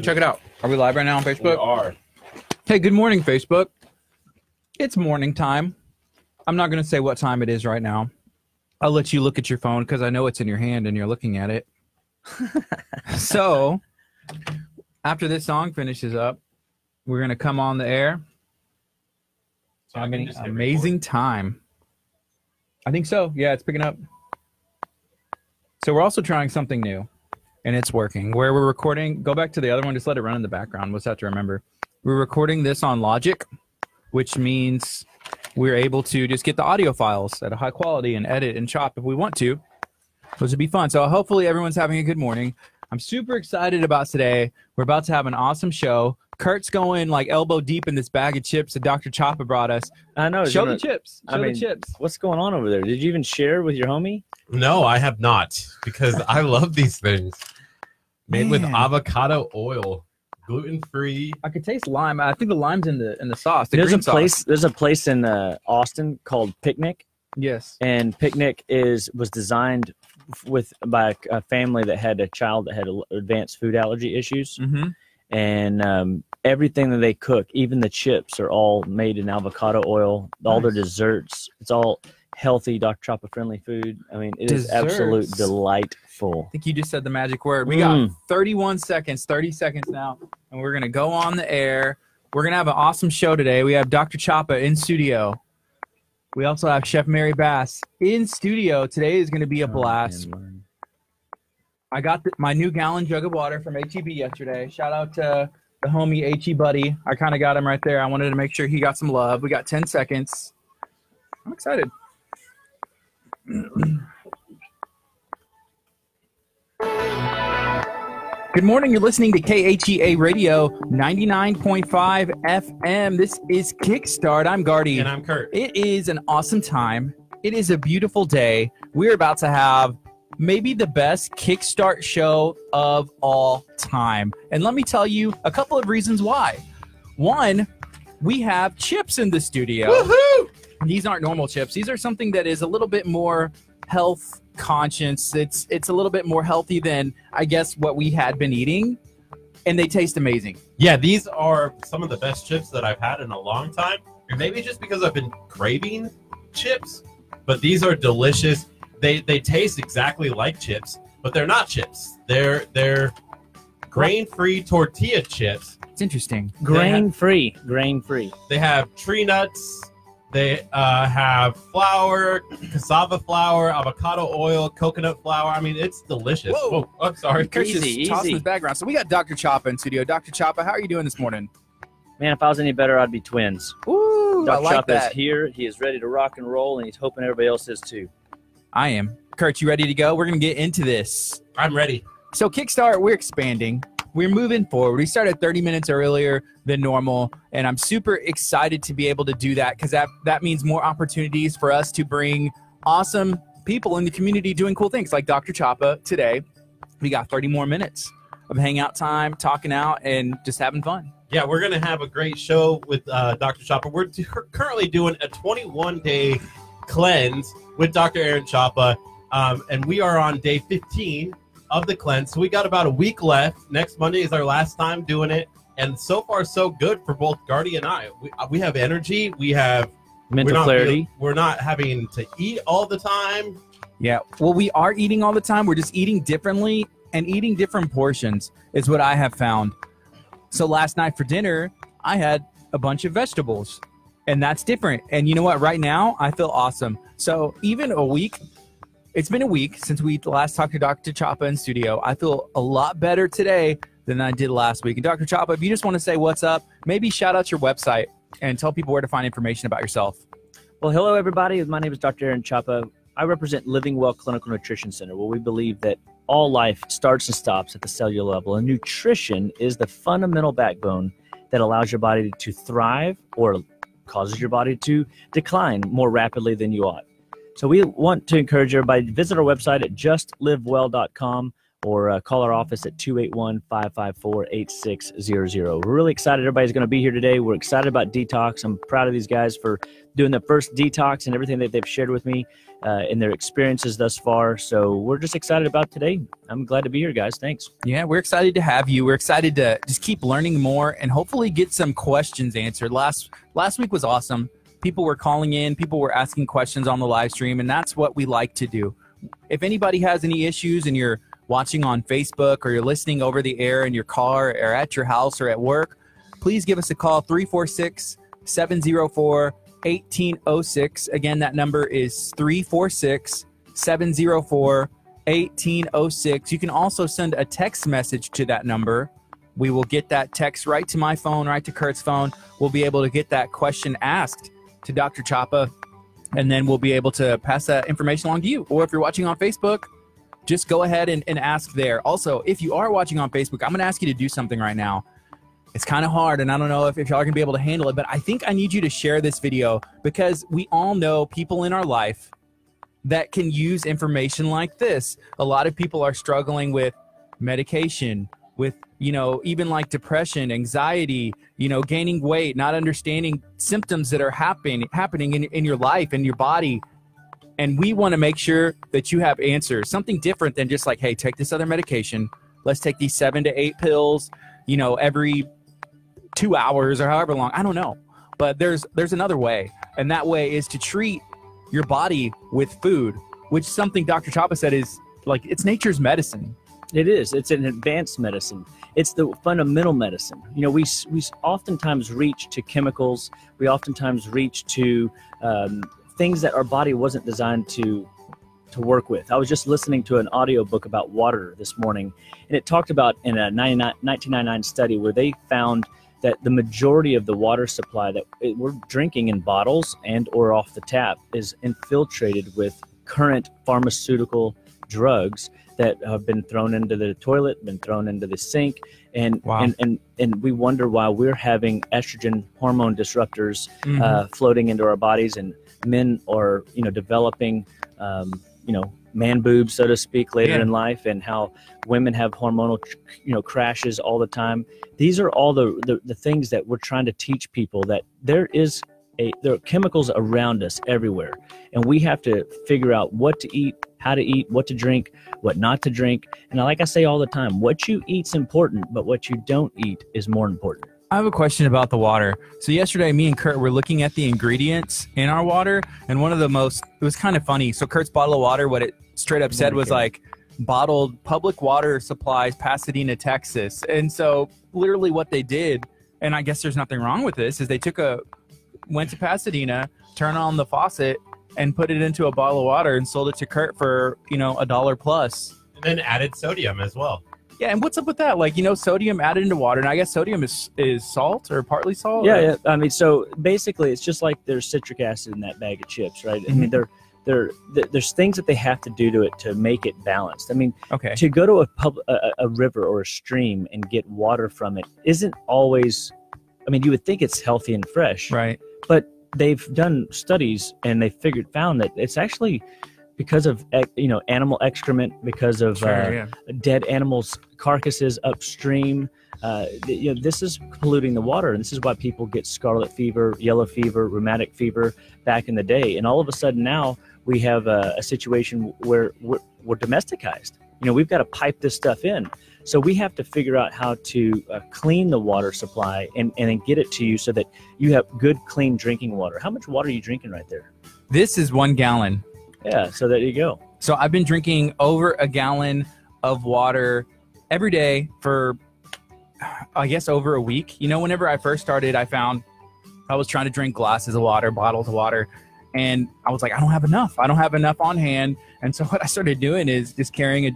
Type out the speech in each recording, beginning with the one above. Check it out. Are we live right now on Facebook? We are. Hey, good morning, Facebook. It's morning time. I'm not going to say what time it is right now. I'll let you look at your phone because I know it's in your hand and you're looking at it. So, after this song finishes up, we're going to come on the air. So having an amazing time. I think so. Yeah, it's picking up. So we're also trying something new, and it's working. Where we're recording, go back to the other one, just let it run in the background. We'll just have to remember. We're recording this on Logic, which means we're able to just get the audio files at a high quality and edit and chop if we want to, which would be fun. So hopefully everyone's having a good morning. I'm super excited about today. We're about to have an awesome show. Kurt's going like elbow deep in this bag of chips that Dr. Chapa brought us. I know. Show the chips. Show the chips. What's going on over there? Did you even share with your homie? No, I have not, because I love these things. Made with avocado oil. Gluten-free. I could taste lime. I think the lime's in the sauce. There's a place in Austin called Picnic. Yes. And Picnic was designed by a family that had a child that had advanced food allergy issues. Mm-hmm. And everything that they cook, even the chips, are all made in avocado oil. All their desserts, it's all healthy, Dr. Chapa friendly food. I mean, it is absolute delightful. I think you just said the magic word. We got 30 seconds now, and we're going to go on the air. We're going to have an awesome show today. We have Dr. Chapa in studio. We also have Chef Mary Bass in studio. Today is going to be a blast. Man. I got my new gallon jug of water from H-E-B yesterday. Shout out to the homie H-E Buddy. I kind of got him right there. I wanted to make sure he got some love. We got 10 seconds. I'm excited. Good morning. You're listening to KHEA Radio 99.5 FM. This is Kickstart. I'm Gardy. And I'm Curt. It is an awesome time. It is a beautiful day. We're about to have maybe the best Kickstart show of all time. And let me tell you a couple of reasons why. One, we have chips in the studio. Woohoo! These aren't normal chips. These are something that is a little bit more health conscious. It's a little bit more healthy than, I guess, what we had been eating. And they taste amazing. Yeah, these are some of the best chips that I've had in a long time. And maybe just because I've been craving chips. But these are delicious. They taste exactly like chips, but they're not chips. They're grain-free tortilla chips. It's interesting. Grain-free. They have tree nuts. They have flour, cassava flour, avocado oil, coconut flour. I mean, it's delicious. Whoa. I'm sorry. Easy. Tossing his background. So we got Dr. Chapa in studio. Dr. Chapa, how are you doing this morning? Man, if I was any better, I'd be twins. Ooh, Dr. Chapa is here. He is ready to rock and roll, and he's hoping everybody else is too. I am. Kurt, you ready to go? We're going to get into this. I'm ready. So Kickstart, we're expanding. We're moving forward. We started 30 minutes earlier than normal, and I'm super excited to be able to do that because that means more opportunities for us to bring awesome people in the community doing cool things like Dr. Chapa today. We got 30 more minutes of hangout time, talking out, and just having fun. Yeah, we're going to have a great show with Dr. Chapa. We're currently doing a 21-day cleanse with Dr. Aaron Chapa, and we are on day 15 of the cleanse, so we got about a week left. Next Monday is our last time doing it, and so far so good for both Gardy and I. We have energy, we have mental clarity, we're not having to eat all the time. Yeah, well, we are eating all the time, we're just eating differently, and eating different portions is what I have found. So last night for dinner I had a bunch of vegetables. And that's different. And you know what? Right now, I feel awesome. So even a week, it's been a week since we last talked to Dr. Chapa in studio. I feel a lot better today than I did last week. And Dr. Chapa, if you just want to say what's up, maybe shout out your website and tell people where to find information about yourself. Well, hello, everybody. My name is Dr. Aaron Chapa. I represent Living Well Clinical Nutrition Center, where we believe that all life starts and stops at the cellular level. And nutrition is the fundamental backbone that allows your body to thrive or causes your body to decline more rapidly than you ought. So we want to encourage everybody to visit our website at justlivewell.com. or call our office at 281-554-8600. We're really excited everybody's going to be here today. We're excited about detox. I'm proud of these guys for doing the first detox and everything that they've shared with me in their experiences thus far. So we're just excited about today. I'm glad to be here, guys. Thanks. Yeah, we're excited to have you. We're excited to just keep learning more and hopefully get some questions answered. Last week was awesome. People were calling in. People were asking questions on the live stream, and that's what we like to do. If anybody has any issues and you're watching on Facebook or you're listening over the air in your car or at your house or at work, please give us a call, 346-704-1806. Again, that number is 346-704-1806. You can also send a text message to that number. We will get that text right to my phone, right to Kurt's phone. We'll be able to get that question asked to Dr. Chapa, and then we'll be able to pass that information along to you. Or if you're watching on Facebook, just go ahead and ask there. Also, if you are watching on Facebook, I'm going to ask you to do something right now. It's kind of hard, and I don't know if y'all are going to be able to handle it, but I think I need you to share this video, because we all know people in our life that can use information like this. A lot of people are struggling with medication, with, you know, even like depression, anxiety, you know, gaining weight, not understanding symptoms that are happening in your life and your body. And we want to make sure that you have answers, something different than just like, hey, take this other medication. Let's take these 7 to 8 pills, you know, every 2 hours or however long. I don't know. But there's another way. And that way is to treat your body with food, which is something Dr. Chapa said is like, it's nature's medicine. It is. It's an advanced medicine. It's the fundamental medicine. You know, we oftentimes reach to chemicals. We oftentimes reach to things that our body wasn't designed to work with. I was just listening to an audiobook about water this morning, and it talked about in a 1999 study where they found that the majority of the water supply that we're drinking in bottles and or off the tap is infiltrated with current pharmaceutical drugs that have been thrown into the toilet, been thrown into the sink, and wow. and we wonder why we're having estrogen hormone disruptors floating into our bodies, and men are, you know, developing, you know, man boobs, so to speak, later in life, and how women have hormonal, you know, crashes all the time. These are all the things that we're trying to teach people, that there are chemicals around us everywhere, and we have to figure out what to eat, how to eat, what to drink, what not to drink. And like I say all the time, what you eat's important, but what you don't eat is more important. I have a question about the water. So yesterday, me and Kurt were looking at the ingredients in our water, and one of the most, it was kind of funny. So Kurt's bottle of water, what it straight up said was like, bottled public water supplies, Pasadena, Texas. And so literally what they did, and I guess there's nothing wrong with this, is they went to Pasadena, turned on the faucet, and put it into a bottle of water and sold it to Kurt for, you know, $1+. And then added sodium as well. Yeah, and what's up with that? Like, you know, sodium added into water, and I guess sodium is salt, or partly salt? Yeah, yeah. I mean, so basically, it's just like there's citric acid in that bag of chips, right? I mean, there's things that they have to do to it to make it balanced. I mean, to go to a river or a stream and get water from it isn't always, I mean, you would think it's healthy and fresh. Right. But they've done studies, and they found that it's actually, because of, you know, animal excrement, because of dead animals' carcasses upstream, you know, this is polluting the water, and this is why people get scarlet fever, yellow fever, rheumatic fever back in the day. And all of a sudden now we have a situation where we're domesticized. You know, we've got to pipe this stuff in. So we have to figure out how to clean the water supply and get it to you so that you have good, clean drinking water. How much water are you drinking right there? This is 1 gallon. Yeah, so there you go. So I've been drinking over a gallon of water every day for, I guess, over a week. You know, whenever I first started, I found I was trying to drink glasses of water, bottles of water, and I was like, I don't have enough. I don't have enough on hand. And so what I started doing is just carrying a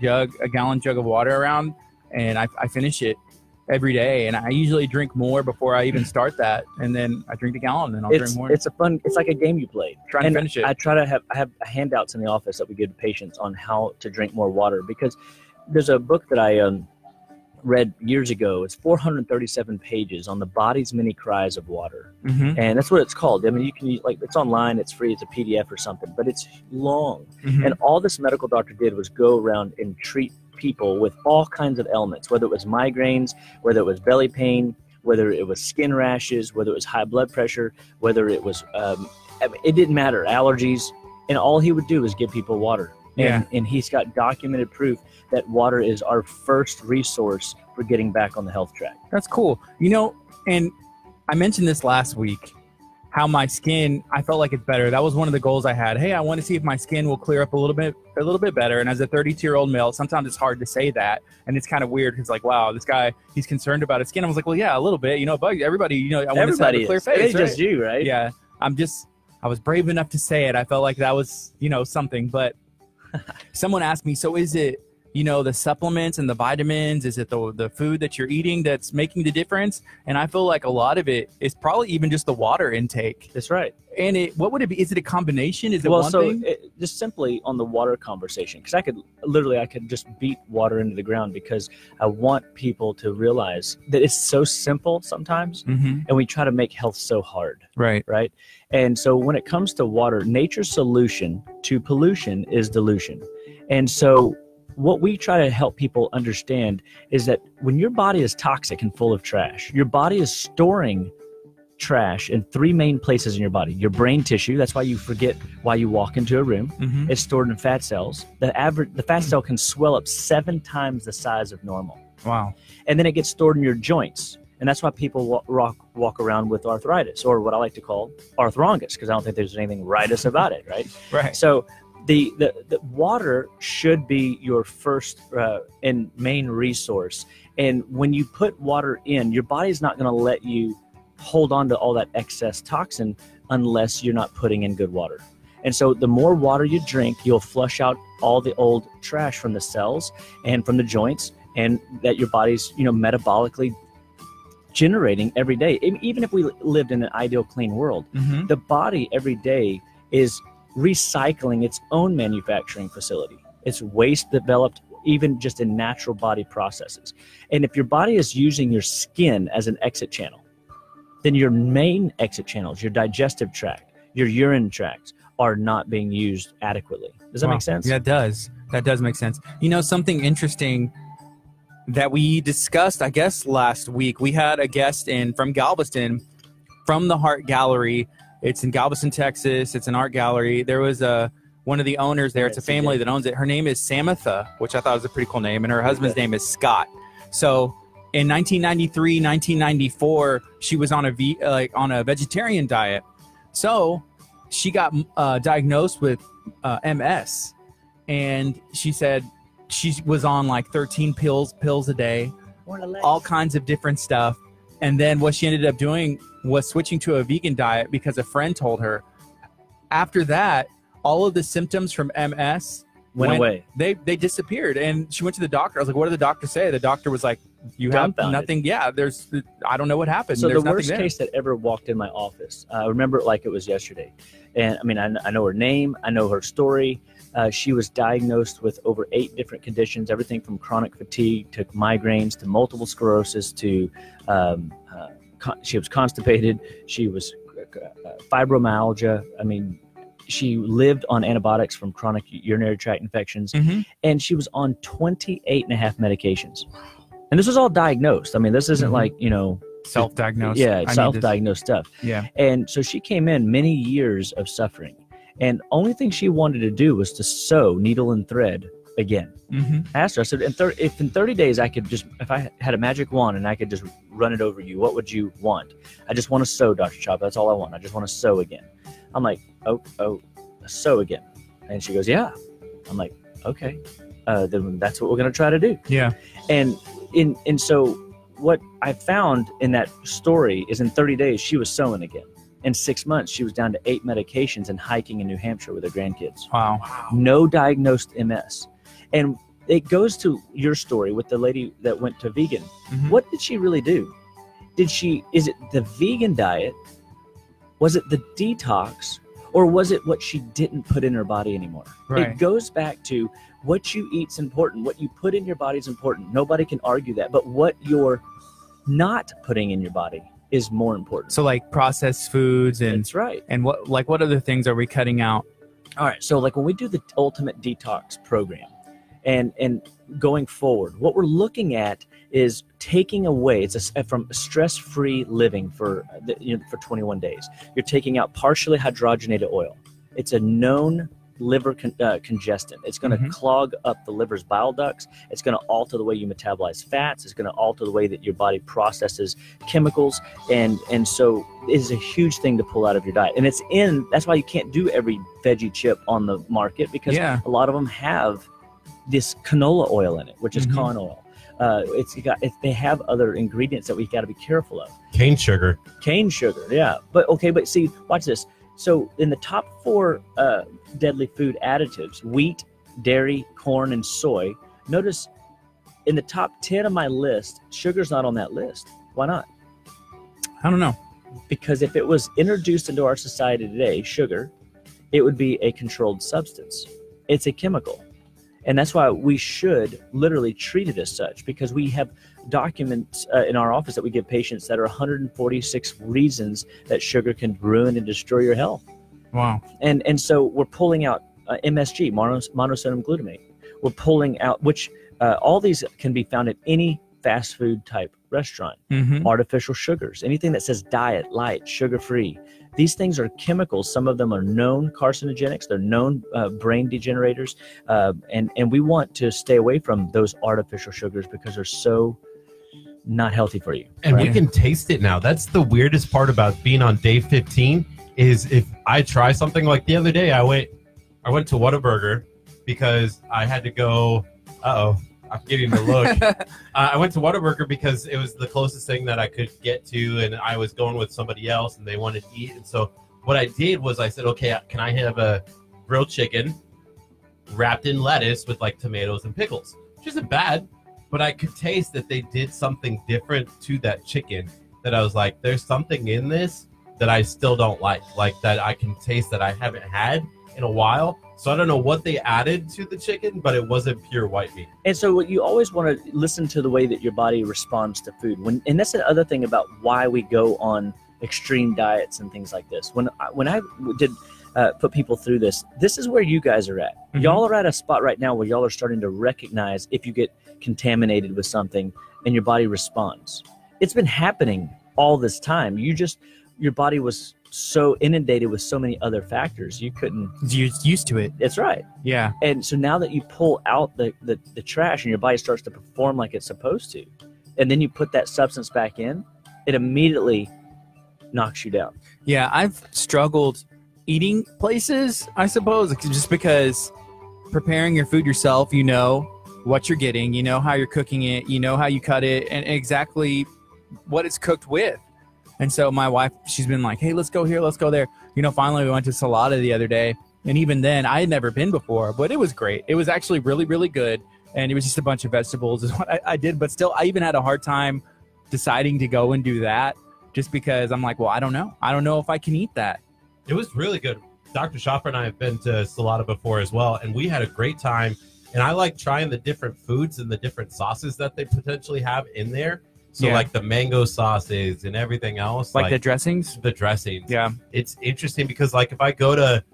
gallon jug of water around, and I finish it every day. And I usually drink more before I even start that, and then I drink a gallon, and I'll drink more. It's a fun, it's like a game you play. Try and finish it. I try to have handouts in the office that we give to patients on how to drink more water, because there's a book that I read years ago. It's 437 pages on the body's many cries of water. And that's what it's called. I mean, you can, like, it's online, it's free, it's a PDF or something, but it's long. And all this medical doctor did was go around and treat people with all kinds of ailments, whether it was migraines, whether it was belly pain, whether it was skin rashes, whether it was high blood pressure, whether it was, it didn't matter, allergies. And all he would do is give people water. Yeah. And he's got documented proof that water is our first resource for getting back on the health track. That's cool. You know, and I mentioned this last week, how my skin, I felt like it's better. That was one of the goals I had. Hey, I want to see if my skin will clear up a little bit better. And as a 32-year-old male, sometimes it's hard to say that. And it's kind of weird because, like, wow, this guy, he's concerned about his skin. I was like, well, yeah, a little bit. You know, but everybody, you know, I want to have a clear face. It's just you, right? Yeah. I was brave enough to say it. I felt like that was, you know, something. But someone asked me, so is it, you know, the supplements and the vitamins, is it the food that you're eating that's making the difference? And I feel like a lot of it is probably even just the water intake. That's right. And what would it be? Is it a combination? Is it one thing? Well, so just simply on the water conversation, because I could just beat water into the ground because I want people to realize that it's so simple sometimes, and we try to make health so hard. Right. Right. And so when it comes to water, nature's solution to pollution is dilution. And so what we try to help people understand is that when your body is toxic and full of trash, your body is storing trash in three main places in your body. Your brain tissue, that's why you forget why you walk into a room. It's stored in fat cells. The fat cell can swell up 7 times the size of normal. Wow. And then it gets stored in your joints. And that's why people walk around with arthritis, or what I like to call arthrongus, because I don't think there's anything rightous about it, right? Right. So the water should be your first and main resource. And when you put water in, your body's not going to let you hold on to all that excess toxin unless you're not putting in good water. And so the more water you drink, you'll flush out all the old trash from the cells and from the joints, and that your body's, you know, metabolically generating every day. Even if we lived in an ideal clean world, the body every day is recycling its own manufacturing facility. It's waste developed even just in natural body processes. And if your body is using your skin as an exit channel, then your main exit channels, your digestive tract, your urine tracts, are not being used adequately. Does that make sense? Yeah, it does. That does make sense. You know, something interesting that we discussed, I guess, last week, we had a guest in from Galveston, from the Heart Gallery. It's in Galveston, Texas. It's an art gallery. There was one of the owners there. It's a family that owns it. Her name is Samatha, which I thought was a pretty cool name, and her husband's name is Scott. So in 1993, 1994, she was on a vegetarian diet. So she got diagnosed with MS, and she said she was on like 13 pills a day, all kinds of different stuff. And then what she ended up doing was switching to a vegan diet because a friend told her. After that, all of the symptoms from MS went away. They disappeared. And she went to the doctor. I was like, what did the doctor say? The doctor was like, you have nothing. Yeah, I don't know what happened. So the worst case that ever walked in my office, I remember it like it was yesterday. And I mean, I know her name. I know her story. She was diagnosed with over 8 different conditions, everything from chronic fatigue to migraines to multiple sclerosis to she was constipated. She was fibromyalgia. I mean, she lived on antibiotics from chronic urinary tract infections, and she was on 28.5 medications. And this was all diagnosed. I mean, this isn't like, you know, self-diagnosed. Yeah, self-diagnosed stuff. Yeah. And so she came in many years of suffering. And only thing she wanted to do was to sew needle and thread again. I asked her, I said, if in 30 days if I had a magic wand and I could just run it over you, what would you want? I just want to sew, Dr. Chapa. That's all I want. I just want to sew again. I'm like, oh, sew again. And she goes, yeah. I'm like, okay, then that's what we're going to try to do. Yeah. And so what I found in that story is in 30 days, she was sewing again. In 6 months, she was down to 8 medications and hiking in New Hampshire with her grandkids. Wow. No diagnosed MS. And it goes to your story with the lady that went to vegan. What did she really do? Is it the vegan diet? Was it the detox? Or was it what she didn't put in her body anymore? Right. It goes back to what you eat's important. What you put in your body is important. Nobody can argue that. But what you're not putting in your body is more important. So like processed foods and that's right. And what other things are we cutting out? All right. So like when we do the ultimate detox program and going forward, what we're looking at is taking away, it's from stress-free living for 21 days. You're taking out partially hydrogenated oil. It's a known liver congestant. It's going to clog up the liver's bile ducts. It's going to alter the way you metabolize fats. It's going to alter the way that your body processes chemicals. And so it is a huge thing to pull out of your diet. And it's that's why you can't do every veggie chip on the market, because a lot of them have this canola oil in it, which is corn oil. They have other ingredients that we've got to be careful of. Cane sugar. Yeah. But see, watch this. So in the top four deadly food additives, wheat, dairy, corn, and soy, notice in the top 10 of my list, sugar's not on that list. Why not? I don't know. Because if it was introduced into our society today, sugar, it would be a controlled substance. It's a chemical. And that's why we should literally treat it as such, because we have documents in our office that we give patients that are 146 reasons that sugar can ruin and destroy your health. Wow. And so we're pulling out MSG, monosodium glutamate. We're pulling out, which all these can be found at any fast food type restaurant, artificial sugars, anything that says diet, light, sugar-free. These things are chemicals. Some of them are known carcinogenics. They're known brain degenerators. And we want to stay away from those artificial sugars because they're so not healthy for you. And we can taste it now. That's the weirdest part about being on day 15 is if I try something, like the other day, I went to Whataburger because I had to go, I'm giving the look. I went to Whataburger because it was the closest thing that I could get to, and I was going with somebody else, and they wanted to eat. And so what I did was I said, okay, can I have a grilled chicken wrapped in lettuce with like tomatoes and pickles? Which isn't bad, but I could taste that they did something different to that chicken that I was like, there's something in this that I still don't like that I can taste that I haven't had in a while. So I don't know what they added to the chicken, but it wasn't pure white meat. And so you always want to listen to the way that your body responds to food. And that's the other thing about why we go on extreme diets and things like this. When I did put people through this, this is where you guys are at. Y'all are at a spot right now where y'all are starting to recognize if you get contaminated with something and your body responds. It's been happening all this time. Your body was so inundated with so many other factors, you couldn't. You're used to it. That's right. Yeah. And so now that you pull out the trash and your body starts to perform like it's supposed to, and then you put that substance back in, it immediately knocks you down. Yeah, I've struggled eating places, I suppose, just because preparing your food yourself, you know what you're getting, you know how you're cooking it, you know how you cut it, and exactly what it's cooked with. And so my wife, she's been like, hey, let's go here, let's go there. You know, finally we went to Salada the other day. And even then, I had never been before, but it was great. It was actually really, really good. And it was just a bunch of vegetables is what I did. But still, I even had a hard time deciding to go and do that just because I'm like, well, I don't know. I don't know if I can eat that. It was really good. Dr. Chapa and I have been to Salada before as well. And we had a great time. And I like trying the different foods and the different sauces that they potentially have in there. So like the mango sauces and everything else. Like the dressings? The dressings. Yeah. It's interesting because like if I go to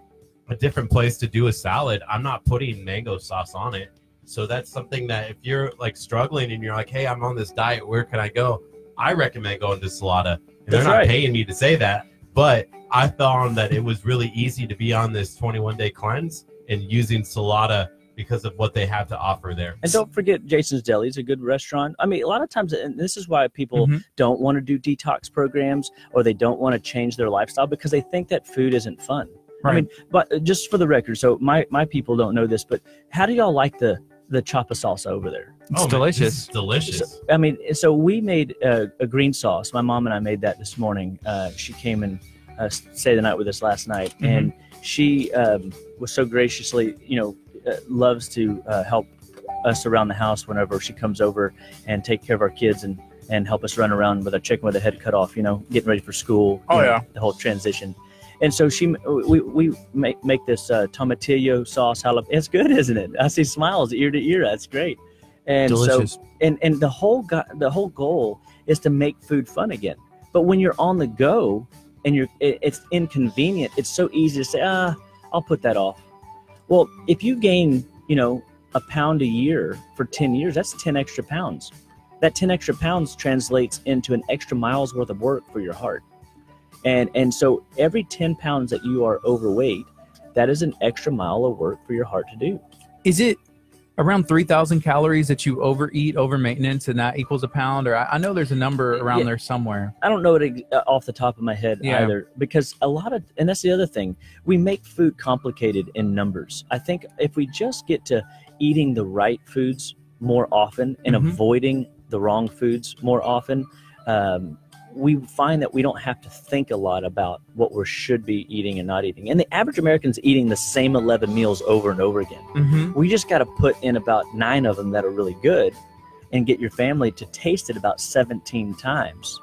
a different place to do a salad, I'm not putting mango sauce on it. So that's something that if you're like struggling and you're like, hey, I'm on this diet, where can I go? I recommend going to Salada. And they're not paying me to say that. But I found that it was really easy to be on this 21-day cleanse and using Salada because of what they have to offer there. And don't forget, Jason's Deli is a good restaurant. I mean, a lot of times, and this is why people don't want to do detox programs or they don't want to change their lifestyle because they think that food isn't fun. Right. I mean, but just for the record, so my people don't know this, but how do y'all like the chapa salsa over there? It's delicious. It's delicious. So, I mean, so we made a green sauce. My mom and I made that this morning. She came and stayed the night with us last night, and she was so graciously, loves to help us around the house whenever she comes over and take care of our kids and help us run around with our chicken with a head cut off, getting ready for school. The whole transition. And so we make this tomatillo sauce. It's good, isn't it? I see smiles ear to ear. That's great. And delicious. So and the whole goal is to make food fun again. But when you're on the go and it's inconvenient, it's so easy to say, I'll put that off. Well, if you gain, a pound a year for 10 years, that's 10 extra pounds. That 10 extra pounds translates into an extra mile's worth of work for your heart. And so every 10 pounds that you are overweight, that is an extra mile of work for your heart to do. Is it around 3,000 calories that you overeat over maintenance and that equals a pound? Or I know there's a number around there somewhere. I don't know it off the top of my head either, because a lot of, and that's the other thing, we make food complicated in numbers. I think if we just get to eating the right foods more often and avoiding the wrong foods more often, we find that we don't have to think a lot about what we should be eating and not eating. And the average American's eating the same 11 meals over and over again. We just got to put in about 9 of them that are really good and get your family to taste it about 17 times.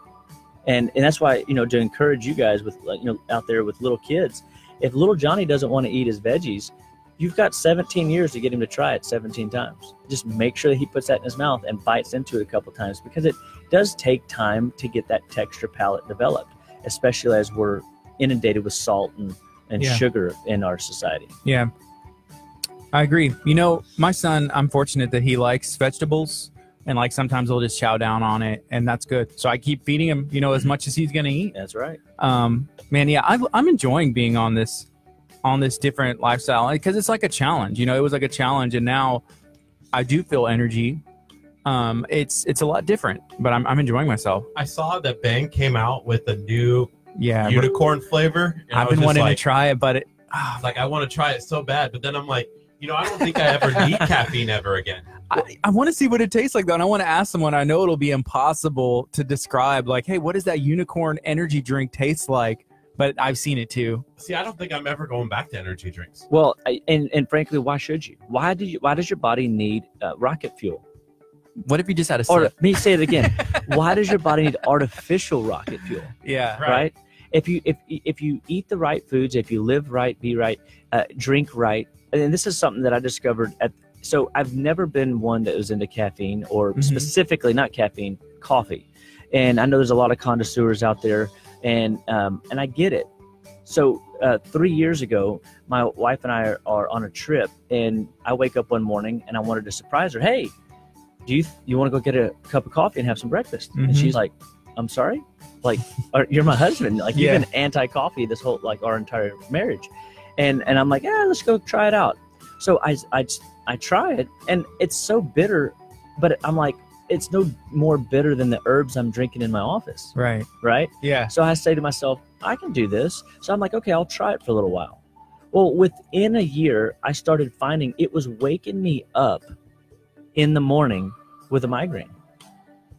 And that's why, you know, to encourage you guys with, you know, out there with little kids, if little Johnny doesn't want to eat his veggies, you've got 17 years to get him to try it 17 times. Just make sure that he puts that in his mouth and bites into it a couple times, because it does take time to get that texture palate developed, especially as we're inundated with salt and sugar in our society. Yeah, I agree. You know, my son, I'm fortunate that he likes vegetables, and like sometimes he'll just chow down on it, and that's good. So I keep feeding him, you know, as much as he's going to eat. That's right. Man, yeah, I'm enjoying being on this different lifestyle, because it's like a challenge. You know, it was like a challenge, and now I do feel energy. It's a lot different, but I'm enjoying myself. I saw that Bang came out with a new unicorn flavor. And I've been wanting to try it, but it's like I want to try it so bad, but then I'm like, you know, I don't think I ever need caffeine ever again. I want to see what it tastes like, though, and I want to ask someone. I know it'll be impossible to describe, like, hey, what does that unicorn energy drink taste like? But I've seen it too. See, I don't think I'm ever going back to energy drinks. Well, and frankly, why should you? Why does your body need rocket fuel? What if you just had a sip? Or let me say it again. Why does your body need artificial rocket fuel? Yeah, right. If you eat the right foods, if you live right, be right, drink right, and this is something that I discovered at. So I've never been one that was into caffeine, or specifically not caffeine, coffee. And I know there's a lot of connoisseurs out there. And I get it. So 3 years ago, my wife and I are on a trip, and I wake up one morning and I wanted to surprise her. Hey, do you want to go get a cup of coffee and have some breakfast? And she's like, I'm sorry? Like, you're my husband. Like, you've been anti-coffee this whole, like, our entire marriage. And I'm like, yeah, let's go try it out. So I try it, and it's so bitter, but I'm like, it's no more bitter than the herbs I'm drinking in my office. Right. Right? Yeah. So I say to myself, I can do this. So I'm like, okay, I'll try it for a little while. Well, within a year, I started finding it was waking me up in the morning with a migraine.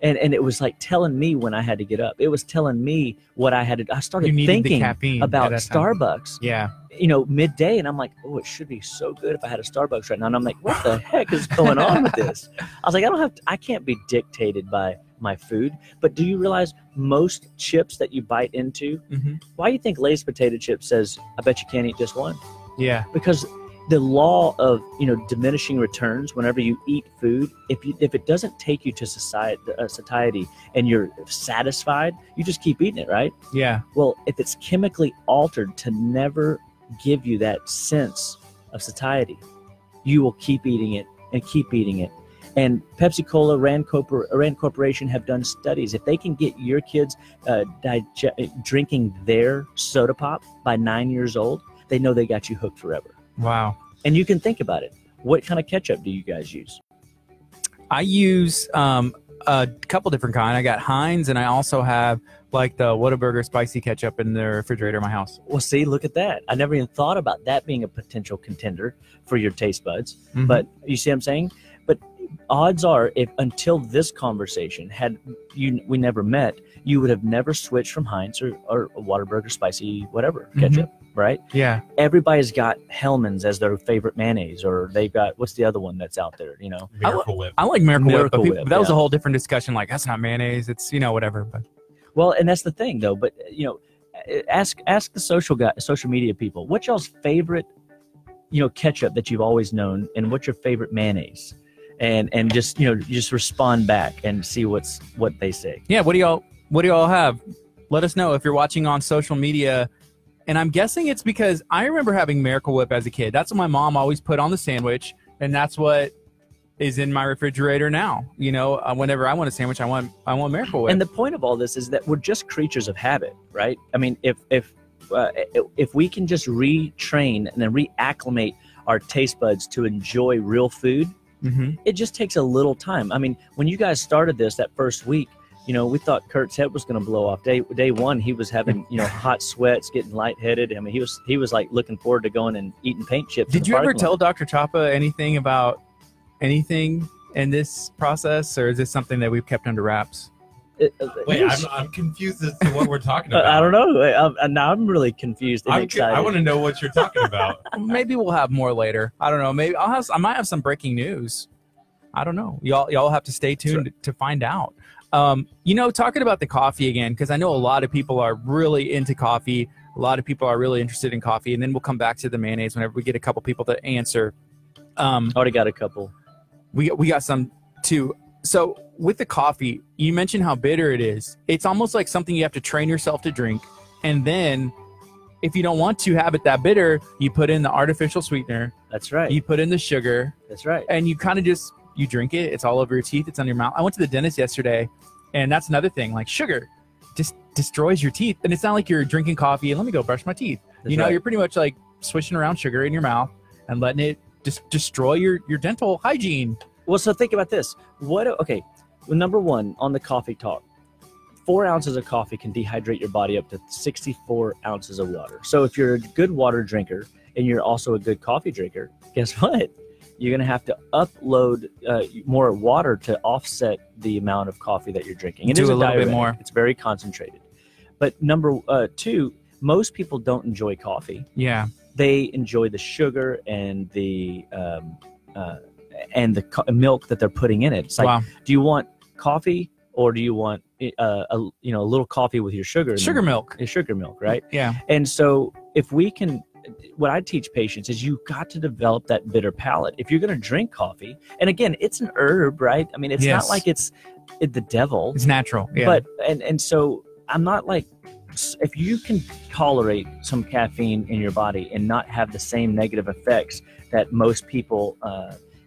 And it was like telling me when I had to get up. It was telling me what I had to do. I started thinking about Starbucks. Yeah. You know, midday, and I'm like, oh, it should be so good if I had a Starbucks right now. And I'm like, what the heck is going on with this? I was like, I can't be dictated by my food. But do you realize most chips that you bite into, why do you think Lay's potato chip says, I bet you can't eat just one? Yeah. Because the law of, you know, diminishing returns. Whenever you eat food, if it doesn't take you to satiety and you're satisfied, you just keep eating it, right? Yeah. Well, if it's chemically altered to never give you that sense of satiety, you will keep eating it and keep eating it. And Pepsi Cola, Rand Corporation have done studies. If they can get your kids drinking their soda pop by 9 years old, they know they got you hooked forever. Wow. And you can think about it. What kind of ketchup do you guys use? I use a couple different kinds. I got Heinz, and I also have like the Whataburger spicy ketchup in the refrigerator in my house. Well, see, look at that. I never even thought about that being a potential contender for your taste buds. But you see what I'm saying? But odds are, if until this conversation, had we never met, you would have never switched from Heinz or Whataburger spicy whatever ketchup. Right? Yeah. Everybody's got Hellman's as their favorite mayonnaise, or they've got, what's the other one that's out there? You know, Miracle Whip. I like Miracle Whip. That was a whole different discussion. Like, that's not mayonnaise. It's, you know, whatever. But well, and that's the thing, though. But you know, ask the social media people, what's y'all's favorite, you know, ketchup that you've always known, and what's your favorite mayonnaise, and just, you know, just respond back and see what they say. Yeah. What do y'all have? Let us know if you're watching on social media. And I'm guessing it's because I remember having Miracle Whip as a kid. That's what my mom always put on the sandwich, and that's what is in my refrigerator now. You know, whenever I want a sandwich, I want Miracle Whip. And the point of all this is that we're just creatures of habit, right? I mean, if we can just retrain and then reacclimate our taste buds to enjoy real food, mm-hmm. it just takes a little time. I mean, when you guys started this that first week, you know, we thought Kurt's head was going to blow off. Day one, he was having, you know, hot sweats, getting lightheaded. I mean, he was like looking forward to going and eating paint chips. Did you ever tell Dr. Chapa anything about anything in this process, or is this something that we've kept under wraps? Wait, I'm confused as to what we're talking about. I don't know. Now I'm really confused and excited. I want to know what you're talking about. Maybe we'll have more later. I don't know. Maybe I might have some breaking news. I don't know. Y'all have to stay tuned to find out. You know, talking about the coffee again, because I know a lot of people are really into coffee. A lot of people are really interested in coffee, and then we'll come back to the mayonnaise whenever we get a couple people to answer. Already got a couple. We got some too. So with the coffee, you mentioned how bitter it is. It's almost like something you have to train yourself to drink. And then if you don't want to have it that bitter, you put in the artificial sweetener. That's right. You put in the sugar. That's right. And you kind of just, you drink it. It's all over your teeth. It's on your mouth. I went to the dentist yesterday, and that's another thing. Like, sugar just destroys your teeth. And it's not like you're drinking coffee and let me go brush my teeth. That's, you know, right. You're pretty much like swishing around sugar in your mouth and letting it just destroy your dental hygiene. Well, so think about this. Okay, well, number one, on the coffee talk, 4 ounces of coffee can dehydrate your body up to 64 ounces of water. So if you're a good water drinker and you're also a good coffee drinker, guess what? You're going to have to upload more water to offset the amount of coffee that you're drinking. It is a little bit more. It's very concentrated. But number two, most people don't enjoy coffee. Yeah. They enjoy the sugar and the milk that they're putting in it. It's like, wow. Do you want coffee, or do you want a little coffee with your sugar? Milk. Sugar milk, right? Yeah. And so if we can, what I teach patients is you've got to develop that bitter palate. If you're going to drink coffee, and again, it's an herb, right? I mean, it's not like it's the devil. It's natural. Yeah. But, and so I'm not like, if you can tolerate some caffeine in your body and not have the same negative effects that most people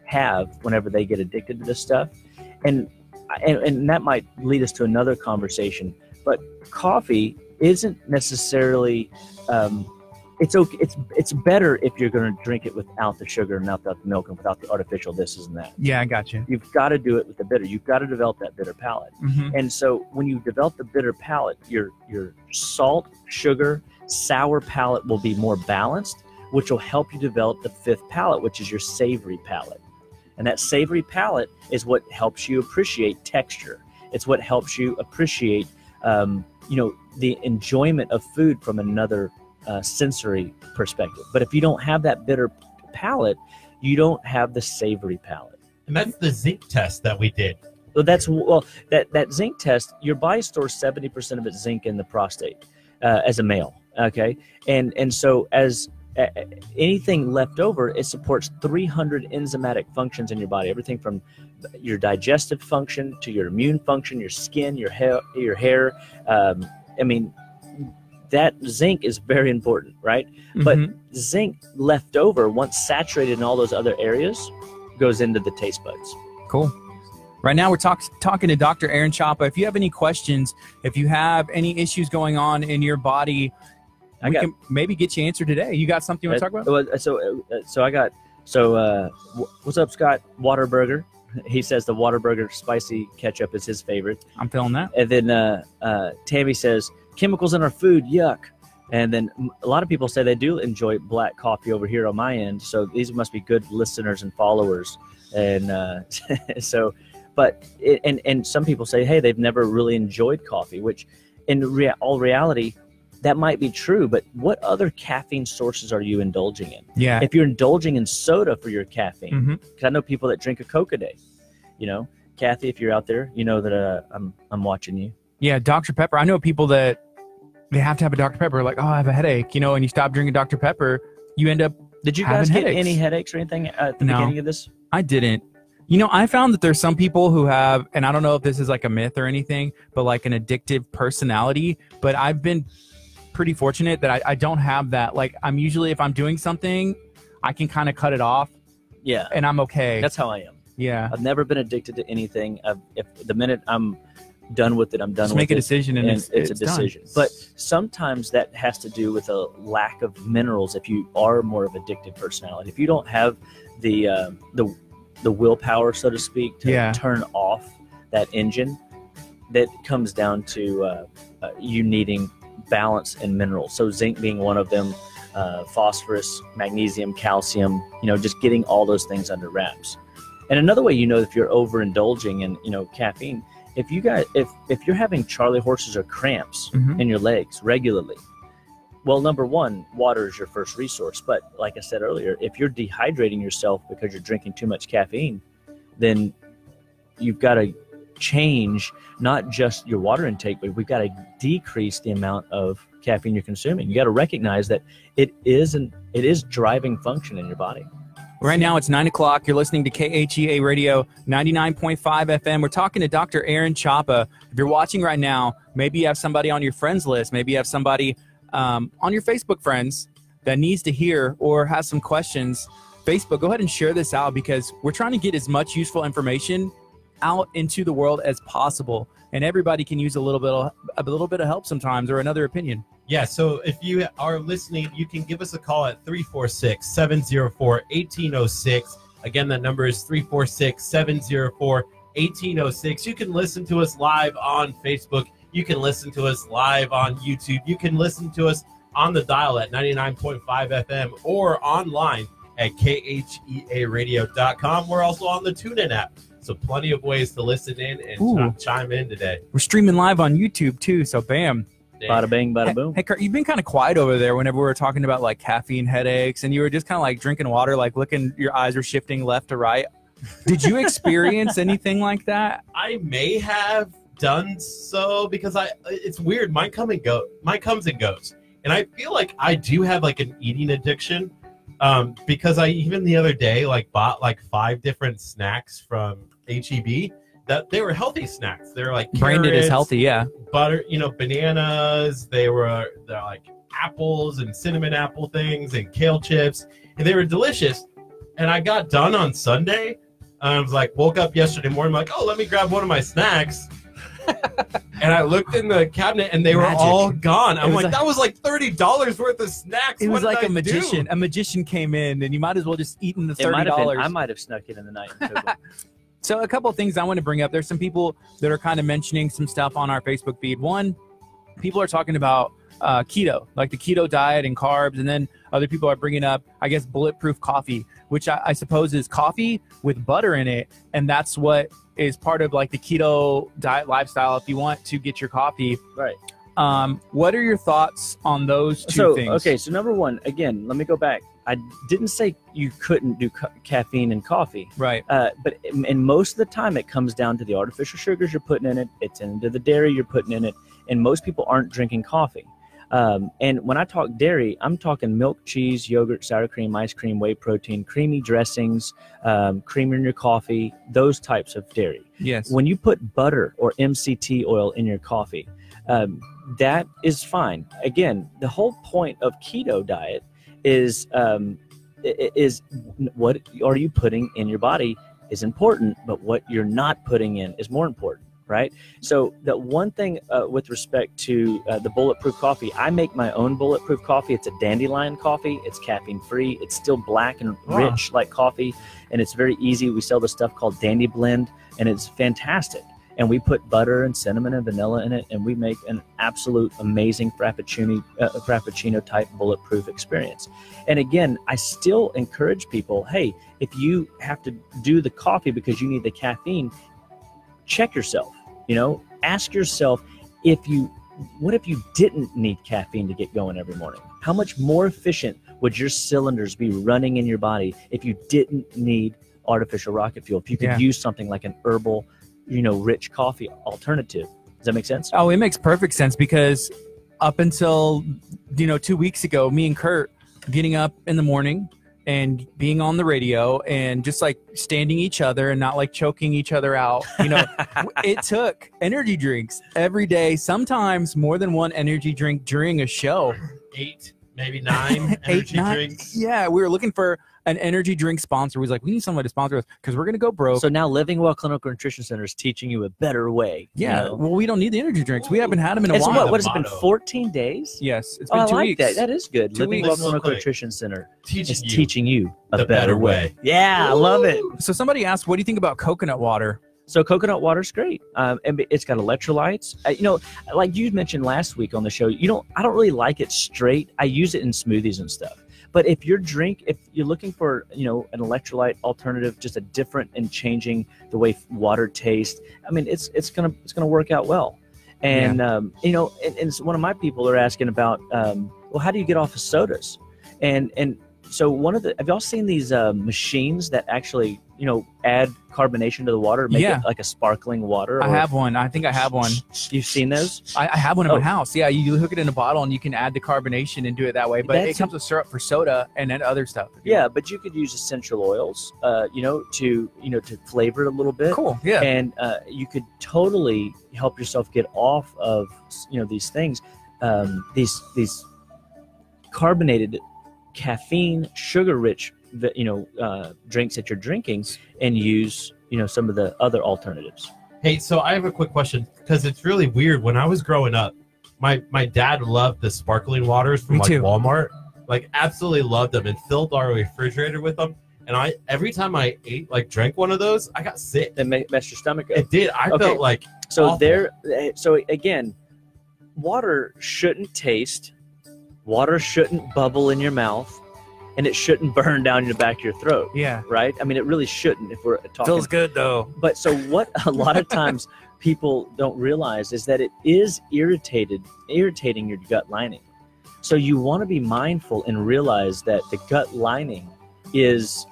have whenever they get addicted to this stuff, and that might lead us to another conversation, but coffee isn't necessarily it's okay, it's better if you're going to drink it without the sugar and without the milk and without the artificial this and that. Yeah, I got you. You've got to do it with the bitter. You've got to develop that bitter palate. Mm-hmm. And so when you develop the bitter palate, your salt, sugar, sour palate will be more balanced, which will help you develop the fifth palate, which is your savory palate. And that savory palate is what helps you appreciate texture. It's what helps you appreciate, the enjoyment of food from another sensory perspective. But if you don't have that bitter palate, you don't have the savory palate. And that's the zinc test that we did. Well, that zinc test, your body stores 70% of its zinc in the prostate as a male. Okay, and so as anything left over, it supports 300 enzymatic functions in your body. Everything from your digestive function to your immune function, your skin, your hair. I mean, that zinc is very important, right? Mm-hmm. But zinc left over, once saturated in all those other areas, goes into the taste buds. Cool. Right now we're talking to Dr. Aaron Chapa. If you have any questions, if you have any issues going on in your body, we can maybe get you answered today. You got something you want to talk about? What's up, Scott? Whataburger. He says the Whataburger spicy ketchup is his favorite. I'm feeling that. And then Tammy says, chemicals in our food, yuck. And then a lot of people say they do enjoy black coffee over here on my end. So these must be good listeners and followers. And and some people say, hey, they've never really enjoyed coffee, which in all reality, that might be true, but what other caffeine sources are you indulging in? Yeah. If you're indulging in soda for your caffeine, because I know people that drink a Coke a day. You know, Kathy, if you're out there, you know that I'm watching you. Yeah, Dr. Pepper. I know people that they have to have a Dr. Pepper. Like, oh, I have a headache, you know, and you stop drinking Dr. Pepper, you end up. Did you guys get any headaches or anything at the beginning of this? I didn't. You know, I found that there's some people who have, and I don't know if this is like a myth or anything, but like an addictive personality. But I've been pretty fortunate that I don't have that. Like, I'm usually, if I'm doing something, I can kind of cut it off. Yeah. And I'm okay. That's how I am. Yeah. I've never been addicted to anything. If the minute I'm done with it, I'm done with it. Just make a decision, and it's a decision. Done. But sometimes that has to do with a lack of minerals if you are more of an addicted personality. If you don't have the willpower, so to speak, to turn off that engine, that comes down to you needing balance and minerals. So zinc being one of them, phosphorus, magnesium, calcium, you know, just getting all those things under wraps. And another way you know if you're overindulging in, you know, caffeine, if you guys, if you're having Charley horses or cramps in your legs regularly, well, number one, water is your first resource. But like I said earlier, if you're dehydrating yourself because you're drinking too much caffeine, then you've got to change not just your water intake, but we've got to decrease the amount of caffeine you're consuming. You got to recognize that it is driving function in your body. Right now, it's 9 o'clock. You're listening to KHEA Radio, 99.5 FM. We're talking to Dr. Aaron Chapa. If you're watching right now, maybe you have somebody on your friends list. Maybe you have somebody on your Facebook friends that needs to hear or has some questions. Facebook, go ahead and share this out, because we're trying to get as much useful information out into the world as possible, and everybody can use a little bit of help sometimes, or another opinion. Yeah, so if you are listening, you can give us a call at 346-704-1806. Again, that number is 346-704-1806. You can listen to us live on Facebook. You can listen to us live on YouTube. You can listen to us on the dial at 99.5 FM or online at khearadio.com. We're also on the TuneIn app. So plenty of ways to listen in and chime in today. We're streaming live on YouTube too, so bam. Dang. Bada bang, bada boom. Hey, Kurt, you've been kind of quiet over there whenever we were talking about like caffeine headaches, and you were just kind of like drinking water, like looking, your eyes were shifting left to right. Did you experience anything like that? I may have done so, because it's weird. Mine comes and goes. And I feel like I do have like an eating addiction. Because I even the other day like bought like 5 different snacks from H-E-B that they were healthy snacks. They're like branded carrots, as healthy, yeah. Butter, you know, bananas. They're like apples and cinnamon apple things and kale chips, and they were delicious. And I got done on Sunday. I was like, woke up yesterday morning, like, oh, let me grab one of my snacks. And I looked in the cabinet, and they were all gone. I'm like, that was like $30 worth of snacks. It was like a magician. A magician came in, and you might as well just eat in the $30. I might have snuck it in the night. So a couple of things I want to bring up. There's some people that are kind of mentioning some stuff on our Facebook feed. One, people are talking about keto, like the keto diet and carbs. And then other people are bringing up, I guess, bulletproof coffee, which I suppose is coffee with butter in it. And that's what is part of like the keto diet lifestyle if you want to get your coffee. Right. What are your thoughts on those two things? Okay, so number one, again, let me go back. I didn't say you couldn't do caffeine and coffee. Right. But and most of the time it comes down to the artificial sugars you're putting in it. It's into the dairy you're putting in it. And most people aren't drinking coffee. And when I talk dairy, I'm talking milk, cheese, yogurt, sour cream, ice cream, whey protein, creamy dressings, creamer in your coffee, those types of dairy. Yes. When you put butter or MCT oil in your coffee, that is fine. Again, the whole point of keto diet is what are you putting in your body is important, but what you're not putting in is more important. Right. So that one thing with respect to the bulletproof coffee, I make my own bulletproof coffee. It's a dandelion coffee. It's caffeine free. It's still black and rich like coffee. And it's very easy. We sell this stuff called Dandy Blend, and it's fantastic. And we put butter and cinnamon and vanilla in it. And we make an absolute amazing frappuccino type bulletproof experience. And again, I still encourage people, hey, if you have to do the coffee because you need the caffeine, check yourself, you know, ask yourself, what if you didn't need caffeine to get going every morning? How much more efficient would your cylinders be running in your body if you didn't need artificial rocket fuel? If you could use something like an herbal, you know, rich coffee alternative. Does that make sense? Oh, it makes perfect sense, because up until, you know, 2 weeks ago, me and Kurt getting up in the morning and being on the radio and just like standing each other and not like choking each other out, you know, it took energy drinks every day, sometimes more than one energy drink during a show. 8, maybe 9 energy drinks. Yeah, we were looking for an energy drink sponsor was like, we need somebody to sponsor us because we're going to go broke. So now Living Well Clinical Nutrition Center is teaching you a better way. Yeah. You know? Well, we don't need the energy drinks. We haven't had them in a while. What has it been, 14 days? Yes. It's been 2 weeks. That. That is good. Living Well Clinical Nutrition Center is teaching you a better way. Yeah, I love it. So somebody asked, what do you think about coconut water? So coconut water is great, and it's got electrolytes. You know, like you mentioned last week on the show, I don't really like it straight. I use it in smoothies and stuff. But if your drink, if you're looking for, you know, an electrolyte alternative, just a different and changing the way water tastes, I mean, it's gonna work out well. And yeah. You know, and one of my people are asking about, well, how do you get off of sodas? And so have y'all seen these machines that actually, you know, add carbonation to the water, make it like a sparkling water? I have one. I think I have one. You've seen those? I have one in my house. Yeah, you hook it in a bottle and you can add the carbonation and do it that way. But it comes with syrup for soda and then other stuff. Yeah, but you could use essential oils, to flavor it a little bit. Cool. Yeah. And you could totally help yourself get off of, you know, these things, these carbonated, caffeine, sugar-rich, drinks that you're drinking, and use, you know, some of the other alternatives. Hey, so I have a quick question, because it's really weird. When I was growing up, my dad loved the sparkling waters from Walmart, like absolutely loved them, and filled our refrigerator with them. And every time I drank one of those, I got sick. That messed your stomach up. It did. I felt like so awful. So again, water shouldn't taste. Water shouldn't bubble in your mouth, and it shouldn't burn down the back of your throat. Yeah. Right? I mean, it really shouldn't if we're talking. Feels good, though. But so what a lot of times people don't realize is that it is irritating your gut lining. So you want to be mindful and realize that the gut lining is,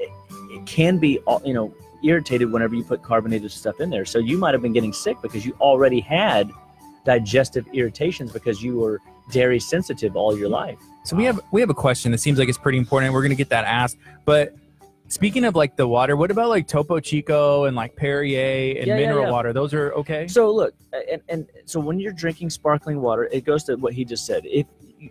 it can be, you know, irritated whenever you put carbonated stuff in there. So you might have been getting sick because you already had digestive irritations because you were dairy sensitive all your life. So we have a question that seems like it's pretty important, and we're going to get that asked. But speaking of like the water, what about like Topo Chico and like Perrier and mineral water? Those are okay? So look, and so when you're drinking sparkling water, it goes to what he just said. If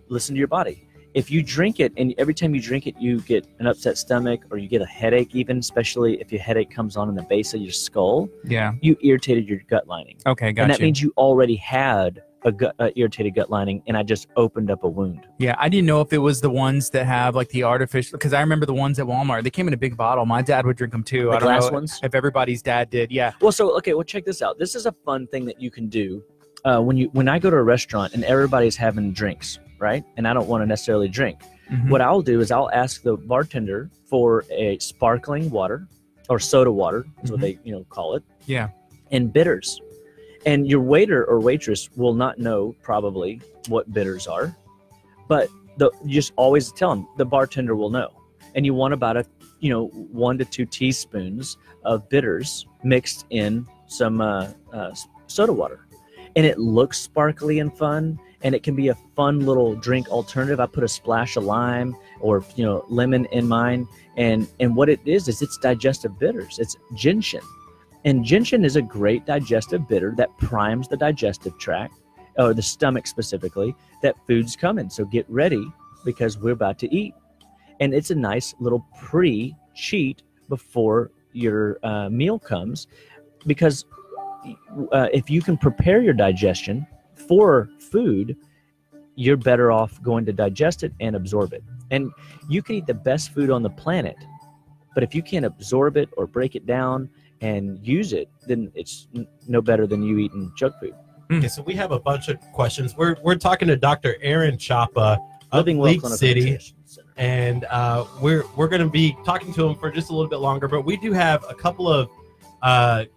listen to your body. If you drink it, and every time you drink it, you get an upset stomach or you get a headache, even especially if your headache comes on in the base of your skull, you irritated your gut lining. Okay, gotcha. And that means you already had a irritated gut lining, and I just opened up a wound. Yeah, I didn't know if it was the ones that have like the artificial, because I remember the ones at Walmart, they came in a big bottle. My dad would drink them too. The glass ones? If everybody's dad did, yeah. Well, so, okay, well, check this out. This is a fun thing that you can do when I go to a restaurant and everybody's having drinks, right? And I don't want to necessarily drink. Mm-hmm. What I'll do is I'll ask the bartender for a sparkling water or soda water, is what they call it. Yeah. And bitters. And your waiter or waitress will not know probably what bitters are, but you just always tell them. The bartender will know. And you want about 1 to 2 teaspoons of bitters mixed in some soda water. And it looks sparkly and fun, and it can be a fun little drink alternative. I put a splash of lime or lemon in mine, and what it is it's digestive bitters. It's gentian. And gentian is a great digestive bitter that primes the digestive tract, or the stomach specifically, that food's coming. So get ready, because we're about to eat. And it's a nice little pre-cheat before your meal comes, because if you can prepare your digestion for food, you're better off going to digest it and absorb it. And you can eat the best food on the planet, but if you can't absorb it or break it down and use it, then it's no better than you eating junk food. Okay, so we have a bunch of questions. We're talking to Dr. Aaron Chapa of League City, and we're going to be talking to him for just a little bit longer, but we do have a couple of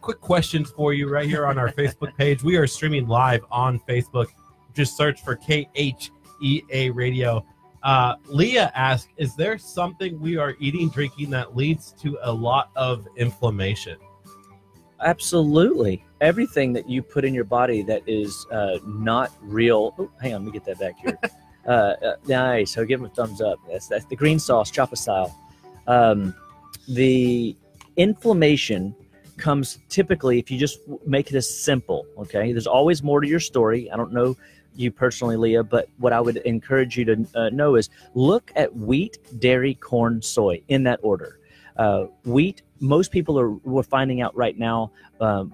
quick questions for you right here on our Facebook page. We are streaming live on Facebook. Just search for KHEA Radio. Leah asked, is there something we are eating, drinking that leads to a lot of inflammation? Absolutely. Everything that you put in your body that is not real. Oh, hang on, let me get that back here. Nice. So give him a thumbs up. That's the green sauce, Chapa style. The inflammation comes typically if you just make this simple, okay? There's always more to your story. I don't know you personally, Leah, but what I would encourage you to know is look at wheat, dairy, corn, soy in that order. Wheat, most people are, we're finding out right now,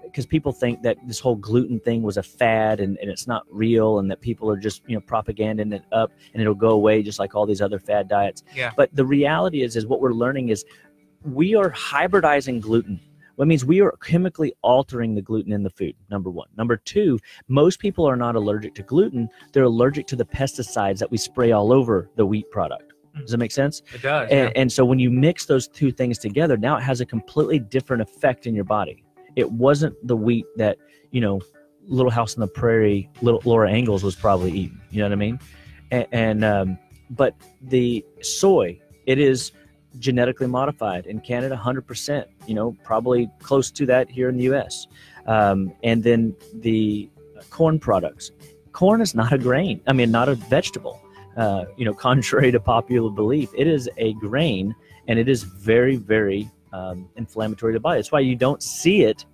because people think that this whole gluten thing was a fad and it's not real, and that people are just, you know, propaganding it up and it'll go away just like all these other fad diets. Yeah. But the reality is what we're learning is we are hybridizing gluten. That means we are chemically altering the gluten in the food, number one. Number two, most people are not allergic to gluten. They're allergic to the pesticides that we spray all over the wheat product. Does that make sense? It does. And, yeah. And so when you mix those two things together, now it has a completely different effect in your body. It wasn't the wheat that, you know, Little House on the Prairie, little Laura Ingalls was probably eating. You know what I mean? And but the soy, it is genetically modified in Canada, 100%, you know, probably close to that here in the U.S. And then the corn products. Corn is not a grain. I mean, not a vegetable. You know, contrary to popular belief, it is a grain, and it is very, very inflammatory to the body. That's why you don't see it.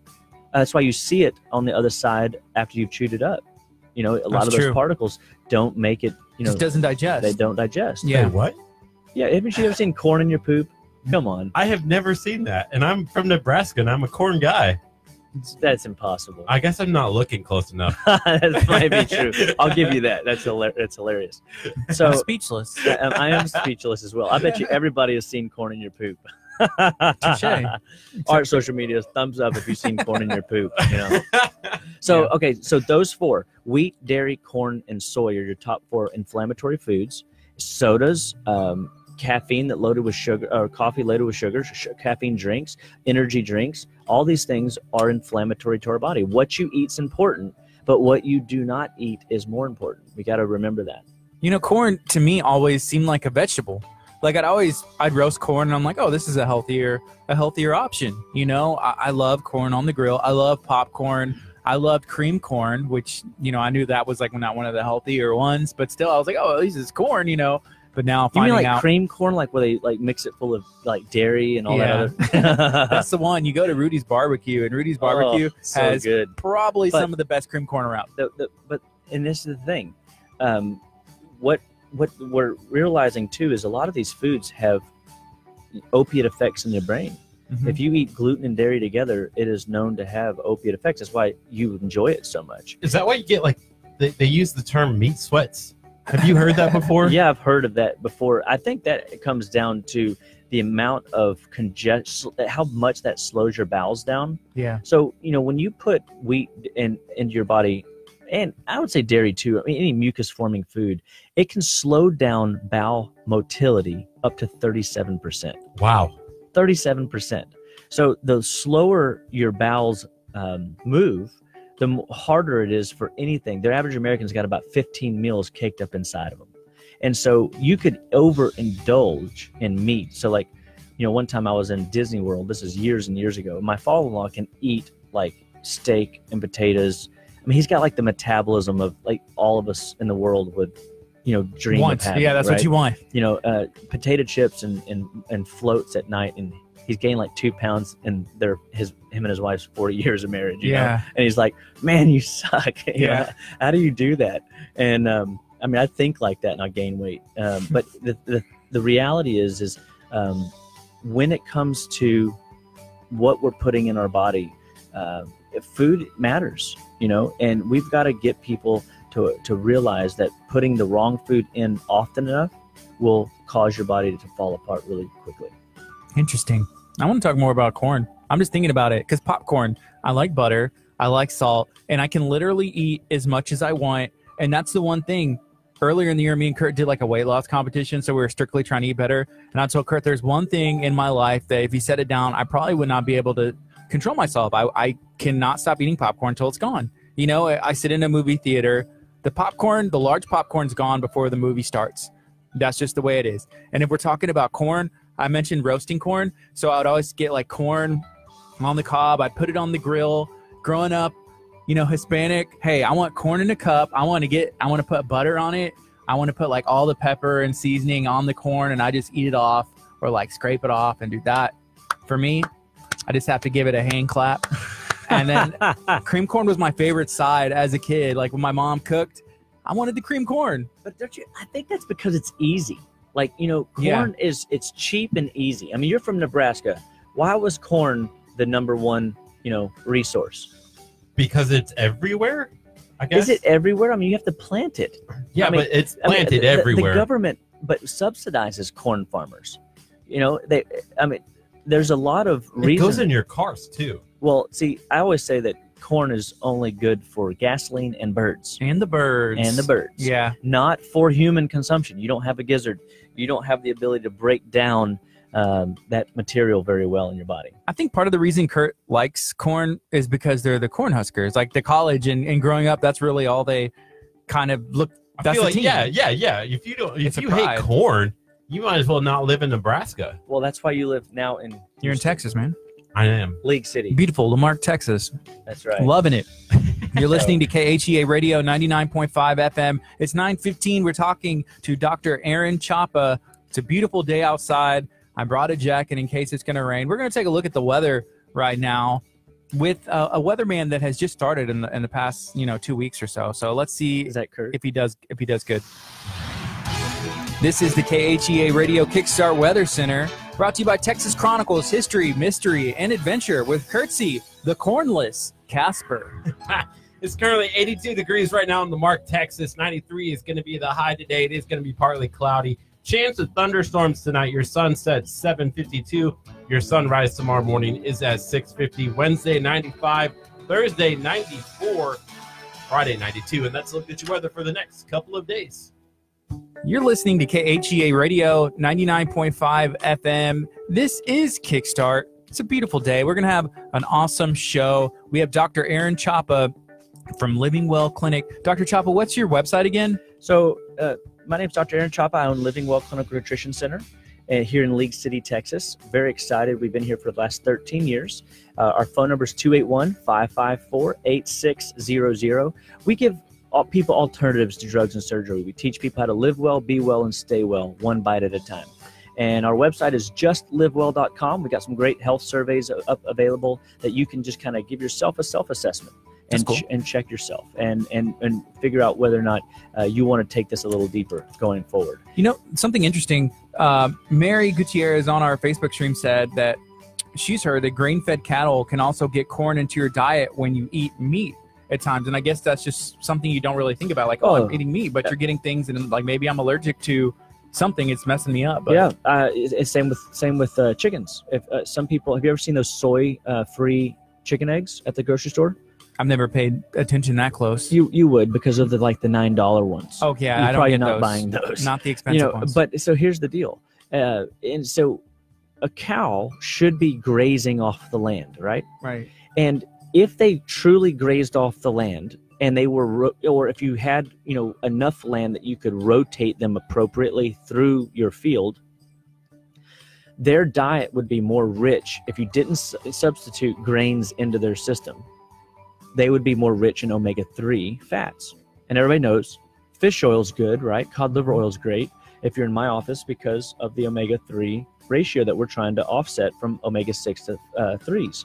That's why you see it on the other side after you've chewed it up. You know, a lot of those particles don't make it. You know, it doesn't digest. They don't digest. Yeah. Wait, what? Yeah. Haven't you ever seen corn in your poop? Come on. I have never seen that, and I'm from Nebraska, and I'm a corn guy. That's impossible. I guess I'm not looking close enough. That might be true. I'll give you that. That's hilarious. So I'm speechless. I am speechless as well. I bet you everybody has seen corn in your poop. Our social media, thumbs up if you've seen corn in your poop. You know? So, okay, so those four, wheat, dairy, corn, and soy are your top four inflammatory foods. Sodas, caffeine that loaded with sugar, or coffee loaded with sugar, caffeine drinks, energy drinks, all these things are inflammatory to our body. What you eat's important, but what you do not eat is more important. We got to remember that. You know, corn to me always seemed like a vegetable. Like I'd roast corn and I'm like, oh, this is a healthier option. You know, I love corn on the grill. I love popcorn. I loved cream corn, which, you know, I knew that was like not one of the healthier ones, but still I was like, oh, at least it's corn, you know. But now finding out. You mean like cream corn, like where they like mix it full of like dairy and all that other. That's the one. You go to Rudy's Barbecue, and Rudy's Barbecue has probably some of the best cream corn around. And this is the thing. What we're realizing too is a lot of these foods have opiate effects in your brain. Mm-hmm. If you eat gluten and dairy together, it is known to have opiate effects. That's why you enjoy it so much. Is that why you get like they use the term meat sweats? Have you heard that before? Yeah, I've heard of that before. I think that it comes down to the amount of congestion, how much that slows your bowels down. Yeah. So, you know, when you put wheat into your body, and I would say dairy too, I mean, any mucus-forming food, it can slow down bowel motility up to 37%. Wow. 37%. So the slower your bowels move, the harder it is for anything. Their average American's got about 15 meals caked up inside of them. And so you could overindulge in meat. So like, you know, one time I was in Disney World, this is years and years ago. My father-in-law can eat like steak and potatoes. I mean, he's got like the metabolism of like all of us in the world would, you know, dream of having. Yeah, that's right? What you want. You know, potato chips and floats at night, and he's gained like 2 pounds in him and his wife's 40 years of marriage. You know? And he's like, man, you suck. You know, how do you do that? And I mean, I think like that and I gain weight. But the reality is when it comes to what we're putting in our body, food matters, you know, and we've got to get people to realize that putting the wrong food in often enough will cause your body to fall apart really quickly. Interesting. I want to talk more about corn. I'm just thinking about it because popcorn, I like butter, I like salt, and I can literally eat as much as I want. And that's the one thing. Earlier in the year, me and Kurt did like a weight loss competition, so we were strictly trying to eat better. And I told Kurt, there's one thing in my life that if you set it down, I probably would not be able to control myself. I cannot stop eating popcorn until it's gone. You know, I sit in a movie theater, the large popcorn's gone before the movie starts. That's just the way it is. And if we're talking about corn, I mentioned roasting corn, so I would always get like corn on the cob. I'd put it on the grill. Growing up, you know, Hispanic, hey, I want corn in a cup. I want to put butter on it. I want to put like all the pepper and seasoning on the corn, and I just eat it off or like scrape it off and do that. For me, I just have to give it a hand clap. And then cream corn was my favorite side as a kid. Like when my mom cooked, I wanted the cream corn. But don't you, I think that's because it's easy. Like, you know, corn is, it's cheap and easy. I mean, you're from Nebraska. Why was corn the #1, you know, resource? Because it's everywhere, I guess. Is it everywhere? I mean, you have to plant it. Yeah, I mean, but it's planted everywhere. The government, but subsidizes corn farmers. You know, they, I mean, there's a lot of reasons. It goes in your cars too. Well, see, I always say that corn is only good for gasoline and birds. And the birds. And the birds. Yeah. Not for human consumption. You don't have a gizzard. You don't have the ability to break down that material very well in your body. I think part of the reason Curt likes corn is because they're the corn huskers. Like the college and growing up, that's really all they kind of look. I feel like, yeah. If you don't, if you hate corn, you might as well not live in Nebraska. Well, that's why you live now in. You're in Texas, man. I am. League City. Beautiful. La Marque, Texas. That's right. Loving it. You're listening to KHEA Radio 99.5 FM. It's 9:15. We're talking to Dr. Aaron Chapa. It's a beautiful day outside. I brought a jacket in case it's going to rain. We're going to take a look at the weather right now with a weatherman that has just started in the past, you know, 2 weeks or so. So let's see if he does good. This is the KHEA Radio Kickstart Weather Center, brought to you by Texas Chronicles, History, Mystery, and Adventure with Curtsy, the Cornless Casper. It's currently 82 degrees right now in La Marque, Texas. 93 is going to be the high today. It is going to be partly cloudy. Chance of thunderstorms tonight. Your sunset 7:52. Your sunrise tomorrow morning is at 6:50. Wednesday 95. Thursday 94. Friday 92. And that's a look at your weather for the next couple of days. You're listening to KHEA Radio 99.5 FM. This is Kickstart. It's a beautiful day. We're going to have an awesome show. We have Dr. Aaron Chapa from Living Well Clinic. Dr. Chapa, what's your website again? So, my name is Dr. Aaron Chapa. I own Living Well Clinical Nutrition Center here in League City, Texas. Very excited. We've been here for the last 13 years. Our phone number is 281-554-8600. We give people alternatives to drugs and surgery. We teach people how to live well, be well, and stay well, one bite at a time. And our website is justlivewell.com. We got some great health surveys up available that you can just kind of give yourself a self-assessment. And, cool. And check yourself and figure out whether or not you want to take this a little deeper going forward. You know, something interesting, Mary Gutierrez on our Facebook stream said that she's heard that grain-fed cattle can also get corn into your diet when you eat meat at times. And I guess that's just something you don't really think about, like, oh, I'm eating meat, but you're getting things and like maybe I'm allergic to something, it's messing me up. But. Yeah, it's same with chickens. If some people, have you ever seen those soy-free chicken eggs at the grocery store? I've never paid attention that close. You would because of the like the $9 ones. Oh yeah, you're probably not buying those. Not the expensive ones. But so here's the deal, and so a cow should be grazing off the land, right? Right. And if they truly grazed off the land, and they were, or if you had enough land that you could rotate them appropriately through your field, their diet would be more rich if you didn't substitute grains into their system. They would be more rich in omega-3 fats. And everybody knows fish oil is good, right? Cod liver oil is great if you're in my office because of the omega-3 ratio that we're trying to offset from omega-6 to 3s.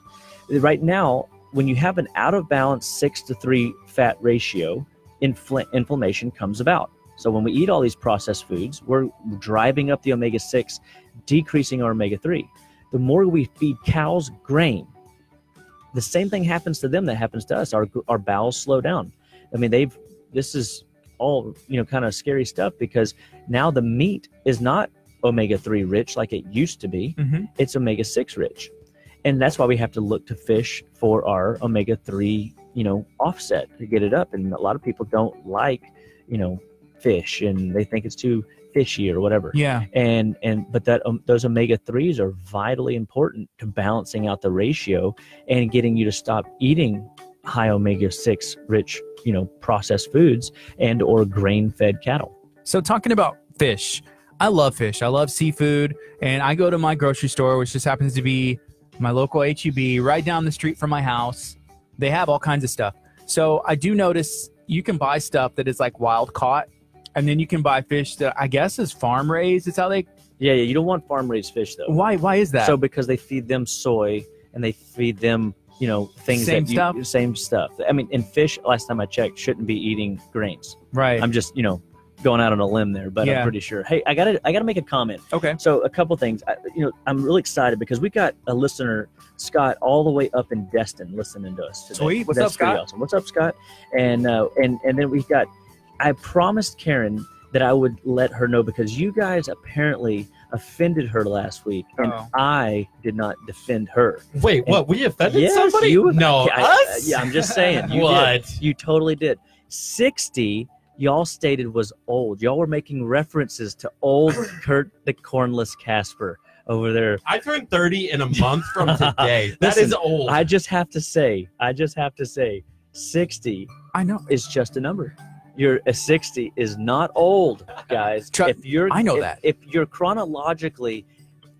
Right now, when you have an out-of-balance 6-to-3 fat ratio, inflammation comes about. So when we eat all these processed foods, we're driving up the omega-6, decreasing our omega-3. The more we feed cows grain, the same thing happens to them that happens to us. Our bowels slow down. I mean, this is all, kind of scary stuff because now the meat is not omega-3 rich like it used to be. Mm-hmm. It's omega-6 rich. And that's why we have to look to fish for our omega-3, offset to get it up. And a lot of people don't like, fish and they think it's too fishy or whatever. Yeah. But that those omega-3s are vitally important to balancing out the ratio and getting you to stop eating high omega-6 rich, processed foods and or grain-fed cattle. So talking about fish, I love fish. I love seafood. And I go to my grocery store, which just happens to be my local H-E-B right down the street from my house. They have all kinds of stuff. So I do notice you can buy stuff that is like wild caught. And then you can buy fish that I guess is farm raised. It's how they. Yeah, you don't want farm raised fish though. Why? Why is that? So because they feed them soy and they feed them, you know, things same stuff. I mean, and fish, last time I checked, shouldn't be eating grains. Right. I'm just, you know, going out on a limb there, but yeah. I'm pretty sure. Hey, I gotta make a comment. Okay. So a couple things. I'm really excited because we got a listener, Scott, all the way up in Destin, listening to us today. Sweet. What's up, Scott? Awesome. What's up, Scott? And then we got. I promised Karen that I would let her know because you guys apparently offended her last week, and I did not defend her. Wait, and what? We offended somebody? You, no, us? Yeah, I'm just saying. You what? Did. You totally did. 60. Y'all stated was old. Y'all were making references to old Kurt the Cornless Casper over there. I turned 30 in a month from today. That is old. I just have to say, 60 I know is just a number. Your 60 is not old, guys. If you're chronologically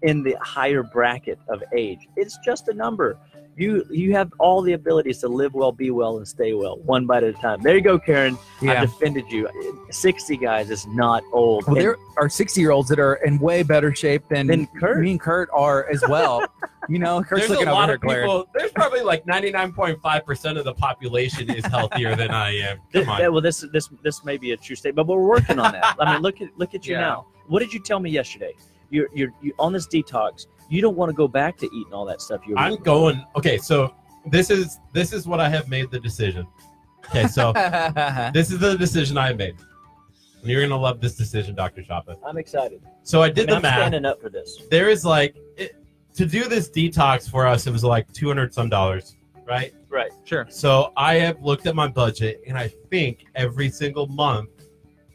in the higher bracket of age, it's just a number. You have all the abilities to live well, be well, and stay well, one bite at a time. There you go, Karen. Yeah. I defended you. 60, guys, is not old. Well, there are 60-year-olds that are in way better shape than Kurt. Me and Kurt are as well. You know, Kurt's looking over here, Claire. There's probably like 99.5% of the population is healthier than I am. Come on. Well, this may be a true statement, but we're working on that. I mean, look at you now. What did you tell me yesterday? You're on this detox. You don't want to go back to eating all that stuff. Okay, so this is what I have made the decision. Okay, so this is the decision I have made. And you're going to love this decision, Dr. Chapa. I'm excited. So I mean, the math. I'm standing up for this. There is to do this detox for us, it was like $200 some, right? Right, sure. So I have looked at my budget, and I think every single month,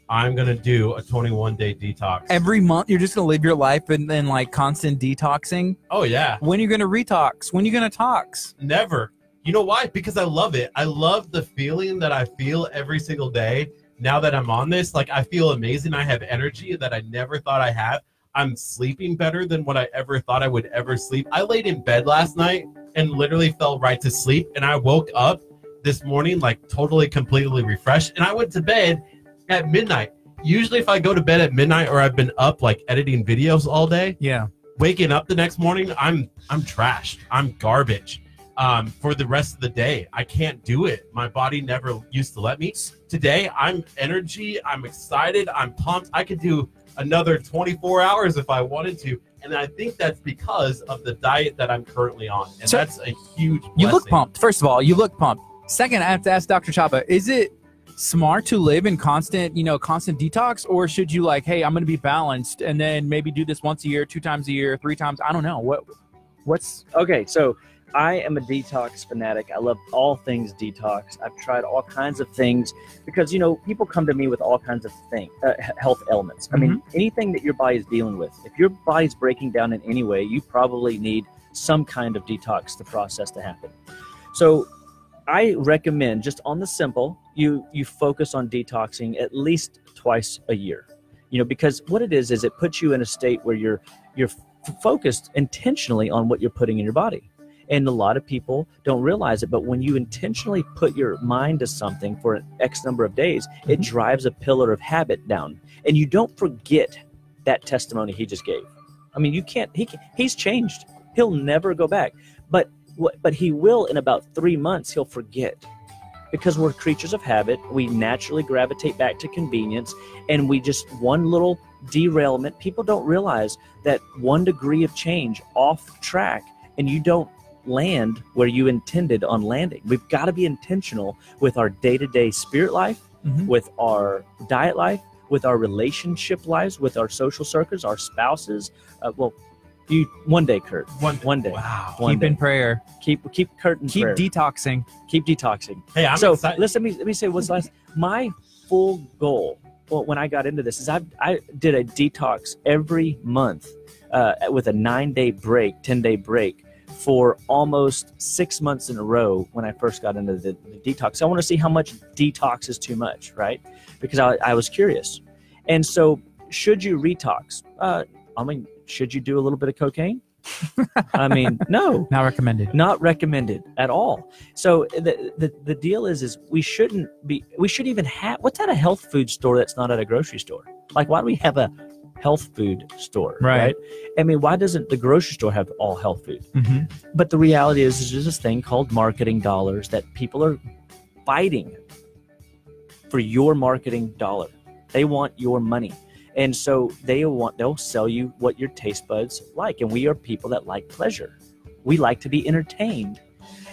I'm going to do a 21-day detox. Every month? You're just going to live your life and then constant detoxing? Oh, yeah. When are you going to retox? When are you going to tox? Never. You know why? Because I love it. I love the feeling that I feel every single day now that I'm on this. I feel amazing. I have energy that I never thought I had. I'm sleeping better than what I ever thought I would ever sleep. I laid in bed last night and literally fell right to sleep, and I woke up this morning totally, completely refreshed, and I went to bed at midnight. Usually if I go to bed at midnight or I've been up editing videos all day, waking up the next morning, I'm trashed. I'm garbage for the rest of the day. I can't do it. My body never used to let me. Today, I'm energy. I'm excited. I'm pumped. I could do another 24 hours if I wanted to. And I think that's because of the diet that I'm currently on. And so that's a huge blessing. You look pumped. First of all, you look pumped. Second, I have to ask Dr. Chapa, is it smart to live in constant detox, or should you hey, I'm going to be balanced and then maybe do this once a year, 2 times a year, 3 times? I don't know. What's okay? So I am a detox fanatic. I love all things detox. I've tried all kinds of things because, people come to me with all kinds of things, health ailments. I mean, anything that your body is dealing with, if your body's breaking down in any way, you probably need some kind of detox to process to happen. So I recommend just on the simple, you focus on detoxing at least twice a year, because what it is it puts you in a state where you're focused intentionally on what you're putting in your body. And a lot of people don't realize it, but when you intentionally put your mind to something for an X number of days, it drives a pillar of habit down, and you don't forget that testimony he just gave. I mean, you can't, he's changed. He'll never go back, but he will in about 3 months, he'll forget. Because we're creatures of habit, we naturally gravitate back to convenience, and we just one little derailment. People don't realize that 1 degree of change off track, and you don't land where you intended on landing. We've got to be intentional with our day-to-day spirit life, with our diet life, with our relationship lives, with our social circles, our spouses. You one day, Kurt. One day. Wow. Keep in prayer. Keep Kurt in prayer. Keep detoxing. Keep detoxing. Hey, I'm so excited. Listen, let me say what's last. My full goal, when I got into this, is I did a detox every month with a 10-day break for almost 6 months in a row when I first got into the detox. I want to see how much detox is too much, right? Because I was curious. And so, should you retox? Should you do a little bit of cocaine? I mean, no. Not recommended. Not recommended at all. So the deal is we shouldn't be, we should even have, what's at a health food store that's not at a grocery store? Why do we have a health food store, right? I mean, why doesn't the grocery store have all health food? Mm-hmm. But the reality is there's this thing called marketing dollars that people are fighting for your marketing dollar. They want your money. And so they'll sell you what your taste buds like. And we are people that like pleasure. We like to be entertained.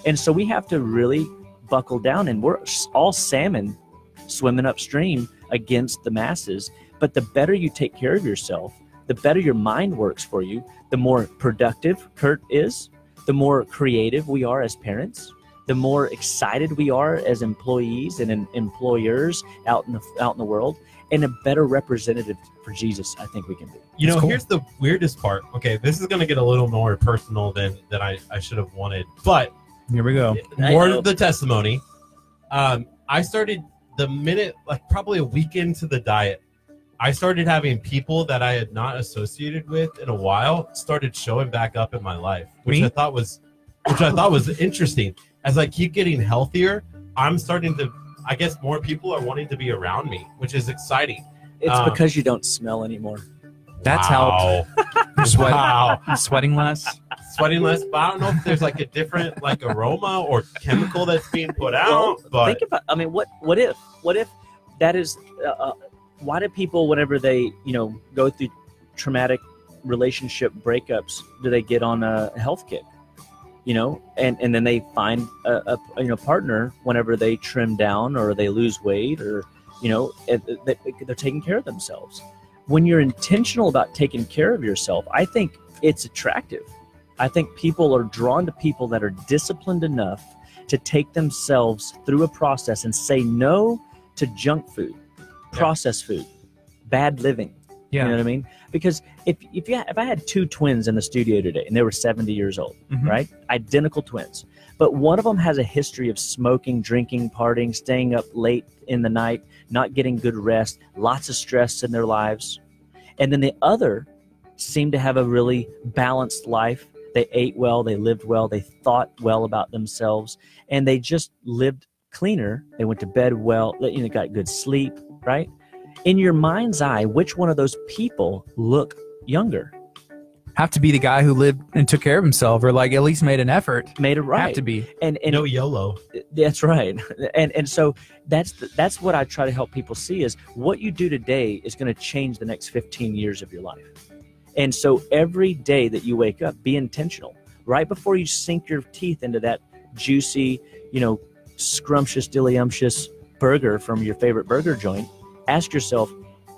And so we have to really buckle down, and we're all salmon swimming upstream against the masses. But the better you take care of yourself, the better your mind works for you, the more productive Kurt is, the more creative we are as parents, the more excited we are as employees and employers out in the world, and a better representative for Jesus, I think we can be. You know, here's the weirdest part. Okay, this is going to get a little more personal than I should have wanted, but here we go. More of the testimony. I started the minute, like probably a week into the diet, I started having people that I had not associated with in a while started showing back up in my life, which I thought was interesting. As I keep getting healthier, I'm starting to, I guess more people are wanting to be around me, which is exciting. It's because you don't smell anymore. That's helped. Sweating less. Sweating less, but I don't know if there's like a different like aroma or chemical that's being put out. Well, but think about, I mean, what if that is? Why do people, whenever they go through traumatic relationship breakups, do they get on a health kick? And then they find a partner whenever they trim down or they lose weight, or they're taking care of themselves. When you're intentional about taking care of yourself, I think it's attractive. I think people are drawn to people that are disciplined enough to take themselves through a process and say no to junk food, processed food, bad living. Yeah. You know what I mean? Because if I had two twins in the studio today and they were 70 years old, mm-hmm. right? Identical twins. But one of them has a history of smoking, drinking, partying, staying up late in the night, not getting good rest, lots of stress in their lives. And then the other seemed to have a really balanced life. They ate well, they lived well, they thought well about themselves, and they just lived cleaner. They went to bed well, they got good sleep, right? In your mind's eye, which one of those people look younger? Have to be the guy who lived and took care of himself, or like at least made an effort. Made it right. Have to be. And no YOLO. That's right. And so that's what I try to help people see is what you do today is going to change the next 15 years of your life. And so every day that you wake up, be intentional. Right before you sink your teeth into that juicy, scrumptious, dilly-umptious burger from your favorite burger joint, ask yourself,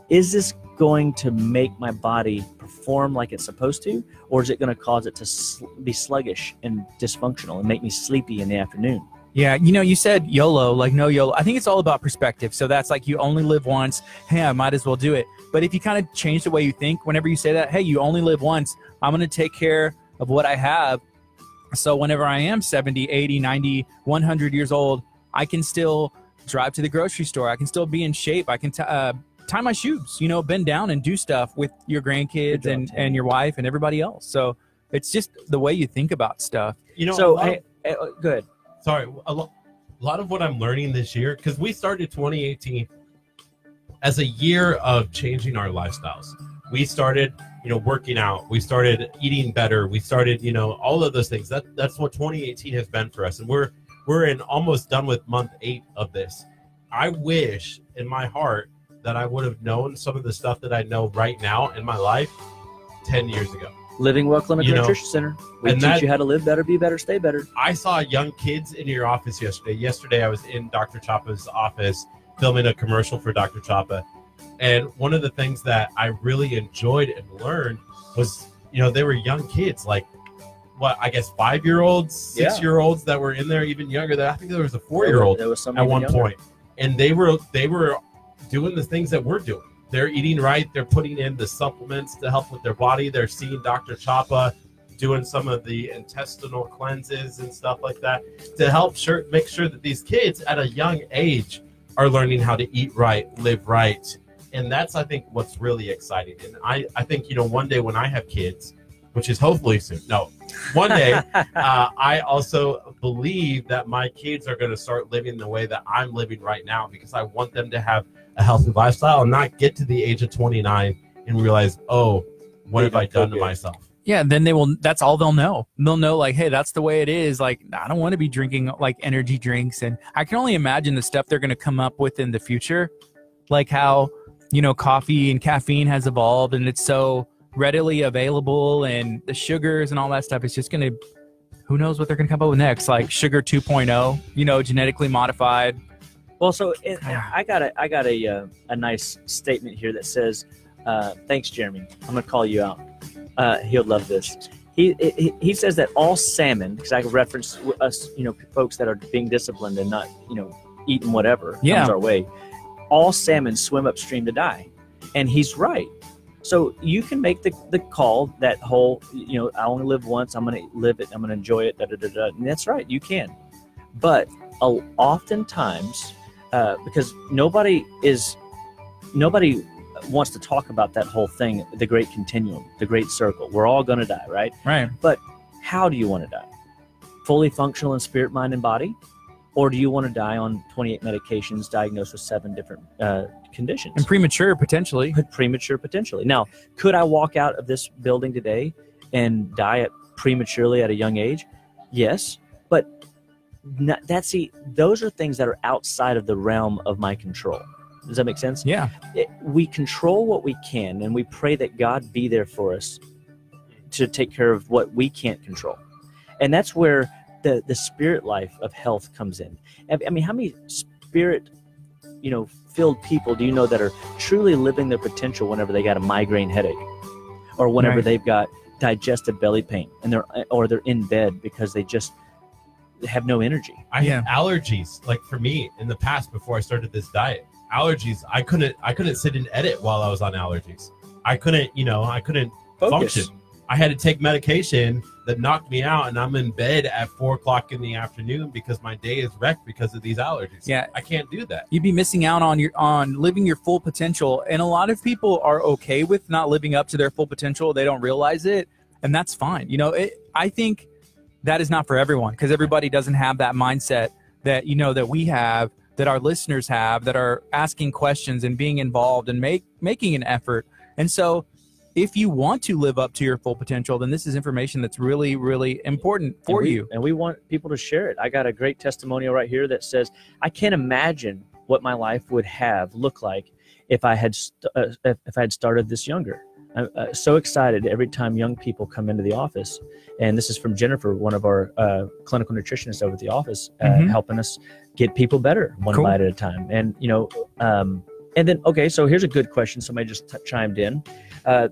is this going to make my body perform like it's supposed to, or is it going to cause it to be sluggish and dysfunctional and make me sleepy in the afternoon? Yeah, you said YOLO, like no YOLO. I think it's all about perspective. So that's like you only live once. Hey, I might as well do it. But if you kind of change the way you think, whenever you say that, hey, you only live once, I'm going to take care of what I have. So whenever I am 70, 80, 90, 100 years old, I can still drive to the grocery store. I can still be in shape. I can tie my shoes, bend down and do stuff with your grandkids and your wife and everybody else. So it's just the way you think about stuff. So good. Sorry. A lot of what I'm learning this year, because we started 2018 as a year of changing our lifestyles. We started, working out. We started eating better. We started, all of those things. That's what 2018 has been for us. And we're almost done with month 8 of this. I wish in my heart that I would have known some of the stuff that I know right now in my life 10 years ago. Living Well Clinical Nutrition Center. We teach you how to live better, be better, stay better. I saw young kids in your office yesterday. Yesterday I was in Dr. Chapa's office filming a commercial for Dr. Chapa. And one of the things that I really enjoyed and learned was, they were young kids, like, what, I guess 5-year-olds, 6-year-olds that were in there, even younger. I think there was a 4-year-old at one point. And they were doing the things that we're doing. They're eating right. They're putting in the supplements to help with their body. They're seeing Dr. Chapa doing some of the intestinal cleanses and stuff like that to help make sure that these kids at a young age are learning how to eat right, live right. And that's, I think, what's really exciting. And I think, one day when I have kids, which is hopefully soon. No, one day, I also believe that my kids are going to start living the way that I'm living right now, because I want them to have a healthy lifestyle and not get to the age of 29 and realize, oh, what have I done to myself? Yeah, then they will. That's all they'll know. They'll know, like, hey, that's the way it is. Like, I don't want to be drinking like energy drinks, and I can only imagine the stuff they're going to come up with in the future, like how, you know, coffee and caffeine has evolved, and it's so readily available, and the sugars and all that stuff. It's just going to, who knows what they're going to come up with next? Like sugar 2.0, you know, genetically modified. Well, so it, I got a nice statement here that says, thanks, Jeremy. I'm going to call you out. He'll love this. He says that all salmon, because I reference us, you know, folks that are being disciplined and not, you know, eating whatever comes our way. All salmon swim upstream to die, and he's right. So you can make the call, that whole, you know, I only live once. I'm going to live it. I'm going to enjoy it. Da, da, da, da. And that's right. You can, but oftentimes, because nobody wants to talk about that whole thing, the great continuum, the great circle. We're all going to die, right? Right. But how do you want to die? Fully functional in spirit, mind, and body? Or do you want to die on 28 medications diagnosed with 7 different conditions? And premature, potentially. Premature, potentially. Now, could I walk out of this building today and die prematurely at a young age? Yes. But those are things that are outside of the realm of my control. Does that make sense? Yeah. We control what we can, and we pray that God be there for us to take care of what we can't control. And that's where the spirit life of health comes in. I mean, how many spirit, you know, filled people do you know that are truly living their potential whenever they got a migraine headache, or whenever they've got digestive belly pain, and they're in bed because they just have no energy. I had allergies, like for me in the past before I started this diet. Allergies, I couldn't sit and edit while I was on allergies. I couldn't function. I had to take medication that knocked me out, and I'm in bed at 4:00 in the afternoon because my day is wrecked because of these allergies. Yeah, I can't do that. You'd be missing out on living your full potential, and a lot of people are okay with not living up to their full potential. They don't realize it, and that's fine. You know, I think that is not for everyone, because everybody doesn't have that mindset that, you know, that we have, that our listeners have, that are asking questions and being involved and making an effort. And so if you want to live up to your full potential, then this is information that's really, really important for you. And we want people to share it. I got a great testimonial right here that says, I can't imagine what my life would have looked like if I had started this younger. I'm so excited every time young people come into the office. And this is from Jennifer, one of our clinical nutritionists over at the office, helping us get people better one bite at a time. And, you know, and then, okay, so here's a good question. Somebody just chimed in.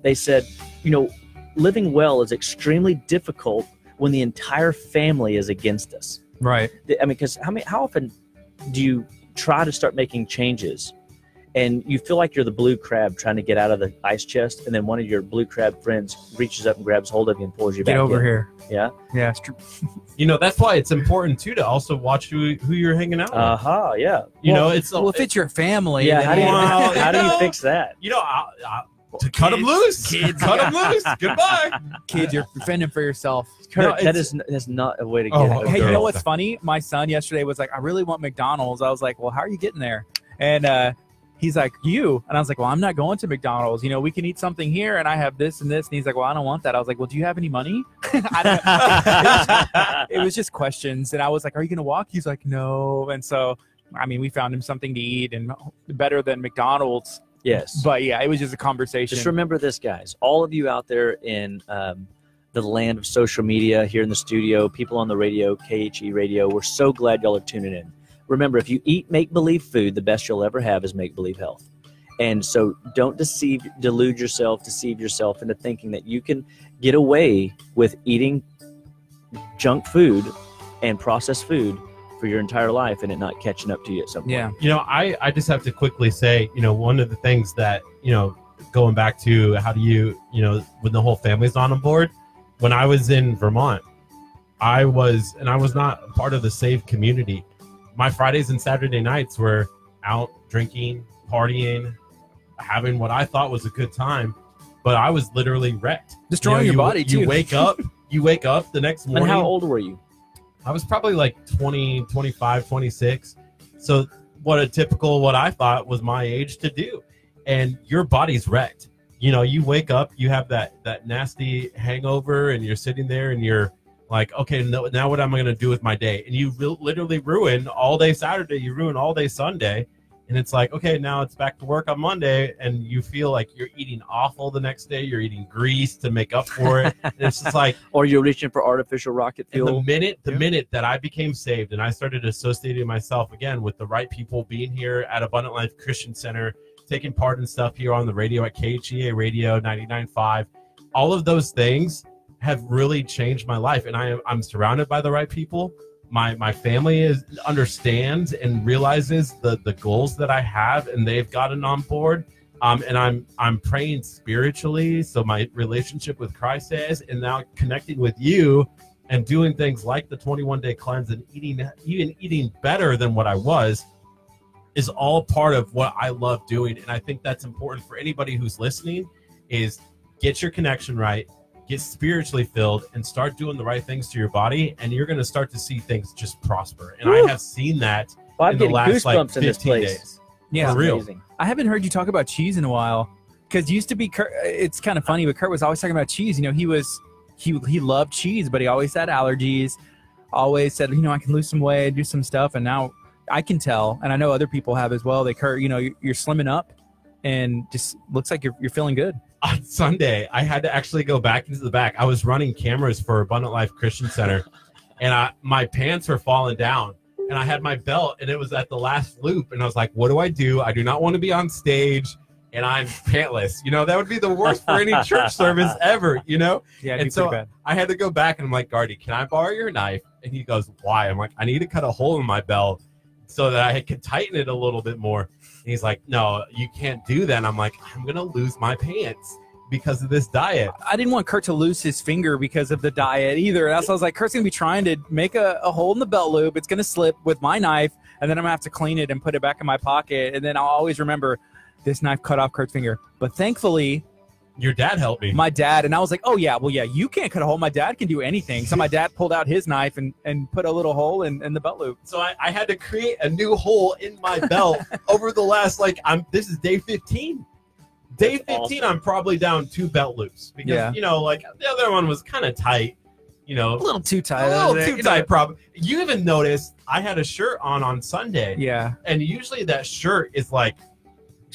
They said, you know, living well is extremely difficult when the entire family is against us. Right. I mean, because how often do you try to start making changes, and you feel like you're the blue crab trying to get out of the ice chest, and then one of your blue crab friends reaches up and grabs hold of you and pulls you back in. Get over here. Yeah. Yeah, it's true. You know, that's why it's important, too, to also watch who you're hanging out with. Uh-huh, yeah. You know, it's... Well, if it's your family... Yeah, how do you fix that? You know, cut them loose. Kids. Cut them loose. Goodbye. Kids, you're fending for yourself. Kurt, no, that is not a way to get it. Hey, you know what's funny? My son yesterday was like, I really want McDonald's. I was like, well, how are you getting there? And... he's like, you. And I was like, well, I'm not going to McDonald's. You know, we can eat something here, and I have this and this. And he's like, well, I don't want that. I was like, well, do you have any money? It was just questions. And I was like, are you going to walk? He's like, no. And so, I mean, we found him something to eat, and better than McDonald's. Yes. But, yeah, it was just a conversation. Just remember this, guys. All of you out there in the land of social media, here in the studio, people on the radio, KHE Radio, we're so glad y'all are tuning in. Remember, if you eat make-believe food, the best you'll ever have is make-believe health. And so don't deceive yourself into thinking that you can get away with eating junk food and processed food for your entire life and it not catching up to you at some point. Yeah. You know, I just have to quickly say, you know, one of the things that, you know, going back to how do you, you know, when the whole family's not on board, when I was in Vermont, I was not part of the SAVE community. My Fridays and Saturday nights were out drinking, partying, having what I thought was a good time, but I was literally wrecked. Destroying your body, too. You wake up the next morning. And how old were you? I was probably like 20, 25, 26. So what I thought was my age to do. And your body's wrecked. you know, you wake up, you have that nasty hangover, and you're sitting there and you're like, okay, no, now what am I going to do with my day? And you literally ruin all day Saturday. You ruin all day Sunday. And it's like, okay, now it's back to work on Monday. And you feel like you're eating awful the next day. You're eating grease to make up for it. And it's just like. Or you're reaching for artificial rocket fuel. And the minute that I became saved and I started associating myself again with the right people, being here at Abundant Life Christian Center, taking part in stuff here on the radio at KHEA Radio 99.5, all of those things have really changed my life. And I'm surrounded by the right people. My family understands and realizes the goals that I have, and they've gotten on board. And I'm praying spiritually, so my relationship with Christ is, and now connecting with you and doing things like the 21-day cleanse and even eating better than what I was is all part of what I love doing. And I think that's important for anybody who's listening, is get your connection right, get spiritually filled, and start doing the right things to your body, and you're going to start to see things just prosper. And I have seen that in the last like 15 days. Yeah, for real. I haven't heard you talk about cheese in a while, because used to be Kurt, it's kind of funny, but Kurt was always talking about cheese. You know, he loved cheese, but he always had allergies. Always said, you know, I can lose some weight, do some stuff, and now I can tell, and I know other people have as well. They, Kurt, you know, you're slimming up, and just looks like you're feeling good. On Sunday, I had to actually go back into the back. I was running cameras for Abundant Life Christian Center, and my pants were falling down, and I had my belt, and it was at the last loop, and I was like, what do? I do not want to be on stage, and I'm pantless. You know, that would be the worst for any church service ever, you know? Yeah, and so bad. I had to go back, and I'm like, Gardy, can I borrow your knife? And he goes, why? I'm like, I need to cut a hole in my belt so that I could tighten it a little bit more. And he's like, no, you can't do that. And I'm like, I'm going to lose my pants because of this diet. I didn't want Kurt to lose his finger because of the diet either. That's why I was like, Kurt's going to be trying to make a hole in the belt loop. It's going to slip with my knife, and then I'm going to have to clean it and put it back in my pocket. And then I'll always remember this knife cut off Kurt's finger. But thankfully, your dad helped me. My dad. And I was like, oh, yeah, well, yeah, you can't cut a hole. My dad can do anything. So my dad pulled out his knife and put a little hole in the belt loop. So I had to create a new hole in my belt over the last, like, this is day 15. Day 15, awesome. I'm probably down 2 belt loops. Because, you know, like, the other one was kind of tight, you know. A little too tight. A little too tight, probably. You even noticed I had a shirt on Sunday. Yeah. And usually that shirt is, like,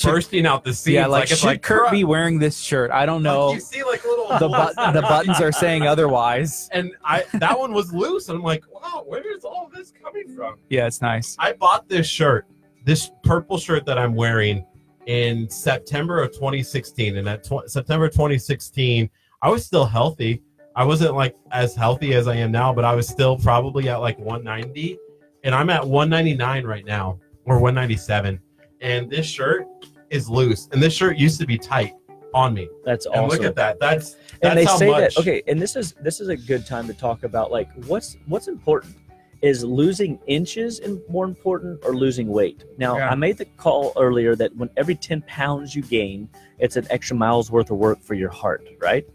bursting out the seams. Yeah, like, should Kurt be wearing this shirt? I don't know. Like, you see, like, little the buttons are saying otherwise. And that one was loose, and I'm like, wow, where is all this coming from? Yeah, it's nice. I bought this shirt, this purple shirt that I'm wearing, in September of 2016. And at September 2016, I was still healthy. I wasn't like as healthy as I am now, but I was still probably at like 190, and I'm at 199 right now, or 197. And this shirt is loose, and this shirt used to be tight on me. That's awesome. And look at that. That's how much. Okay, and this is a good time to talk about, like, what's important. Is losing inches more important, or losing weight? Now, I made the call earlier that when every 10 pounds you gain, it's an extra mile's worth of work for your heart, right?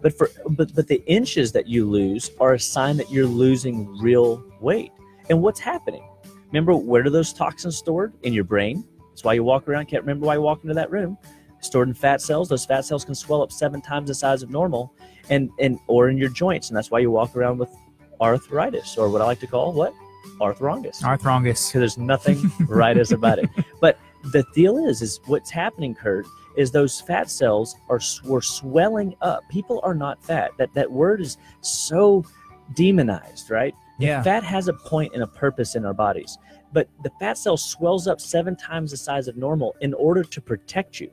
But the inches that you lose are a sign that you're losing real weight. And what's happening? Remember, where are those toxins stored? In your brain. That's why you walk around, can't remember why you walk into that room. Stored in fat cells. Those fat cells can swell up 7 times the size of normal, or in your joints, and that's why you walk around with arthritis, or what I like to call arthrongus. Arthrongus. Because there's nothing rightus about it. But the deal is what's happening, Kurt, is those fat cells were swelling up. People are not fat. That word is so demonized, right? Yeah. Fat has a point and a purpose in our bodies. But the fat cell swells up 7 times the size of normal in order to protect you.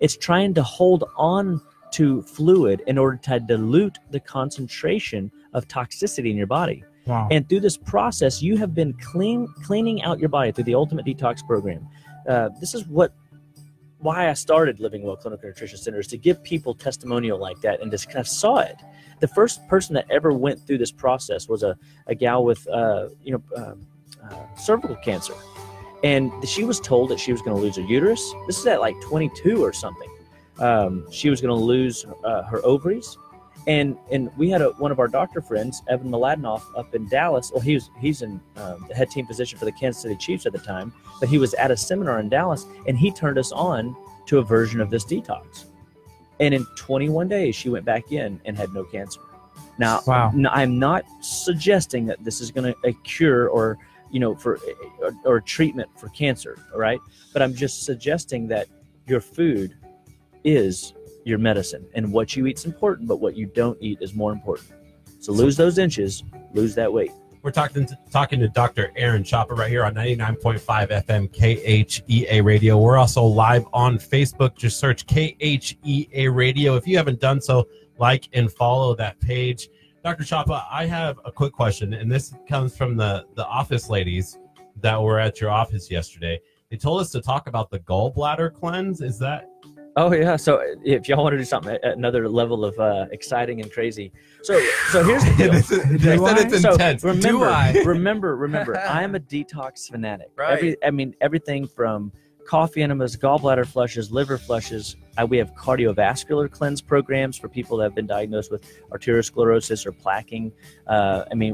It's trying to hold on to fluid in order to dilute the concentration of toxicity in your body. Wow. And through this process, you have been cleaning out your body through the Ultimate Detox Program. This is why I started Living Well Clinical Nutrition Center, is to give people testimonial like that, and just kind of saw it. The first person that ever went through this process was a gal with cervical cancer, and she was told that she was going to lose her uterus. This is at like 22 or something. She was going to lose her ovaries, and we had one of our doctor friends, Evan Mladenoff, up in Dallas. Well, he's in the head team physician for the Kansas City Chiefs at the time, but he was at a seminar in Dallas, and he turned us on to a version of this detox. And in 21 days, she went back in and had no cancer. Now, wow. I'm not suggesting that this is going to cure or, you know, for or treatment for cancer, all right? But I'm just suggesting that your food is your medicine, and what you eat is important, but what you don't eat is more important. So lose those inches, lose that weight. We're talking to Dr. Aaron Chapa right here on 99.5 FM KHEA Radio. We're also live on Facebook. Just search KHEA Radio. If you haven't done so, like and follow that page. Dr. Chapa, I have a quick question, and this comes from the office ladies that were at your office yesterday. They told us to talk about the gallbladder cleanse. Is that? Oh, yeah. So if y'all want to do something at another level of exciting and crazy. So here's the deal. It's intense. So remember, remember, I am a detox fanatic. Right. Everything from coffee enemas, gallbladder flushes, liver flushes. We have cardiovascular cleanse programs for people that have been diagnosed with arteriosclerosis or plaquing.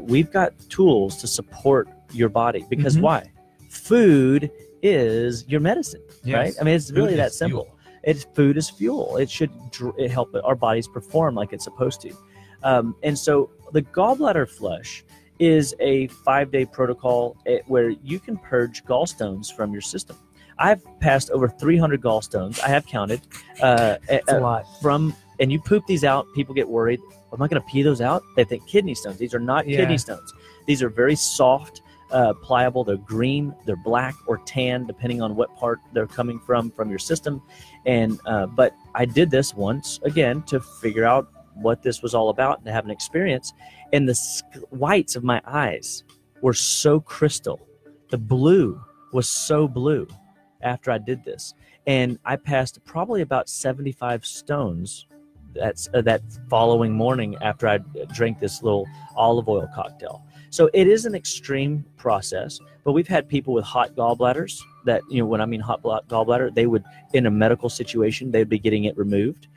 We've got tools to support your body because why? Food is your medicine, right? It's really that simple. Food is fuel. It should help our bodies perform like it's supposed to. And so the gallbladder flush is a 5-day protocol where you can purge gallstones from your system. I've passed over 300 gallstones. I have counted. That's a lot. And you poop these out. People get worried. Am I going to pee those out? They think kidney stones. These are not kidney stones. These are very soft, pliable. They're green, they're black or tan, depending on what part they're coming from your system. And but I did this once again to figure out what this was all about and to have an experience. And the whites of my eyes were so crystal. The blue was so blue after I did this. And I passed probably about 75 stones that following morning after I drank this little olive oil cocktail. So it is an extreme process, but we've had people with hot gallbladders that, you know, when I mean hot gallbladder, they would, in a medical situation, they'd be getting it removed.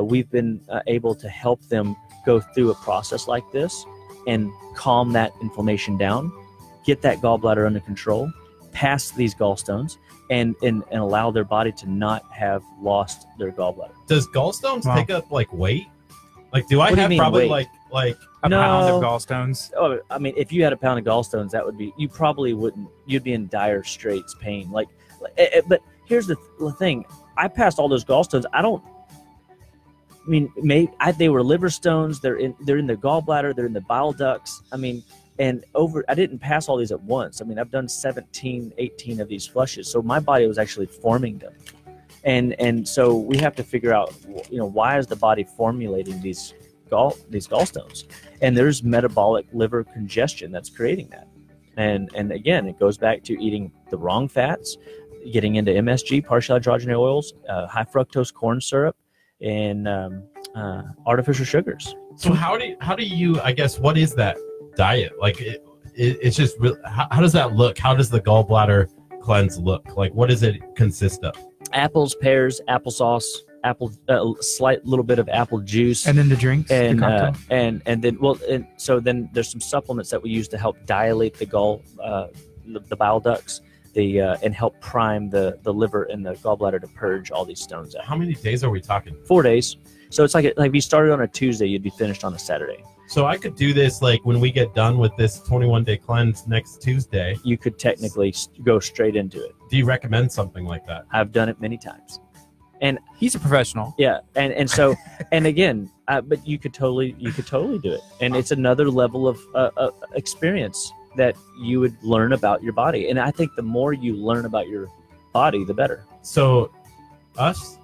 We've been able to help them go through a process like this and calm that inflammation down, get that gallbladder under control, pass these gallstones, and allow their body to not have lost their gallbladder. Does gallstones take up, like, weight? Like, do I have probably, weight? Like a pound of gallstones? Oh, I mean, if you had a pound of gallstones, that would be, you probably wouldn't, you'd be in dire straits, pain. But here's the thing. I passed all those gallstones. They were liver stones. They're in the gallbladder. They're in the bile ducts. I didn't pass all these at once. I've done 17, 18 of these flushes. So my body was actually forming them. And so we have to figure out, why is the body formulating these gallstones? And there's metabolic liver congestion that's creating that. And again, it goes back to eating the wrong fats, getting into MSG, partial hydrogenated oils, high fructose corn syrup, and artificial sugars. So how do you, I guess, what is that diet? Like, it's just, how does that look? How does the gallbladder cleanse look? Like, what does it consist of? Apples, pears, applesauce, slight little bit of apple juice, and then the drinks, and the cocktail. and then there's some supplements that we use to help dilate the bile ducts, and help prime the liver and the gallbladder to purge all these stones out. How many days are we talking? 4 days. So it's like if you started on a Tuesday, you'd be finished on a Saturday. So I could do this, like, when we get done with this 21-day cleanse next Tuesday. You could technically go straight into it. Do you recommend something like that? I've done it many times. And he's a professional. Yeah. And so, and again, but you could totally do it. And it's another level of experience that you would learn about your body. And I think the more you learn about your body, the better. So us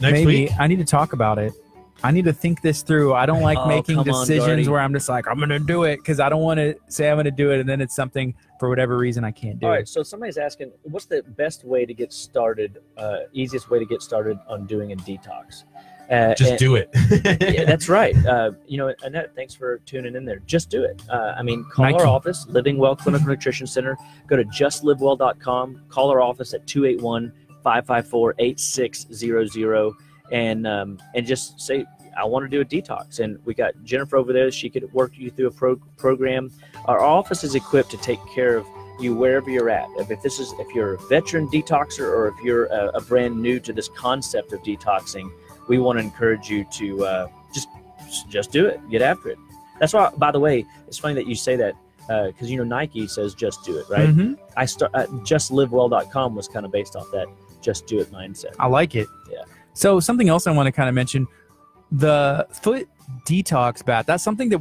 next week? I need to talk about it. I need to think this through. I don't like making decisions where I'm just like, I'm going to do it, because I don't want to say I'm going to do it and then it's something for whatever reason I can't do. All right, so somebody's asking, what's the best way to get started, easiest way to get started on doing a detox? Just do it. Yeah, that's right. Annette, thanks for tuning in there. Just do it. Call our office, Living Well Clinical Nutrition Center. Go to justlivewell.com. Call our office at 281-554-8600. And just say, I want to do a detox. And we got Jennifer over there. She could work you through a program. Our office is equipped to take care of you wherever you're at. If you're a veteran detoxer or if you're a brand new to this concept of detoxing, we want to encourage you to just do it. Get after it. That's why, by the way, it's funny that you say that because, you know, Nike says just do it, right? Mm-hmm. justlivewell.com was kind of based off that just do it mindset. I like it. Yeah. So something else I want to kind of mention, the foot detox bath. That's something that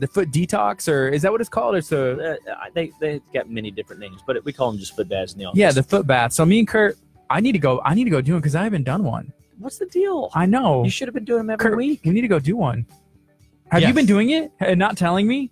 the foot detox, or is that what it's called? Or so they got many different names, but we call them just foot baths in the office. Yeah, the foot bath. So me and Curt, I need to go do one because I haven't done one. What's the deal? I know. You should have been doing them every week. You need to go do one. Have you been doing it and not telling me?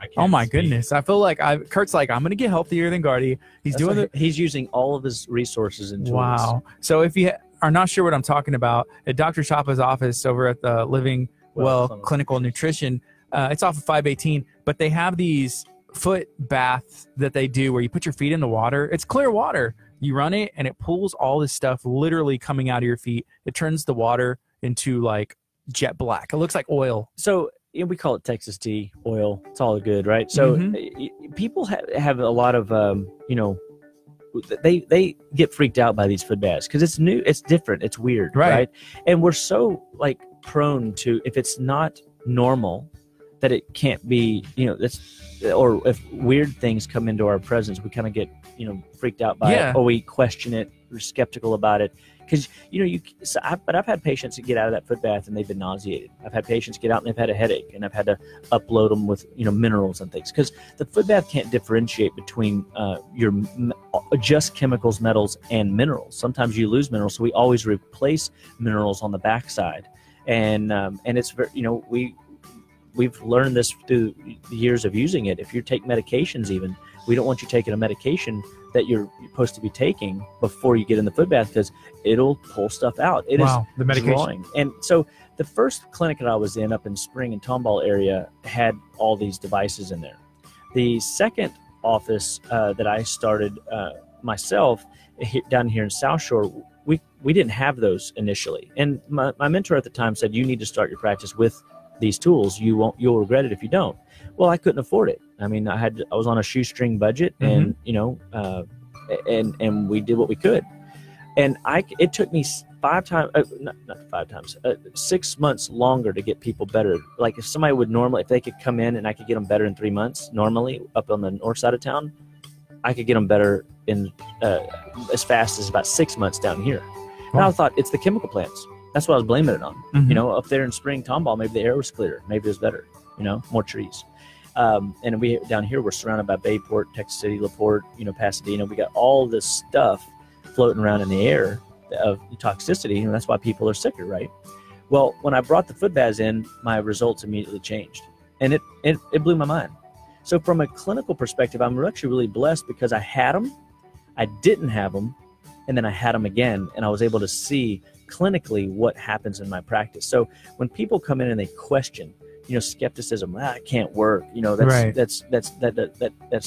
I can't oh my goodness! I feel like Kurt's like, I'm gonna get healthier than Gardy. He's using all of his resources and tools. Wow! So if you are not sure what I'm talking about, at Dr. Chapa's office over at the Living Well Clinical Nutrition, it's off of 518. But they have these foot baths that they do where you put your feet in the water. It's clear water. You run it and it pulls all this stuff literally coming out of your feet. It turns the water into like jet black. It looks like oil. So. We call it Texas tea, oil. It's all good, right? So people have a lot of, you know, they get freaked out by these foot baths because it's new, it's different, it's weird, right? And we're so like prone to, if it's not normal, that it can't be, you know, or if weird things come into our presence, we kind of get, you know, freaked out by it, or we question it, we're skeptical about it. Because, you know, I've had patients that get out of that foot bath and they've been nauseated. I've had patients get out and they've had a headache, and I've had to upload them with, you know, minerals and things. Because the foot bath can't differentiate between your just chemicals, metals, and minerals. Sometimes you lose minerals, so we always replace minerals on the backside. And it's, you know, we've learned this through the years of using it. If you take medications even, we don't want you taking a medication that you're supposed to be taking before you get in the foot bath because it'll pull stuff out. It is the medication. Drawing. And so the first clinic that I was in up in Spring and Tomball area had all these devices in there. The second office that I started myself down here in South Shore, we didn't have those initially. And my mentor at the time said, you need to start your practice with these tools. You'll regret it if you don't. Well, I couldn't afford it. I mean, I was on a shoestring budget, and you know, and we did what we could. And it took me 6 months longer to get people better. Like if somebody would normally, if they could come in and I could get them better in 3 months, normally up on the north side of town, I could get them better in as fast as about 6 months down here. And I thought it's the chemical plants. That's what I was blaming it on. You know, up there in Spring Tomball, maybe the air was clearer, maybe it was better. You know, more trees. And we down here, we're surrounded by Bayport, Texas City, LaPorte, you know, Pasadena. We got all this stuff floating around in the air of toxicity, and that's why people are sicker, right? Well, when I brought the foot baths in, my results immediately changed, and it blew my mind. So from a clinical perspective, I'm actually really blessed because I had them, I didn't have them, and then I had them again, and I was able to see clinically what happens in my practice. So when people come in and they question, you know, skepticism, it can't work. You know, that's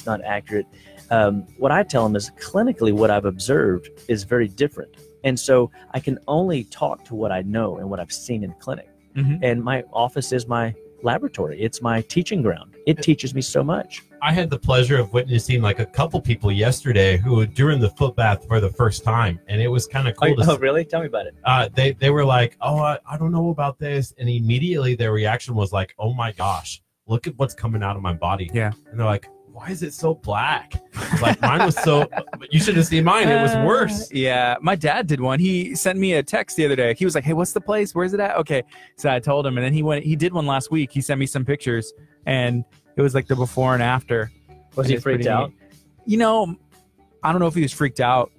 not accurate. What I tell them is clinically what I've observed is very different. And so I can only talk to what I know and what I've seen in clinic. And my office is my laboratory. It's my teaching ground. It teaches me so much. I had the pleasure of witnessing like a couple people yesterday who were doing the foot bath for the first time, and it was kind of cool. Oh, really? Tell me about it. They were like, oh, I don't know about this, and immediately their reaction was like, oh my gosh, look at what's coming out of my body. Yeah. And they're like, why is it so black? Like mine was so. You should have seen mine. It was worse. Yeah, my dad did one. He sent me a text the other day. He was like, "Hey, what's the place? Where's it at?" Okay, so I told him, and then he went. He did one last week. He sent me some pictures, and it was like the before and after. Was he freaked out? You know, I don't know if he was freaked out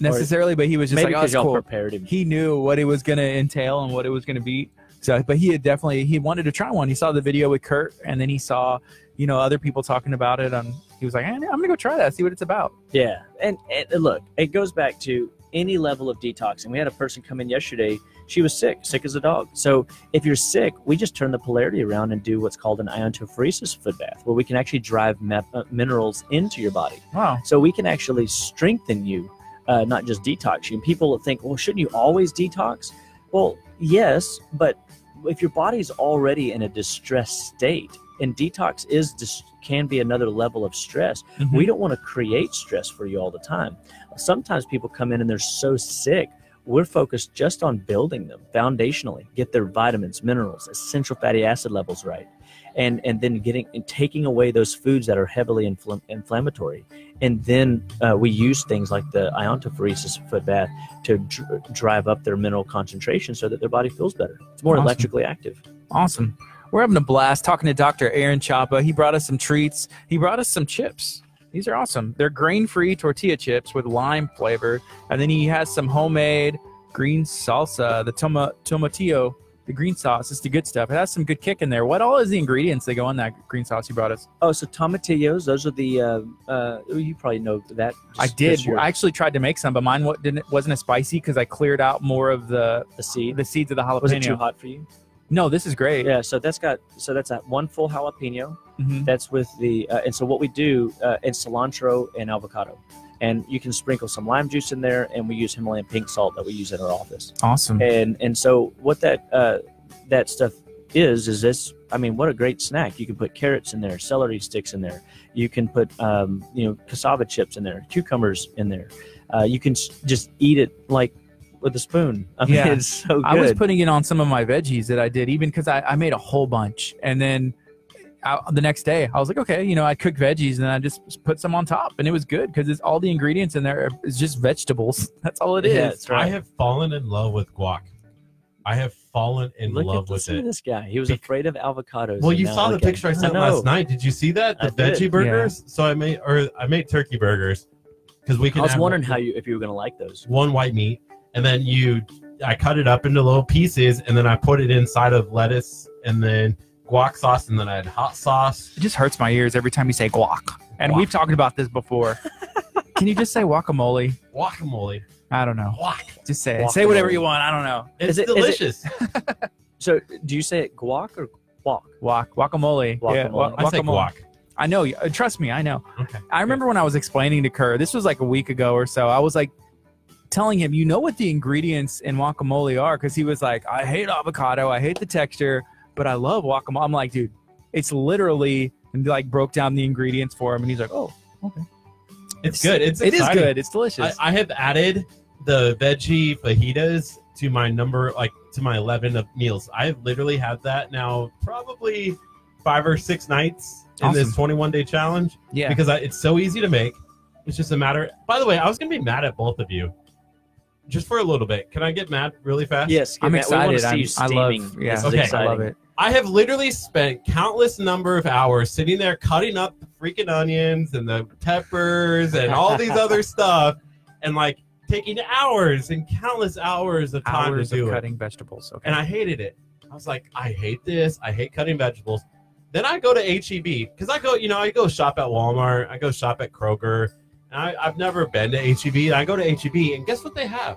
necessarily, but he was just like, "Oh, it's cool." Prepared him. He knew what it was going to entail and what it was going to be. So, but he had definitely, he wanted to try one. He saw the video with Curt, and then he saw, you know, other people talking about it. And he was like, I'm going to go try that, see what it's about. Yeah. And look, it goes back to any level of detoxing. We had a person come in yesterday. She was sick as a dog. So if you're sick, we just turn the polarity around and do what's called an iontophoresis foot bath, where we can actually drive minerals into your body. Wow. So we can actually strengthen you, not just detox you. And people think, well, shouldn't you always detox? Well, yes, but if your body's already in a distressed state, and detox can be another level of stress, we don't want to create stress for you all the time. Sometimes people come in and they're so sick, we're focused just on building them foundationally, get their vitamins, minerals, essential fatty acid levels right, and then getting and taking away those foods that are heavily inflammatory. And then we use things like the iontophoresis foot bath to drive up their mineral concentration so that their body feels better. It's more awesome. Electrically active. Awesome. We're having a blast talking to Dr. Aaron Chapa. He brought us some treats. He brought us some chips. These are awesome. They're grain-free tortilla chips with lime flavor. And then he has some homemade green salsa, the tomatillo, the green sauce. It's the good stuff. It has some good kick in there. What all is the ingredients that go on that green sauce you brought us? Oh, so tomatillos, those are the, you probably know that. I did. I actually tried to make some, but mine wasn't as spicy because I cleared out more of the seeds of the jalapeno. Was it too hot for you? No, this is great. Yeah, so that's that one full jalapeno. Mm-hmm. That's with the and so what we do is cilantro and avocado, and you can sprinkle some lime juice in there, and we use Himalayan pink salt that we use in our office. Awesome. And so what that stuff is this. I mean, what a great snack! You can put carrots in there, celery sticks in there. You can put cassava chips in there, cucumbers in there. You can just eat it like. With a spoon. I mean, yeah. It's so good. I was putting it on some of my veggies that I did, even because I made a whole bunch. And then the next day, I was like, okay, I cook veggies, and I just put some on top. And it was good because it's all the ingredients in there. It's just vegetables. That's all it is. Yeah, that's right. I have fallen in love with guac. I have fallen in love with it. Look at this guy. He was afraid of avocados. Well, you saw the picture I sent last night. Did you see that? The veggie burgers? Yeah. So I made turkey burgers. Because we can. I was wondering if you were going to like those. One white meat. And then I cut it up into little pieces, and then I put it inside of lettuce, and then guac sauce, and then I had hot sauce. It just hurts my ears every time you say guac. And we've talked about this before. Can you just say guacamole? Guacamole. I don't know. Guac. Just say it. Guacamole. Say whatever you want. I don't know. It's delicious. So do you say it guac or guac? Guac. Guacamole. Guacamole. Yeah, I say guac. I know. Trust me. I know. Okay. I remember when I was explaining to Kerr, this was like a week ago or so, I was like, telling him, what the ingredients in guacamole are, because he was like, I hate avocado, I hate the texture, but I love guacamole. I'm like, dude, it's literally, and like broke down the ingredients for him, and he's like, oh, okay, it's good. It is good. It's delicious. I have added the veggie fajitas to my to my 11 of meals. I've literally had that now probably 5 or 6 nights in this 21-day challenge. Yeah, because it's so easy to make. It's just a matter. By the way, I was gonna be mad at both of you. Just for a little bit. Can I get mad really fast? Yes. I'm excited. I love it. I have literally spent countless number of hours sitting there cutting up the freaking onions and the peppers and all these other stuff, and like taking hours and countless hours of time to do it. Cutting vegetables. Okay. And I hated it. I was like, I hate this. I hate cutting vegetables. Then I go to H-E-B because I go shop at Walmart. I go shop at Kroger. I've never been to H-E-B. I go to H-E-B, and guess what they have?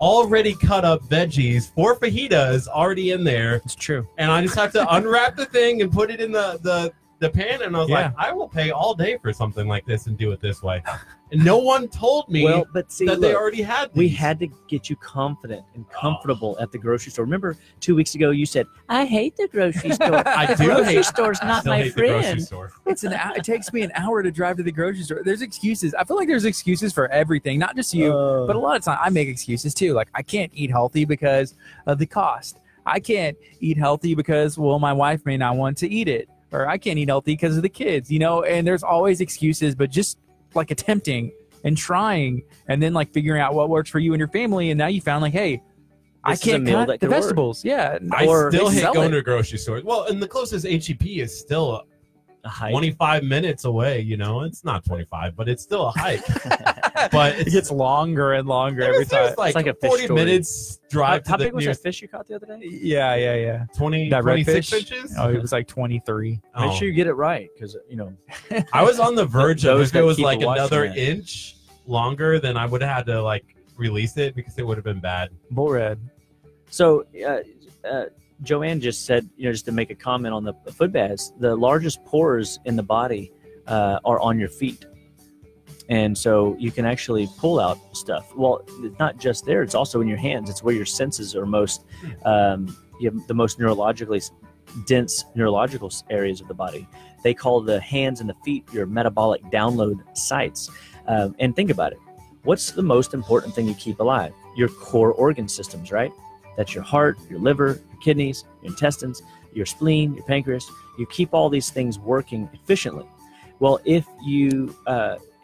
Already cut up veggies, 4 fajitas already in there. It's true. And I just have to unwrap the thing and put it in the pan, and I was like, I will pay all day for something like this and do it this way. And no one told me they already had these. We had to get you confident and comfortable at the grocery store. Remember, 2 weeks ago, you said, I hate the grocery store. I do. Grocery store's not my friend. It takes me an hour to drive to the grocery store. There's excuses. I feel like there's excuses for everything, not just you, but a lot of times I make excuses too. Like, I can't eat healthy because of the cost. I can't eat healthy because, well, my wife may not want to eat it. Or I can't eat healthy because of the kids, and there's always excuses, but just like attempting and trying and then like figuring out what works for you and your family. And now you found like, hey, I can't cut the vegetables. Yeah. I still hate going to a grocery store. Well, and the closest H-E-B is still 25 minutes away, it's not 25, but it's still a hike. But it gets longer and longer every time. It's like a 40 minutes drive. How big was that fish you caught the other day? Yeah. 26 inches? Oh, it was like 23. Oh. Make sure you get it right, because, I was on the verge of if it was like another inch longer, then I would have had to like release it because it would have been bad. Bull red. So, Joanne just said, just to make a comment on the foot baths, the largest pores in the body are on your feet. And so you can actually pull out stuff. Well, it's not just there. It's also in your hands. It's where your senses are most, you have the most neurologically dense neurological areas of the body. They call the hands and the feet your metabolic download sites. And think about it. What's the most important thing you keep alive? your core organ systems, right? That's your heart, your liver, your kidneys, your intestines, your spleen, your pancreas. You keep all these things working efficiently. Well, if you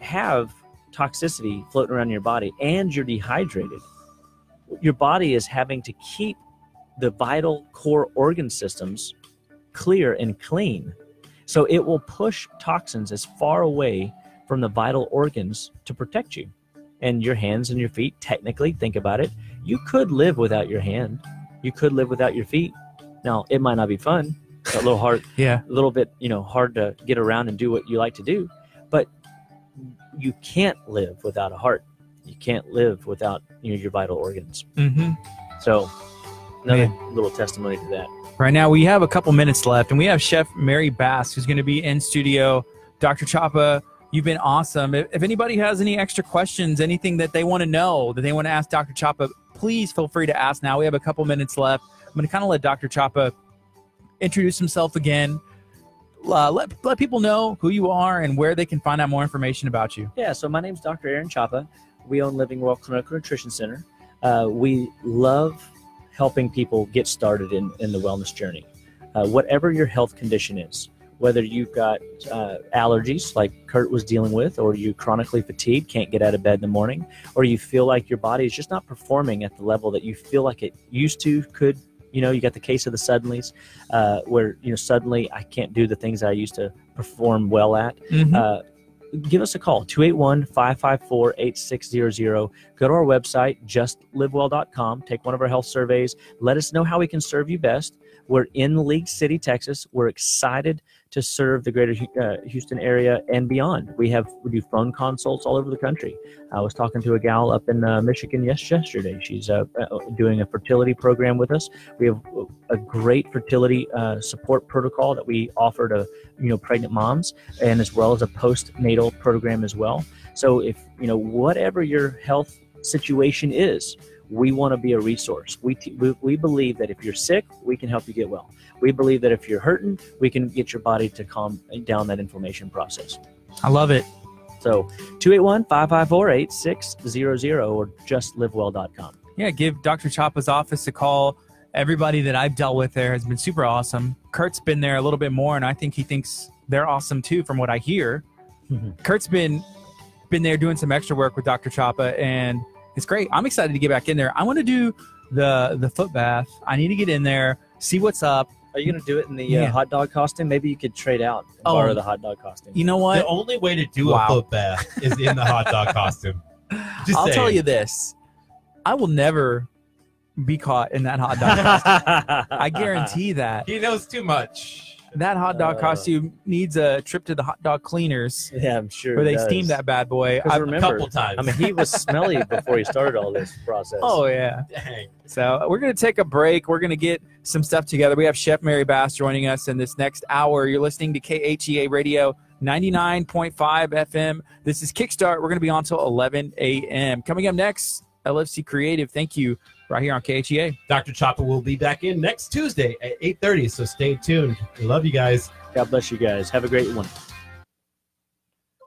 have toxicity floating around in your body and you're dehydrated, your body is having to keep the vital core organ systems clear and clean. So it will push toxins as far away from the vital organs to protect you. And your hands and your feet, technically, think about it. You could live without your hand. You could live without your feet. Now, it might not be fun. It's a little hard, yeah, a little bit, you know, hard to get around and do what you like to do. But you can't live without a heart. You can't live without, you know, your vital organs. Mm-hmm. So another little testimony to that. Right now, we have a couple minutes left, and we have Chef Mary Bass, who's going to be in studio. Dr. Chapa, you've been awesome. If anybody has any extra questions, anything that they want to know, that they want to ask Dr. Chapa, please feel free to ask now. We have a couple minutes left. I'm going to kind of let Dr. Chapa introduce himself again. Let people know who you are and where they can find out more information about you. Yeah, so my name's Dr. Aaron Chapa. We own Living Well Clinical Nutrition Center. We love helping people get started in the wellness journey. Whatever your health condition is, whether you've got allergies like Curt was dealing with, or you chronically fatigued, can't get out of bed in the morning, or you feel like your body is just not performing at the level that you feel like it used to, could, you know, you got the case of the suddenlies, where, you know, suddenly I can't do the things I used to perform well at. Mm-hmm. Give us a call, 281-554-8600. Go to our website, justlivewell.com. Take one of our health surveys. Let us know how we can serve you best. We're in League City, Texas. We're excited to serve the greater Houston area and beyond. We do phone consults all over the country. I was talking to a gal up in Michigan yesterday. She's doing a fertility program with us. We have a great fertility support protocol that we offer to, you know, pregnant moms, and as well as a postnatal program as well. So if, you know, whatever your health situation is, we want to be a resource. We believe that if you're sick, we can help you get well. We believe that if you're hurting, we can get your body to calm down that inflammation process. I love it. So 281-554-8600 or justlivewell.com. Yeah, give Dr. Chapa's office a call. Everybody that I've dealt with there has been super awesome. Kurt's been there a little bit more, and I think he thinks they're awesome too from what I hear. Mm-hmm. Kurt's been there doing some extra work with Dr. Chapa, and it's great. I'm excited to get back in there. I want to do the foot bath. I need to get in there, see what's up. Are you going to do it in the hot dog costume? Maybe you could trade out and borrow the hot dog costume. You know what? The only way to do a foot bath is in the hot dog costume. I'll tell you this. I will never be caught in that hot dog costume. I guarantee that. He knows too much. That hot dog costume needs a trip to the hot dog cleaners. Yeah, I'm sure. Where they steam that bad boy a couple times. I mean, he was smelly before he started all this process. Oh, yeah. Dang. So we're going to take a break. We're going to get some stuff together. We have Chef Mary Bass joining us in this next hour. You're listening to KHEA Radio 99.5 FM. This is Kickstart. We're going to be on till 11 a.m. Coming up next, LFC Creative. Thank you. Right here on KHEA. Dr. Chapa will be back in next Tuesday at 8:30, so stay tuned. We love you guys. God bless you guys. Have a great one.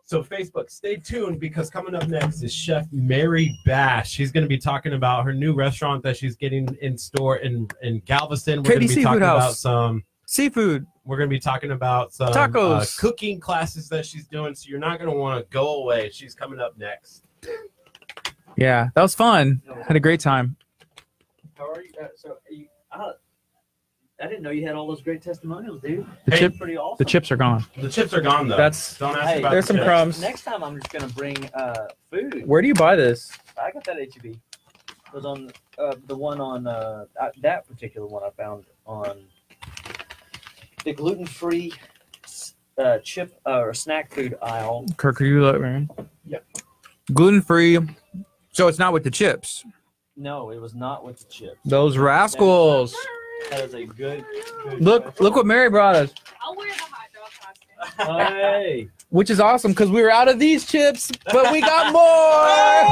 So Facebook, stay tuned, because coming up next is Chef Mary Bass. She's going to be talking about her new restaurant that she's getting in store in Galveston. We're going to be talking about some seafood. We're going to be talking about some tacos, cooking classes that she's doing, so you're not going to want to go away. She's coming up next. Yeah, that was fun. Had a great time. How are you? I didn't know you had all those great testimonials, dude. Pretty awesome. The chips are gone. The chips are gone, though. Don't ask about there's some chips. Crumbs. Next time, I'm just gonna bring food. Where do you buy this? I got that H-E-B. It was on the one on that particular one I found on the gluten-free chip or snack food aisle. Kirk, are you that man? Yep. Gluten-free. So it's not with the chips. No, it was not with the chips. Those rascals. That is a good look what Mary brought us. I'll wear the hot dog costume. Hey. Which is awesome, because we were out of these chips, but we got more.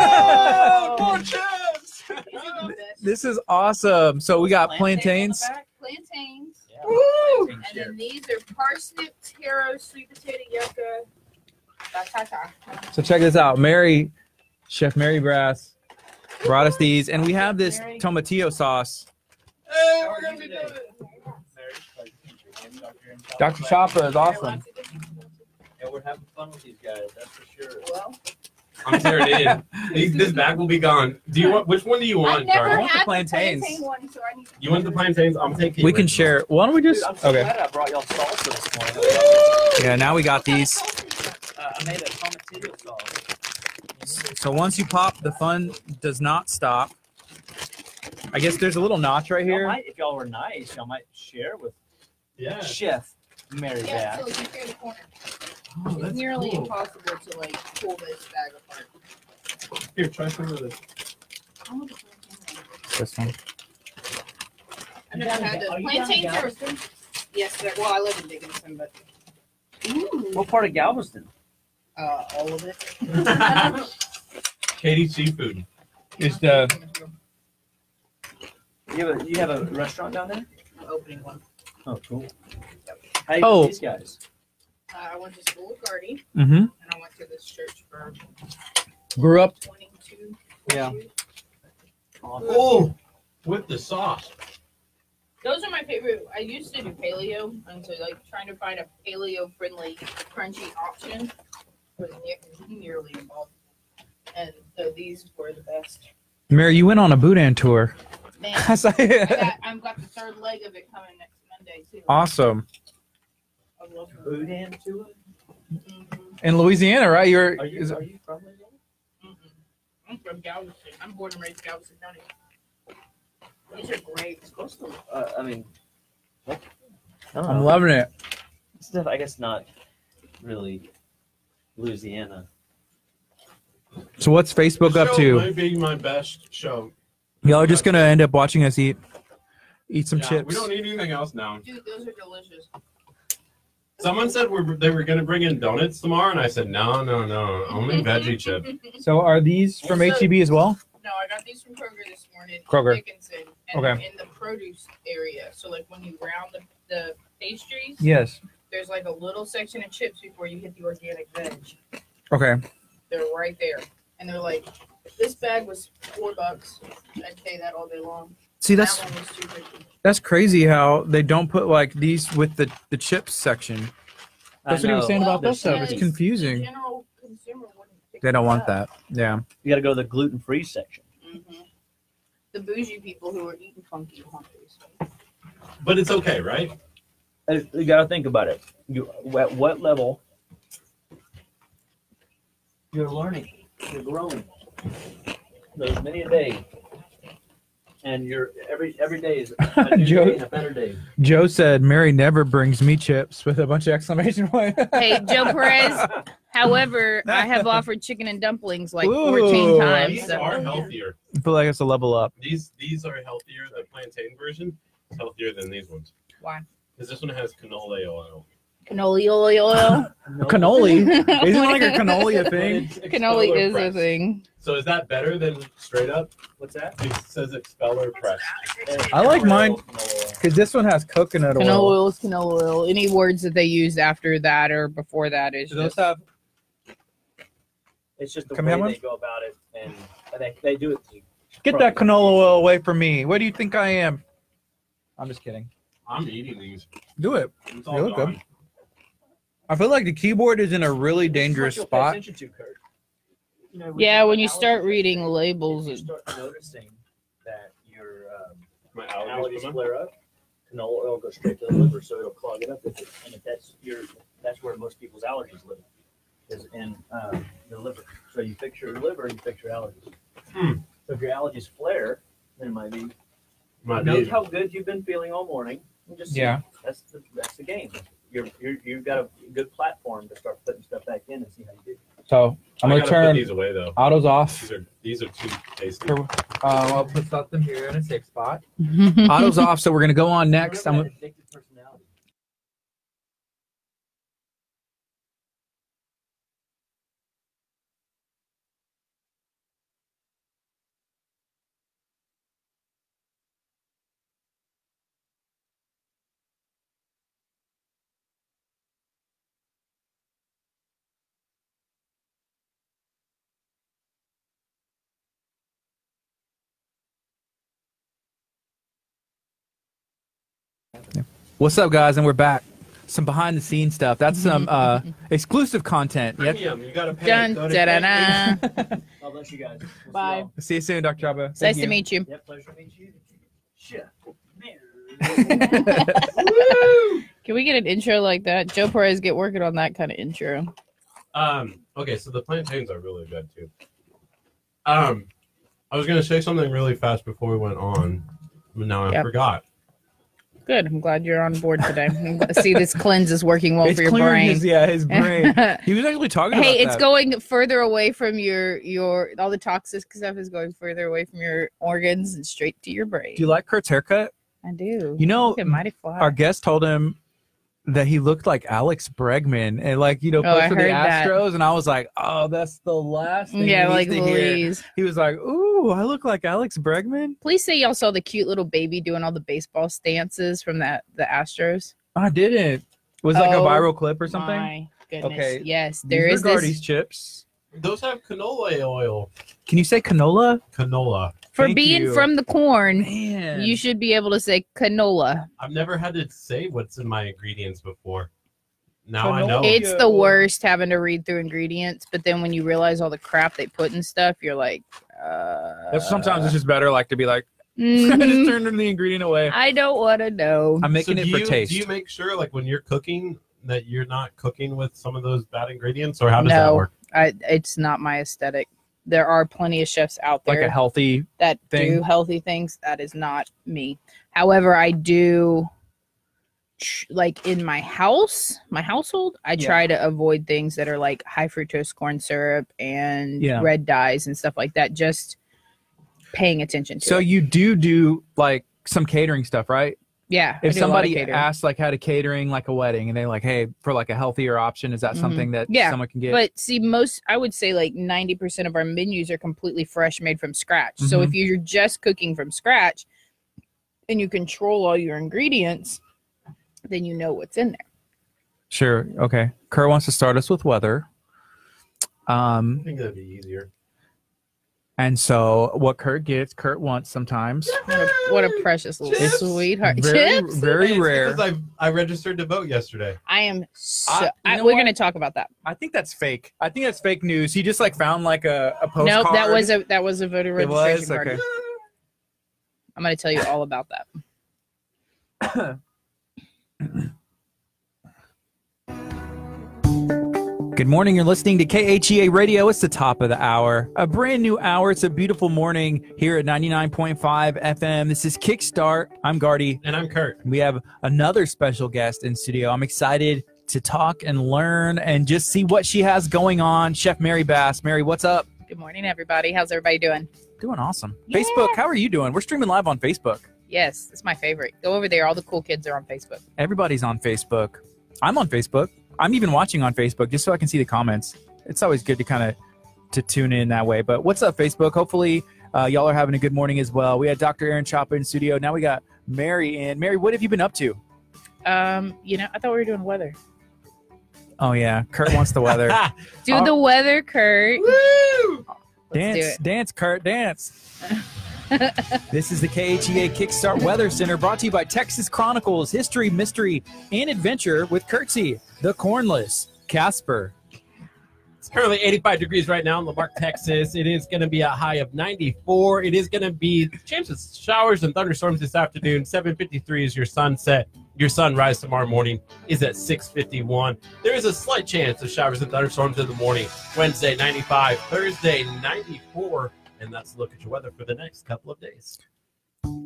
Oh, more chips. This is awesome. So we got plantains. Plantains. Yeah, woo! Plantains. And then these are parsnip, taro, sweet potato, yucca, batata. So check this out. Chef Mary Bass. brought us these, and we have this tomatillo sauce. Hey, we're gonna be doing it. Dr. Chapa is awesome. Yeah, we're having fun with these guys, that's for sure. Well, I'm sure it is. This bag will be gone. Do you want? Which one do you want, Gardy? I want the plantains. The plantain one, so I need you want the plantains? I'm taking. We can share. Why don't we just? Dude, I'm so glad I brought y'all salsa this morning. Yeah, now we got these. I made a tomatillo sauce. So once you pop, the fun does not stop. I guess there's a little notch right here. If y'all were nice, y'all might share with Chef Mary Bass. Yeah, so you share the corner. Oh, it's nearly impossible to like pull this bag apart. Here, try some of this. This one. I've never had the plantain Galveston. Yes, sir. Well, I live in Dickinson, but. Ooh. What part of Galveston? All of it. Katie's Seafood. It's the. You have a restaurant down there? I'm opening one. Oh, cool. How you these guys? I went to school with Gardy, and I went to this church for. Grew up. 22. Yeah. Oh, with the sauce. Those are my favorite. I used to do paleo, and so like trying to find a paleo-friendly, crunchy option was nearly involved. And so these were the best. Mary, you went on a Boudin tour. Man, I've got the third leg of it coming next Monday too. Awesome. Boudin tour? In Louisiana, right? You're. Are you from Louisiana? Mm-hmm. I'm from Galveston. I'm born and raised in Galveston County. These are great. It's close to, I mean, I'm loving it. Stuff, I guess, not really Louisiana. So what's Facebook up to? Might be my best show. Y'all are just gonna end up watching us eat some chips. We don't need anything else now. Dude, those are delicious. Someone said they were gonna bring in donuts tomorrow, and I said no, only veggie chips. So are these from H-E-B as well? No, I got these from Kroger this morning. Kroger. Dickinson, and in the produce area. So, like, when you round the pastries, there's, like, a little section of chips before you hit the organic veg. Okay. They're right there. And they're, like, this bag was $4. I'd pay that all day long. See, that's crazy how they don't put, like, these with the chips section. That's what he was saying about this stuff. It's confusing. The general consumer wouldn't pick it up. They don't want that. Yeah. You got to go to the gluten-free section. Mm-hmm. The bougie people who are eating funky countries. But it's okay, right? You got to think about it. At what level you're learning, you're growing. There's many a day, and you're every day is a new day and a better day. Joe said, "Mary never brings me chips," with a bunch of exclamation points. Hey, Joe Perez. However, I have offered chicken and dumplings like 14 times. These are healthier. I feel like it's a level up. These are healthier. The plantain version is healthier than these ones. Why? Because this one has cannoli oil. Cannoli oil? Cannoli? Isn't like a cannoli a thing? Cannoli is press. A thing. So is that better than straight up? What's that? It says expeller press. I like mine because this one has coconut oil. Canola oil is canola oil. Any words that they use after that or before that is just... It's just the way they go about it, and they do it. Get that canola oil away from me. What do you think I am? I'm just kidding. I'm eating these. Do it. They look good. I feel like the keyboard is in a really dangerous spot. Yeah, when you start reading labels, you start noticing that your allergies flare up. Canola oil goes straight to the liver, so it'll clog it up. And if that's where most people's allergies live. Is in the liver. So you fix your liver, you fix your allergies. So if your allergies flare, then it might be. Notice how good you've been feeling all morning. And just that's the game. You've got a good platform to start putting stuff back in and see how you do. So I'm gonna turn these away though. Autos off. These are too tasty. I'll put something here in a safe spot. Autos off. So we're gonna go on next. I'm. What's up, guys? And we're back. Some behind the scenes stuff. That's some exclusive content. Premium. You gotta pay. Dun, da, da, da. I'll bless you guys. We'll bye. See you soon, Dr. Chapa. Nice to meet you. Yeah, pleasure to meet you. Chef Mary. Woo! Can we get an intro like that? Joe Perez, get working on that kind of intro. Okay, so the plantains are really good too. I was gonna say something really fast before we went on, but now I forgot. Good. I'm glad you're on board today. See, this cleanse is working well for your brain. His brain. He was actually talking about that. It's going further away from your all the toxic stuff is going further away from your organs and straight to your brain. Do you like Kurt's haircut? I do. You know, mighty fly. Our guest told him that he looked like Alex Bregman and like, you know, played for the Astros. That. And I was like, oh, that's the last thing. Yeah, like, please. He was like, ooh, I look like Alex Bregman. Please say y'all saw the cute little baby doing all the baseball stances from the Astros. I didn't. Was it like a viral clip or something? My goodness. Okay. Yes, there is Gardy's chips. Those have canola oil. Can you say canola? Canola. For being from the corn, man, you should be able to say canola. I've never had to say what's in my ingredients before. Now I know. It's the worst having to read through ingredients, but then when you realize all the crap they put in stuff, you're like, Well, sometimes it's just better like to be like, just turn the ingredient away. I don't want to know. I'm making it for taste. Do you make sure, like, when you're cooking that you're not cooking with some of those bad ingredients, or how does that work? It's not my aesthetic. There are plenty of chefs out there that do healthy things. That is not me. However, I do, like in my house, my household, I try to avoid things that are like high fructose corn syrup and red dyes and stuff like that. Just paying attention to it. So you do like some catering stuff, right? Yeah. If somebody asks like how to catering like a wedding and they're like, hey, for like a healthier option, is that something that someone can get? But see, I would say like 90% of our menus are completely fresh, made from scratch. So if you're just cooking from scratch and you control all your ingredients, then you know what's in there. Sure. Okay. Kerr wants to start us with weather. I think that'd be easier. And so what Kurt gets, Kurt wants sometimes. What a precious little sweetheart. Chips? Very rare. Because I registered to vote yesterday. I am so... we're going to talk about that. I think that's fake. I think that's fake news. He just, like, found, like, a postcard. Nope, that was a voter registration card. Okay. I'm going to tell you all about that. Good morning. You're listening to KHEA Radio. It's the top of the hour, a brand new hour. It's a beautiful morning here at 99.5 FM. This is Kickstart. I'm Gardy. And I'm Kurt. We have another special guest in studio. I'm excited to talk and learn and just see what she has going on. Chef Mary Bass. Mary, what's up? Good morning, everybody. How's everybody doing? Doing awesome. Yeah. Facebook, how are you doing? We're streaming live on Facebook. Yes, it's my favorite. Go over there. All the cool kids are on Facebook. Everybody's on Facebook. I'm on Facebook. I'm even watching on Facebook just so I can see the comments. It's always good to kind of tune in that way. But what's up, Facebook? Hopefully y'all are having a good morning as well. We had Dr. Aaron Chapa in studio. Now we got Mary in. Mary, what have you been up to? You know, I thought we were doing weather. Oh, yeah. Kurt wants the weather. Do the weather, Kurt. Woo! Dance, Kurt. Dance. This is the KHEA Kickstart Weather Center, brought to you by Texas Chronicles, History, Mystery, and Adventure with Curtsy, the Cornless, Casper. It's currently 85 degrees right now in La Marque, Texas. It is going to be a high of 94. It is going to be chances of showers and thunderstorms this afternoon. 7:53 is your sunset. Your sunrise tomorrow morning is at 6:51. There is a slight chance of showers and thunderstorms in the morning. Wednesday, 95. Thursday, 94. And that's a look at your weather for the next couple of days.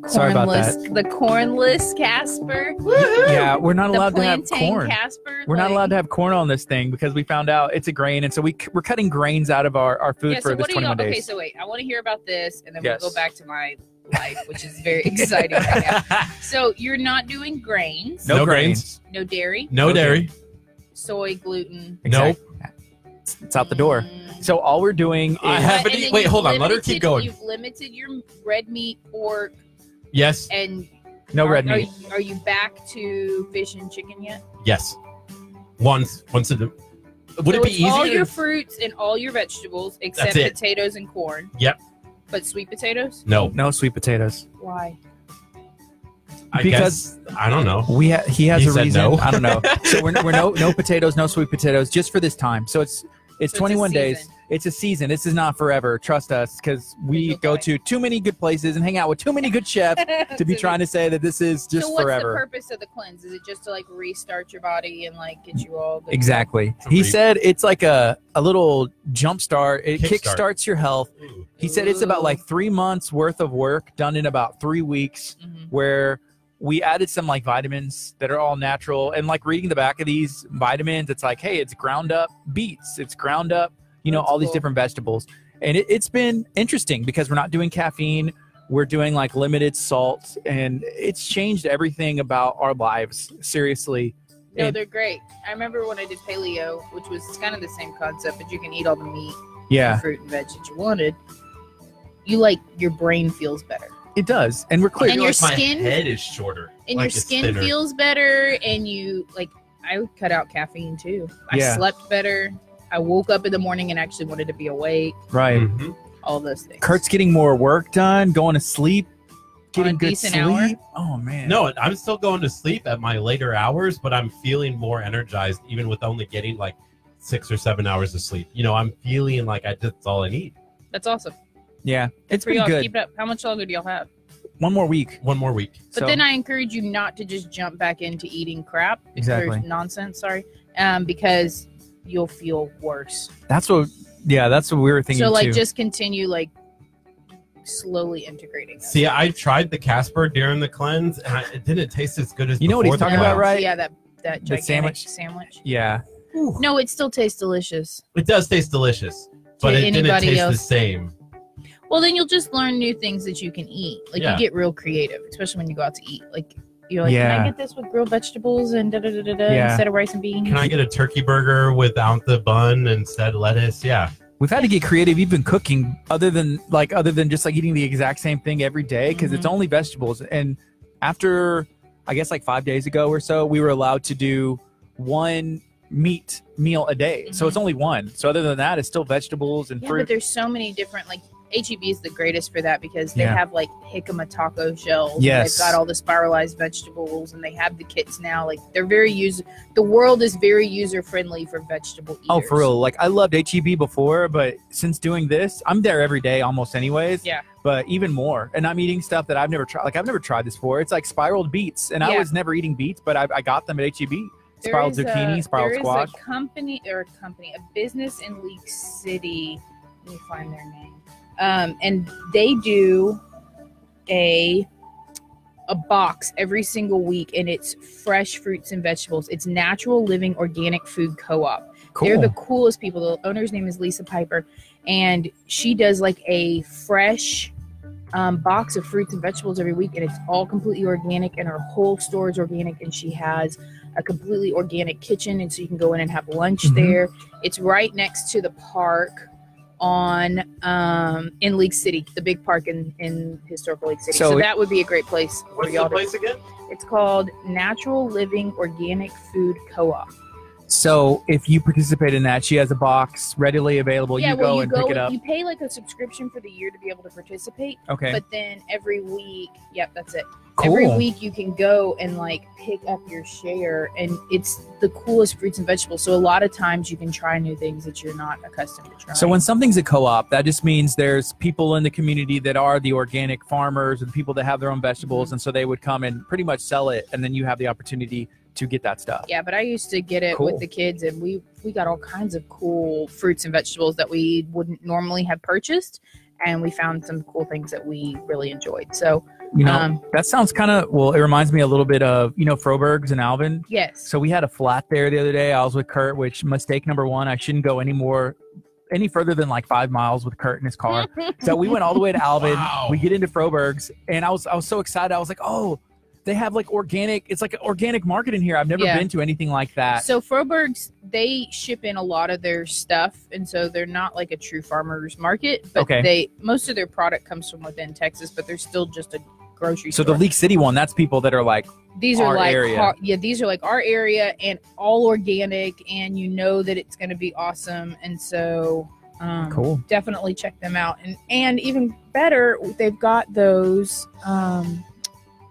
Sorry about that. The cornless Casper. Woo-hoo! Yeah, we're not allowed to have corn. Casper, we're not allowed to have corn on this thing because we found out it's a grain. And so we're cutting grains out of our food for this 21 days. Okay, so wait. I want to hear about this, and then we'll go back to my life, which is very exciting right now. So you're not doing grains. No grains. No dairy. No dairy. Soy, gluten. Exactly. Nope. It's out the door. So all we're doing is... Wait, hold on. Let her keep going. You've limited your red meat, pork. Yes. And no red meat. Are you back to fish and chicken yet? Yes. Once a day. Would it be easier? All your fruits and all your vegetables except potatoes and corn. Yep. But sweet potatoes? No. No sweet potatoes. Why? Because I guess, I don't know. He has a reason. No. I don't know. So we're no potatoes, no sweet potatoes, just for this time. So it's 21 days. It's a season. This is not forever. Trust us, because we go to too many good places and hang out with too many good chefs to be trying to say that this is just forever. So what's the purpose of the cleanse? Is it just to like restart your body and like get you all good? Exactly. He said it's like a little jump start. It kickstarts your health. Ooh. He said it's about like 3 months worth of work done in about 3 weeks, where we added some like vitamins that are all natural. And like reading the back of these vitamins, it's like, hey, it's ground up beets. It's ground up, you know, all these different vegetables. And it's been interesting because we're not doing caffeine. We're doing like limited salt, and it's changed everything about our lives. Seriously. No, and they're great. I remember when I did paleo, which was kind of the same concept, but you can eat all the meat, and fruit and veg that you wanted. You like, your brain feels better. It does. And we're clear. And your skin, my head is shorter. And like your skin feels better. And you like, I cut out caffeine too. I slept better. I woke up in the morning and actually wanted to be awake. Right. Mm-hmm. All those things. Kurt's getting more work done, going to sleep, getting good sleep. Hour. Oh, man. No, I'm still going to sleep at my later hours, but I'm feeling more energized even with only getting like 6 or 7 hours of sleep. You know, I'm feeling like that's all I need. That's awesome. Yeah. It's pretty good. Keep it up. How much longer do y'all have? One more week. One more week. But then I encourage you not to just jump back into eating crap. Exactly. Or nonsense, sorry. Because you'll feel worse. That's what we were thinking. So like, too, just continue like slowly integrating them. See, I tried the Casper during the cleanse, and it didn't taste as good as, you know what he's talking about, right? Yeah, that gigantic sandwich. Yeah. Ooh. No, it still tastes delicious. It does taste delicious, but it didn't taste the same. Well, then you'll just learn new things that you can eat. Like you get real creative, especially when you go out to eat. Like, you're like, can I get this with grilled vegetables and instead of rice and beans? Can I get a turkey burger without the bun instead of lettuce? Yeah. We've had to get creative even cooking, other than just like eating the exact same thing every day, because it's only vegetables. And after, I guess like 5 days ago or so, we were allowed to do one meat meal a day. So it's only one. So other than that, it's still vegetables and fruit. Yeah, but there's so many different, like, H-E-B is the greatest for that, because they have like jicama taco shells. Yes. They've got all the spiralized vegetables, and they have the kits now. Like, they're very the world is very user-friendly for vegetable eaters. Oh, for real. Like, I loved H-E-B before, but since doing this, I'm there every day almost anyways. Yeah. But even more. And I'm eating stuff that I've never tried. Like, I've never tried this before. It's like spiraled beets. And I was never eating beets, but I got them at H-E-B. Spiraled zucchini, spiraled squash. There is a business in League City. Let me find their name. And they do a box every single week, and it's fresh fruits and vegetables. It's Natural Living Organic Food Co-op. Cool. They're the coolest people. The owner's name is Lisa Piper, and she does like a fresh box of fruits and vegetables every week, and it's all completely organic, and her whole store is organic, and she has a completely organic kitchen, and so you can go in and have lunch there. It's right next to the park in League City, the big park in historical League City. So that would be a great place. What's the place again? It's called Natural Living Organic Food Co-op. So if you participate in that, she has a box readily available. Yeah, you go and pick it up. You pay like a subscription for the year to be able to participate. Okay. But then every week, that's it. Cool. Every week you can go and like pick up your share, and it's the coolest fruits and vegetables. So a lot of times you can try new things that you're not accustomed to trying. So when something's a co-op, that just means there's people in the community that are the organic farmers and people that have their own vegetables. And so they would come and pretty much sell it. And then you have the opportunity to get that stuff. Yeah, but I used to get it with the kids, and we got all kinds of cool fruits and vegetables that we wouldn't normally have purchased, and we found some cool things that we really enjoyed. So, you know, that sounds kind of, well, it reminds me a little bit of, you know, Froberg's and Alvin. Yes. So we had a flat there the other day. I was with Kurt, which mistake number one, I shouldn't go any further than like 5 miles with Kurt in his car. So we went all the way to Alvin. Wow. We get into Froberg's, and I was so excited. I was like, oh, they have like organic, it's like an organic market in here. I've never been to anything like that. So Froberg's, they ship in a lot of their stuff. And so they're not like a true farmer's market, but most of their product comes from within Texas, but they're still just a grocery store. So the League City one, that's people that are like, these are like our area, and all organic, and you know that it's going to be awesome. And so definitely check them out. And even better, they've got those,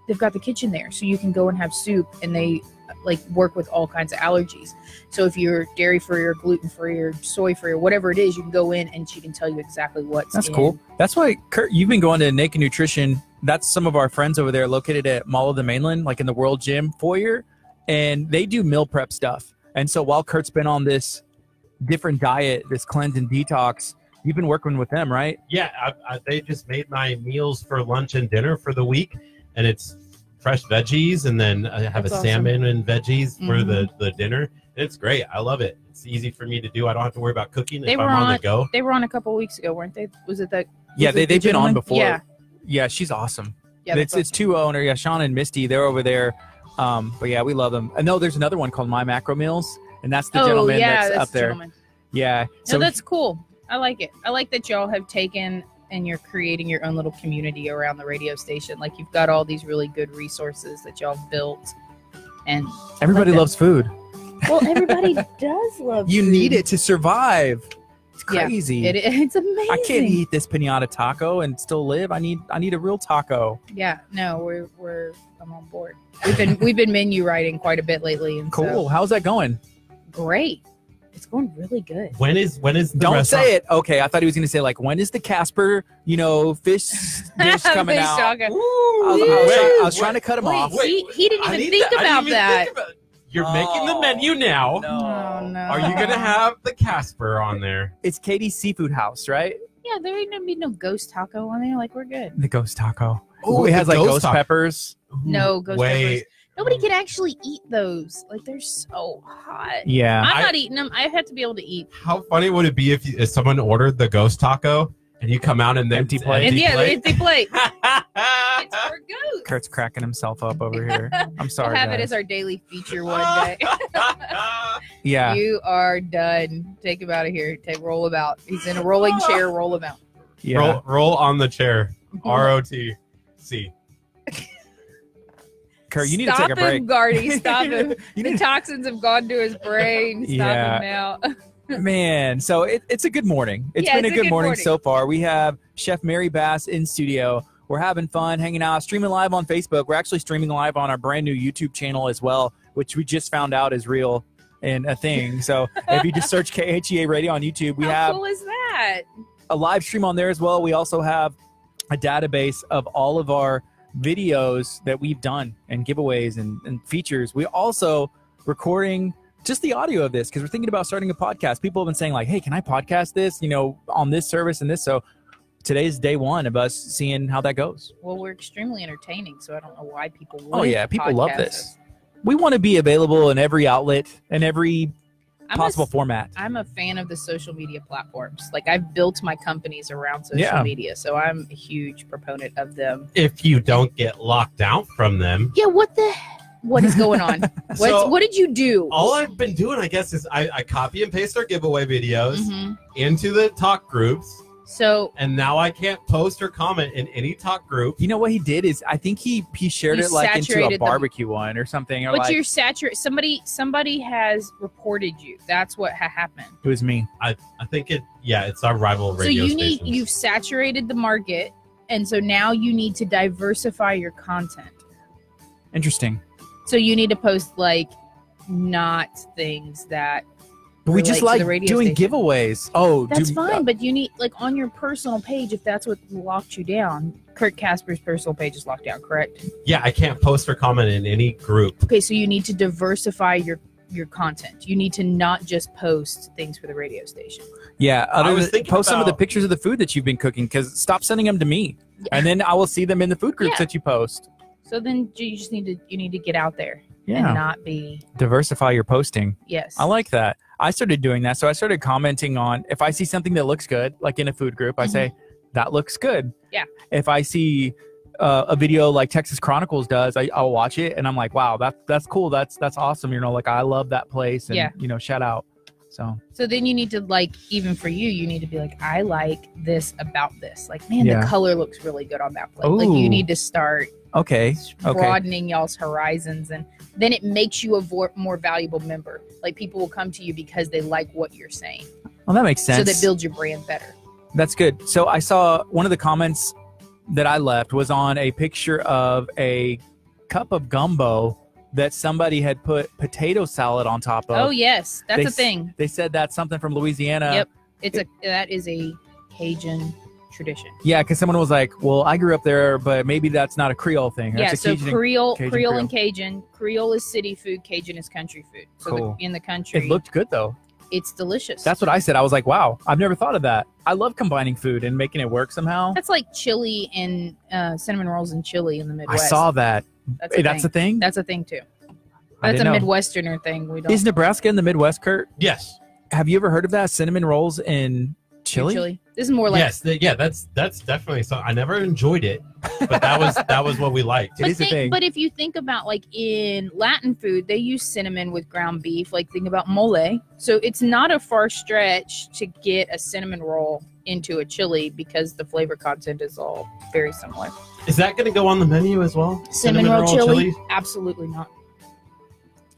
they've got the kitchen there, so you can go and have soup, and they like work with all kinds of allergies. So if you're dairy free or gluten free or soy free or whatever it is, you can go in and she can tell you exactly what's in. That's cool. That's why, Curt, you've been going to Naked Nutrition. That's some of our friends over there located at Mall of the Mainland, like in the World Gym foyer, and they do meal prep stuff. And so while Curt's been on this different diet, this cleanse and detox, you've been working with them, right? Yeah, they just made my meals for lunch and dinner for the week, and it's fresh veggies, and then I have That's a awesome. Salmon and veggies mm-hmm. for the dinner. It's great. I love it. It's easy for me to do. I don't have to worry about cooking if I'm on the go. They were on a couple of weeks ago, weren't they? Was it that? Yeah, they've been on before. Yeah. Yeah, she's awesome. Yeah, it's two owner. Yeah, Sean and Misty, they're over there. But yeah, we love them. I know there's another one called My Macro Meals, and that's the gentleman that's up there. Yeah. So no, that's cool. I like it. I like that y'all have taken and you're creating your own little community around the radio station. Like, you've got all these really good resources that y'all built, and everybody loves food. Well, everybody does love food. You need it to survive. It's crazy. Yeah, it's amazing. I can't eat this piñata taco and still live. I need a real taco. Yeah, no, I'm on board. We've been menu writing quite a bit lately. And cool. So, how's that going? Great. It's going really good. When is the restaurant? Say it. Okay, I thought he was going to say, like, when is the Casper, fish dish coming out? I was trying to cut him off. He didn't even think about that. You're making the menu now. No. Are you going to have the Casper on there? It's Katie's Seafood House, right? Yeah, there ain't going to be no ghost taco on there. Like, we're good. The ghost taco. Oh, it has, like, ghost peppers. No, ghost peppers. Nobody can actually eat those. Like, they're so hot. Yeah. I'm not eating them. I have to be able to eat. How funny would it be if someone ordered the ghost taco and you come out in the empty plate? Empty plate. It's for ghosts. Kurt's cracking himself up over here. I'm sorry. We'll have it as our daily feature one day. Yeah. You are done. Take him out of here. Roll him out. He's in a rolling chair. Roll him out. Yeah. Roll on the chair. ROTC. Curt, you need to take a break. Stop him, Gardy. Stop him. The toxins have gone to his brain. Stop him now. Man, so it's a good morning. It's been a good morning so far. We have Chef Mary Bass in studio. We're having fun, hanging out, streaming live on Facebook. We're actually streaming live on our brand new YouTube channel as well, which we just found out is real and a thing. So if you just search KHEA Radio on YouTube, we have cool is that? A live stream on there as well. We also have a database of all of our videos that we've done and giveaways and features. We also recording just the audio of this because we're thinking about starting a podcast. People have been saying, like, hey, can I podcast this, on this service and this? So today's day one of us seeing how that goes. Well, we're extremely entertaining, so I don't know why people wouldn't. Oh yeah, people love this. We want to be available in every outlet and every possible format. I'm a fan of the social media platforms. Like, I've built my companies around social media, so I'm a huge proponent of them. If you don't get locked out from them. Yeah, what is going on? What did you do? All I've been doing, I guess, is I copy and paste our giveaway videos into the talk groups. So, and now I can't post or comment in any talk group. You know what he did is I think he shared it like into a barbecue one or something. Or but like, you're saturated. Somebody has reported you. That's what happened. It was me. I think it's our rival radio station. So you've saturated the market, and so now you need to diversify your content. Interesting. So you need to post like not things that. We just like doing giveaways. Oh, that's fine, but you need like on your personal page if that's what locked you down. Curt Casper's personal page is locked down, correct? Yeah, I can't post or comment in any group. Okay, so you need to diversify your content. You need to not just post things for the radio station. Yeah, I was thinking post some of the pictures of the food that you've been cooking because stop sending them to me, and then I will see them in the food groups that you post. So then you just need to get out there and not be diversify your posting. Yes, I like that. I started doing that. So I started commenting on if I see something that looks good, like in a food group, I say, that looks good. Yeah. If I see a video like Texas Chronicles does, I'll watch it and I'm like, wow, that's cool. That's awesome. Like I love that place and, shout out. So then you need to like, even for you need to be like, I like this about this. Like, man, the color looks really good on that plate. Ooh. Like you need to start broadening y'all's horizons, and then it makes you a more valuable member. Like people will come to you because they like what you're saying. Well, that makes sense. So that builds your brand better. That's good. So I saw one of the comments that I left was on a picture of a cup of gumbo that somebody had put potato salad on top of. Oh, yes. That's a thing. They said that's something from Louisiana. Yep. That is a Cajun tradition. Yeah, because someone was like, well, I grew up there, but maybe that's not a Creole thing. Yeah, so Creole and Cajun. Creole is city food. Cajun is country food. So cool. In the country. It looked good, though. It's delicious. That's what I said. I was like, wow, I've never thought of that. I love combining food and making it work somehow. That's like chili and cinnamon rolls and chili in the Midwest. I saw that. That's a thing? That's a thing, too. That's a Midwesterner thing. Is Nebraska in the Midwest, Curt? Yes. Have you ever heard of that? Cinnamon rolls and chili? This is more like... Yes. That's definitely something. I never enjoyed it, but that was what we liked. It is a thing. But if you think about, like, in Latin food, they use cinnamon with ground beef. Like, think about mole. So it's not a far stretch to get a cinnamon roll into a chili because the flavor content is all very similar. Is that going to go on the menu as well? Cinnamon roll chili? Absolutely not.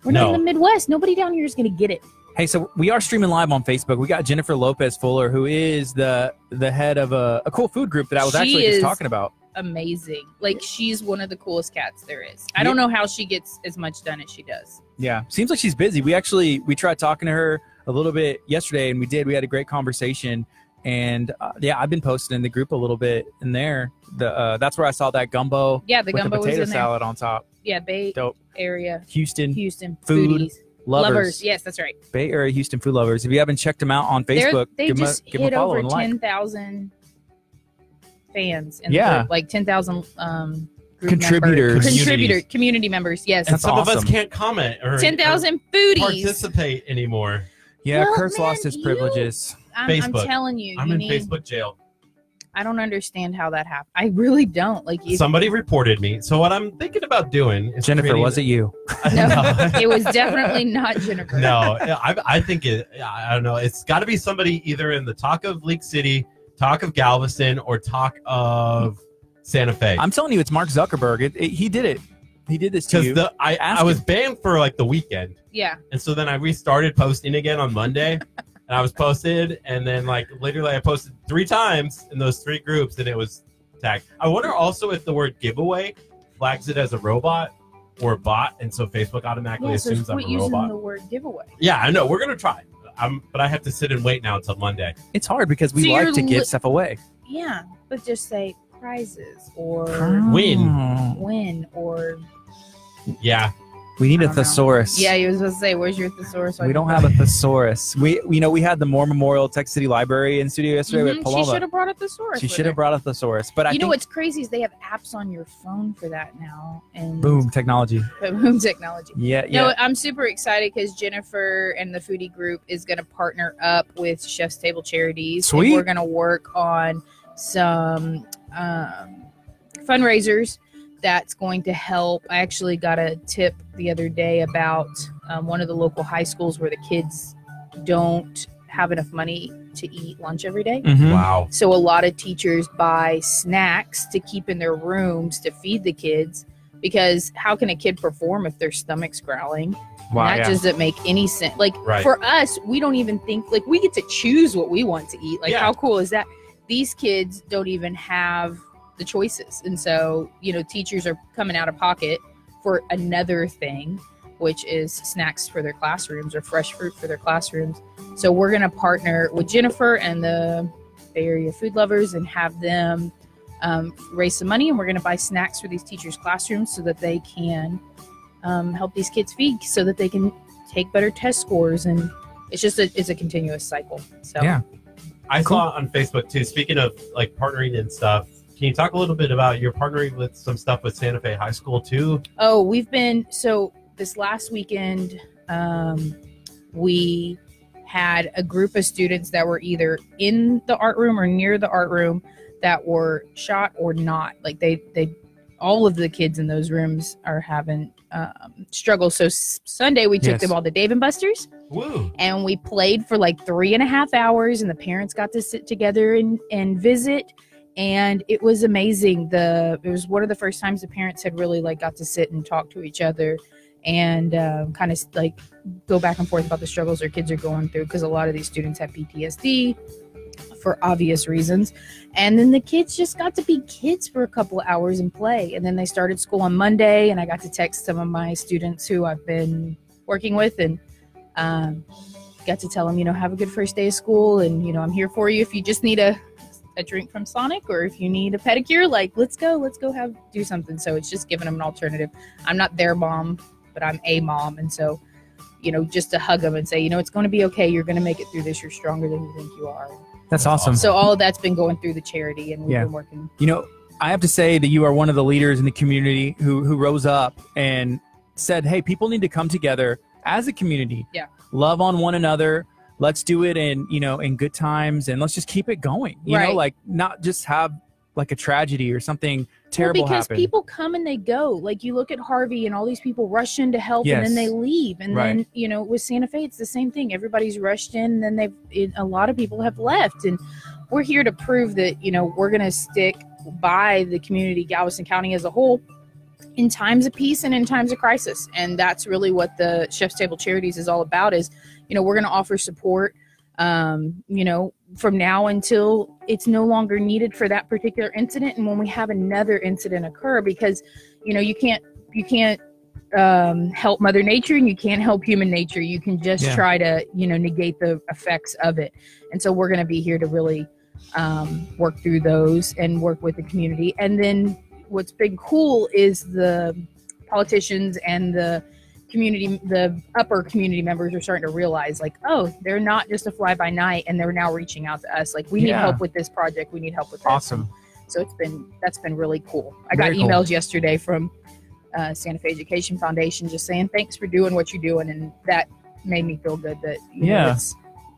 We're not in the Midwest. Nobody down here is going to get it. Hey, so we are streaming live on Facebook. We got Jennifer Lopez Fuller, who is the head of a cool food group that I was actually just talking about. Amazing. Like, she's one of the coolest cats there is. I don't know how she gets as much done as she does. Yeah. Seems like she's busy. We tried talking to her a little bit yesterday, and we did. We had a great conversation. And, yeah, I've been posting in the group a little bit in there. That's where I saw that gumbo. Yeah, the gumbo with the potato salad on top. Yeah, Bay Area. Houston. Foodies. Lovers. Yes, that's right. Bay Area Houston Food Lovers. If you haven't checked them out on Facebook, give them a follow and like. 10,000 fans. Yeah. Like 10,000 contributors. Community members, yes. And some of us can't comment or 10,000 foodies participate anymore. Yeah, well, Kurt's lost his privileges. I'm telling you. I'm in Facebook jail. I don't understand how that happened. I really don't. Like, somebody reported me. So what I'm thinking about doing is Jennifer. Was it you? No, it was definitely not Jennifer. No, I think it. I don't know. It's got to be somebody either in the talk of League City, talk of Galveston, or talk of Santa Fe. I'm telling you, it's Mark Zuckerberg. He did it. He did this to you. I was banned for like the weekend. Yeah. And so then I restarted posting again on Monday. And I was posted, and then, like, literally I posted 3 times in those 3 groups, and it was tagged. I wonder also if the word giveaway flags it as a robot or a bot, and so Facebook automatically assumes I'm a robot. Using the word giveaway. Yeah, I know. We're going to try. But I have to sit and wait now until Monday. It's hard because we like to give stuff away. Yeah, but just say prizes or win or... Yeah. We need a thesaurus. Know. Yeah, you were supposed to say, where's your thesaurus? We don't have a thesaurus. We had the Moore Memorial Texas City Library in studio yesterday with Paloma. She should have brought a thesaurus. She should have brought a thesaurus. But I think what's crazy is they have apps on your phone for that now. And boom, technology. Boom, technology. Yeah. No, I'm super excited because Jennifer and the foodie group is going to partner up with Chef's Table Charities. Sweet. And we're going to work on some fundraisers. That's going to help. I actually got a tip the other day about one of the local high schools where the kids don't have enough money to eat lunch every day. Mm-hmm. Wow. So a lot of teachers buy snacks to keep in their rooms to feed the kids, because how can a kid perform if their stomach's growling? Wow, that doesn't make any sense. Like, for us, we don't even think, like, we get to choose what we want to eat. Like, how cool is that? These kids don't even have the choices, and so, you know, teachers are coming out of pocket for another thing, which is snacks for their classrooms or fresh fruit for their classrooms. So we're going to partner with Jennifer and the Bay Area Food Lovers and have them raise some money, and we're going to buy snacks for these teachers' classrooms so that they can help these kids feed, so that they can take better test scores. And it's just it's a continuous cycle. So yeah, I saw on Facebook too, speaking of like partnering and stuff. Can you talk a little bit about you're partnering with some stuff with Santa Fe High School too? Oh, so this last weekend, we had a group of students that were either in the art room or near the art room that were shot or not. Like all of the kids in those rooms are having struggles. So Sunday we took them all to Dave & Buster's. Woo. And we played for like 3.5 hours, and the parents got to sit together and visit. And it was amazing. It was one of the first times the parents had really like got to sit and talk to each other and kind of like go back and forth about the struggles their kids are going through, because a lot of these students have PTSD, for obvious reasons. And then the kids just got to be kids for a couple hours and play. And then they started school on Monday, and I got to text some of my students who I've been working with, and got to tell them, you know, have a good first day of school, and, you know, I'm here for you if you just need a drink from Sonic, or if you need a pedicure, like, let's go do something. So it's just giving them an alternative. I'm not their mom, but I'm a mom. And so, you know, just to hug them and say, you know, it's going to be okay. You're going to make it through this. You're stronger than you think you are. That's awesome. So all of that's been going through the charity, and we've been working. You know, I have to say that you are one of the leaders in the community who rose up and said, hey, people need to come together as a community. Yeah. Love on one another. Let's do it in, you know, in good times, and let's just keep it going. You know, like, not just have like a tragedy or something terrible happen. Well, because people come and they go. Like, you look at Harvey and all these people rush in to help, and then they leave. And then, you know, with Santa Fe, it's the same thing. Everybody's rushed in, and then a lot of people have left. And we're here to prove that, you know, we're going to stick by the community, Galveston County as a whole, in times of peace and in times of crisis. And that's really what the Chef's Table Charities is all about, is, you know, we're going to offer support, you know, from now until it's no longer needed for that particular incident. And when we have another incident occur, because, you know, you can't help Mother Nature, and you can't help human nature. You can just try to, you know, negate the effects of it. And so we're going to be here to really work through those and work with the community. And then what's been cool is the politicians and the upper community members are starting to realize, like, oh, they're not just a fly by night, and they're now reaching out to us. Like, we need help with this project. We need help with this. Awesome. So that's been really cool. I got emails yesterday from Santa Fe Education Foundation just saying, thanks for doing what you're doing. And that made me feel good that, you know,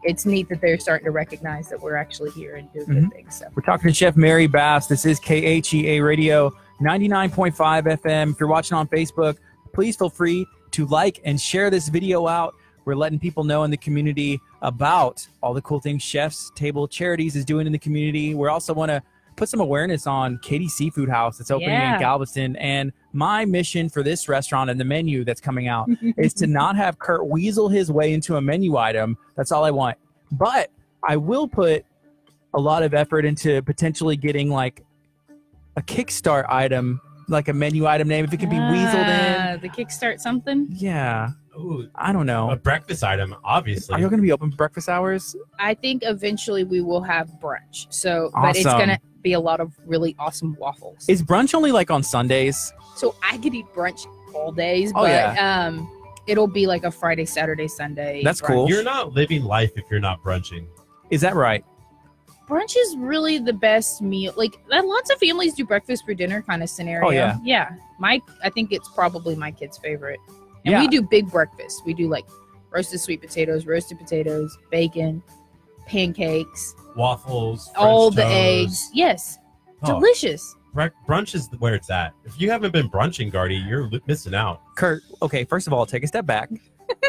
it's neat that they're starting to recognize that we're actually here and doing good things. So. We're talking to Chef Mary Bass. This is KHEA Radio, 99.5 FM. If you're watching on Facebook, please feel free to like and share this video out. We're letting people know in the community about all the cool things Chef's Table Charities is doing in the community. We also want to put some awareness on Katie's Seafood House that's opening in Galveston. And my mission for this restaurant and the menu that's coming out is to not have Curt weasel his way into a menu item. That's all I want. But I will put a lot of effort into potentially getting like a Kickstart item, like a menu item name, if it could be weaseled in. The Kickstart something? Yeah. Ooh, I don't know. A breakfast item, obviously. Are you going to be open for breakfast hours? I think eventually we will have brunch. So, but it's going to be a lot of really awesome waffles. Is brunch only like on Sundays? So I could eat brunch all days, it'll be like a Friday, Saturday, Sunday. That's brunch. Cool. You're not living life if you're not brunching. Is that right? Brunch is really the best meal. Like, lots of families do breakfast for dinner kind of scenario. Oh, yeah. Yeah. I think it's probably my kid's favorite. And we do big breakfast. We do like roasted sweet potatoes, bacon, pancakes, waffles, all the eggs. Yes. Oh. Delicious. Brunch is where it's at. If you haven't been brunching, Gardy, you're missing out. Curt, okay, first of all, take a step back.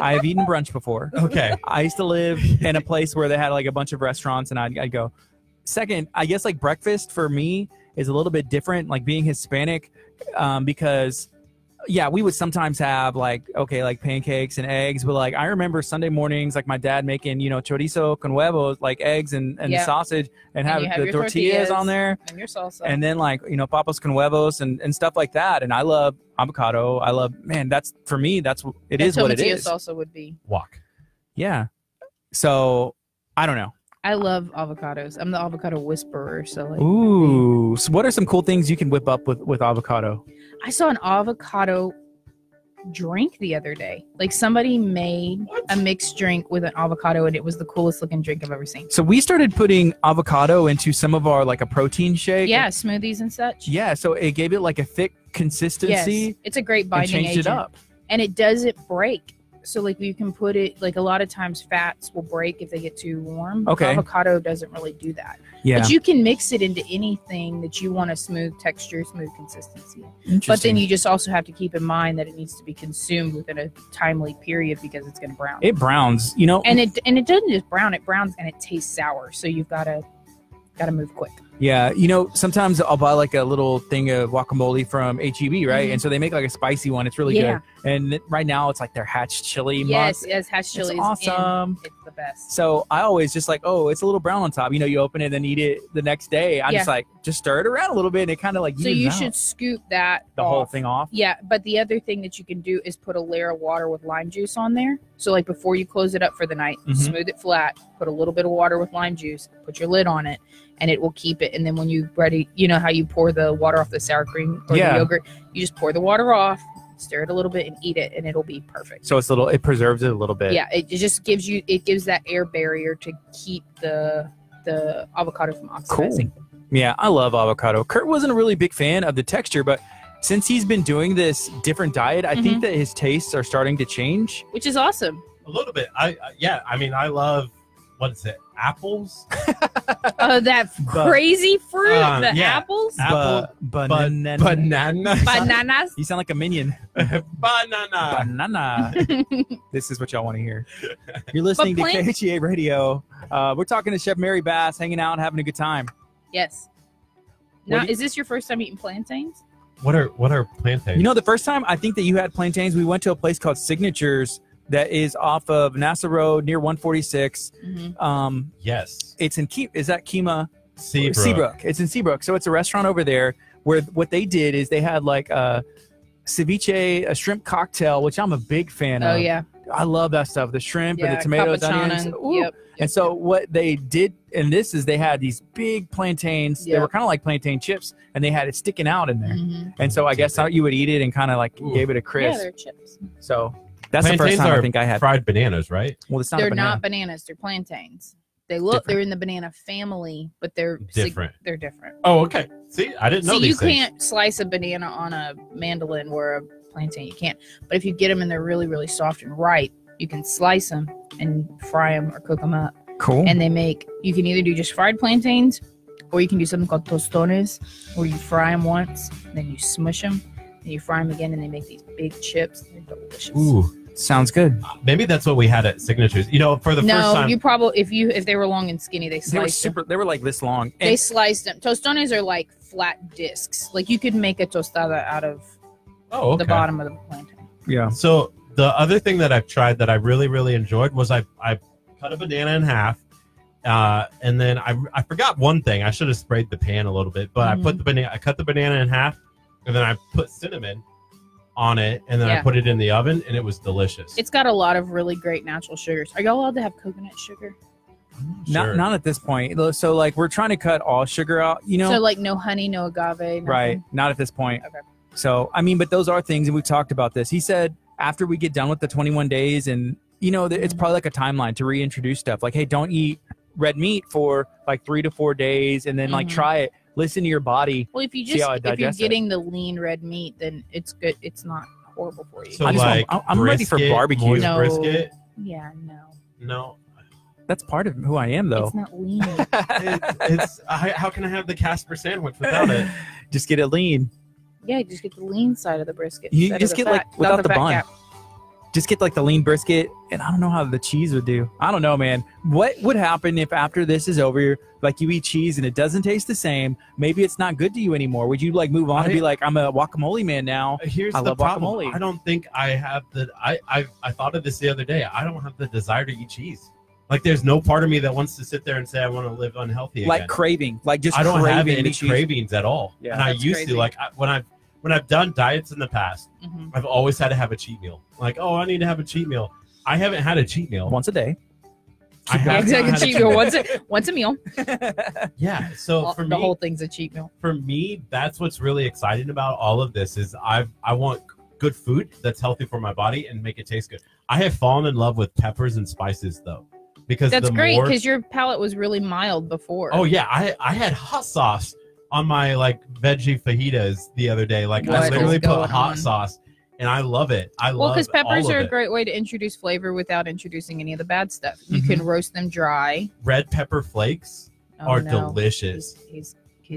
I have eaten brunch before. Okay. I used to live in a place where they had like a bunch of restaurants, and I'd go. Second, I guess like breakfast for me is a little bit different, like being Hispanic, because we would sometimes have like pancakes and eggs, but like I remember Sunday mornings, like my dad making, you know, chorizo con huevos, like eggs and sausage, and have the tortillas on there and your salsa, and then like, you know, papas con huevos and stuff like that. And I love avocado. I love, man, that's for me, that's what it is. Salsa would be guac. Yeah. So I don't know. I love avocados. I'm the avocado whisperer. So like, ooh, so what are some cool things you can whip up with avocado? I saw an avocado drink the other day. Like somebody made a mixed drink with an avocado, and it was the coolest looking drink I've ever seen. So we started putting avocado into some of our, like, a protein shake. Yeah, smoothies and such. Yeah, so it gave it like a thick consistency. Yes, it's a great binding agent. Changed it up. And it doesn't break. So like you can put it, like a lot of times fats will break if they get too warm. Okay. Avocado doesn't really do that. Yeah. But you can mix it into anything that you want, a smooth texture, smooth consistency. But then you just also have to keep in mind that it needs to be consumed within a timely period because it's going to brown. It browns, you know. And it doesn't just brown, it browns and it tastes sour. So you've got to got to move quick. Yeah. You know, sometimes I'll buy like a little thing of guacamole from H-E-B, right? Mm-hmm. And so they make like a spicy one. It's really good. And right now it's like their hatch chili. Yes, yes, hatch chili. It's awesome. It's the best. So I always just like, oh, it's a little brown on top. You know, you open it and eat it the next day. I just like, just stir it around a little bit and it kind of like, so you should scoop that whole thing off. Yeah. But the other thing that you can do is put a layer of water with lime juice on there. So like before you close it up for the night, smooth it flat, put a little bit of water with lime juice, put your lid on it, and it will keep it. And then when you ready, you know how you pour the water off the sour cream or the yogurt, you just pour the water off, stir it a little bit and eat it, and it'll be perfect. So it's a little, it preserves it a little bit. Yeah. It just gives you, it gives that air barrier to keep the avocado from oxidizing. Cool. Yeah. I love avocado. Curt wasn't a really big fan of the texture, but since he's been doing this different diet, I think that his tastes are starting to change, which is awesome. A little bit. I mean, I love, what is it? Apples? Oh, that crazy fruit! The apples? Apple, bananas. You sound like a minion. Banana. This is what y'all want to hear. You're listening to KHEA Radio. We're talking to Chef Mary Bass, hanging out, having a good time. Yes. Now, is this your first time eating plantains? What are plantains? You know, the first time I think that you had plantains, we went to a place called Signatures. That is off of Nassau Road near 146. Yes. It's in Kima? Seabrook. It's in Seabrook. So it's a restaurant over there where what they did is they had like a ceviche, a shrimp cocktail, which I'm a big fan of. Oh, yeah. I love that stuff. The shrimp and the tomatoes, onions. And so what they did in this is they had these big plantains. They were kind of like plantain chips, and they had it sticking out in there. And so I guess you would eat it and kind of like gave it a crisp. Yeah, they're chips. So... That's plantains the first time I think I had fried bananas, right? Well, it's not not bananas; they're plantains. They look different. They're in the banana family, but they're different. They're different. Oh, okay. See, I didn't know these things. Can't slice a banana on a mandolin or a plantain. You can't. But if you get them and they're really, really soft and ripe, you can slice them and fry them or cook them up. Cool. And they make. You can either do just fried plantains, or you can do something called tostones, where you fry them once, then you smush them, and you fry them again, and they make these big chips. They're delicious. Ooh. Sounds good. Maybe that's what we had at Signatures. You know, for the first time. No, you probably if they were long and skinny, they sliced them. They were like this long. And they sliced them. Tostones are like flat discs. Like you could make a tostada out of the bottom of the plantain. Yeah. So the other thing that I've tried that I really, really enjoyed was I cut a banana in half, and then I forgot one thing. I should have sprayed the pan a little bit, but I cut the banana in half, and then I put cinnamon on it, and then I put it in the oven, and it was delicious. It's got a lot of really great natural sugars. Are y'all allowed to have coconut sugar? Not at this point. So like we're trying to cut all sugar out, you know. So like no honey, no agave, nothing? Right? Not at this point. Okay. So I mean, but those are things, and we talked about this. He said after we get done with the 21 days, and you know, it's probably like a timeline to reintroduce stuff. Like, hey, don't eat red meat for like 3 to 4 days, and then like try it. Listen to your body. Well, if you're getting the lean red meat, then it's good. It's not horrible for you. So I'm ready for barbecue. No. Brisket? Yeah, no. That's part of who I am, though. It's not lean. How can I have the Casper sandwich without it? Just get it lean. Yeah, just get the lean side of the brisket. You just get like without the bun. Cap. Just get like the lean brisket, and I don't know how the cheese would do. I don't know, man. What would happen if after this is over, like you eat cheese and it doesn't taste the same? Maybe it's not good to you anymore. Would you like move on and be like, I'm a guacamole man now? Here's the problem. Guacamole. I don't think I have the. I thought of this the other day. I don't have the desire to eat cheese. Like, there's no part of me that wants to sit there and say I want to live unhealthy. Like again. Craving, like just I don't have any cravings at all. Yeah, and I used to like when I've done diets in the past, I've always had to have a cheat meal. Like, oh, I need to have a cheat meal. I haven't had a cheat meal. Once a day. I have a cheat meal. Once a meal. Yeah. So for me, the whole thing's a cheat meal. For me, that's what's really exciting about all of this is I want good food that's healthy for my body and make it taste good. I have fallen in love with peppers and spices, though. Because that's great because your palate was really mild before. Oh, yeah. I had hot sauce on my like veggie fajitas the other day. Like I literally put hot sauce and I love it. I love it. Well, because peppers are a great way to introduce flavor without introducing any of the bad stuff. You can roast them dry. Red pepper flakes are delicious.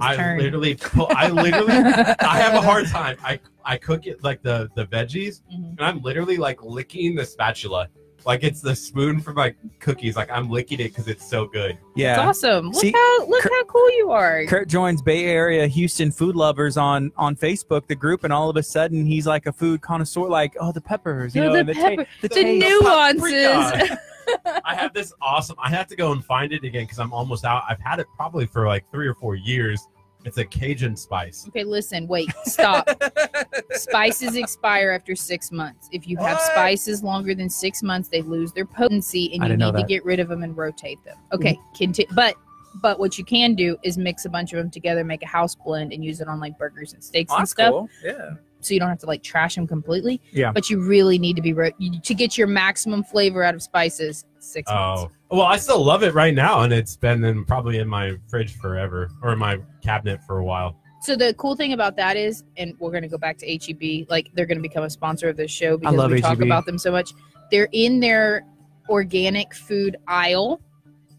I literally I have a hard time. I cook it like the veggies and I'm literally like licking the spatula. Like, it's the spoon for my cookies. Like, I'm licking it because it's so good. Yeah. It's awesome. Look, see, how cool you are. Curt joins Bay Area Houston Food Lovers on Facebook, the group, and all of a sudden he's like a food connoisseur. Like, oh, the peppers. You know, the nuances. I have this awesome, I have to go and find it again because I'm almost out. I've had it probably for like 3 or 4 years. It's a Cajun spice. Okay, listen, wait, stop. Spices expire after 6 months. If you have spices longer than 6 months, they lose their potency and you need to get rid of them and rotate them. Okay, continue. But what you can do is mix a bunch of them together, make a house blend, and use it on like burgers and steaks and stuff. Cool. Yeah. So you don't have to like trash them completely. Yeah. But you really need to be to get your maximum flavor out of spices. 6 months. Well, I still love it right now, and it's been probably in my fridge forever, or in my cabinet for a while. So the cool thing about that is, and we're going to go back to H-E-B. Like, they're going to become a sponsor of this show because we talk about them so much. They're in their organic food aisle.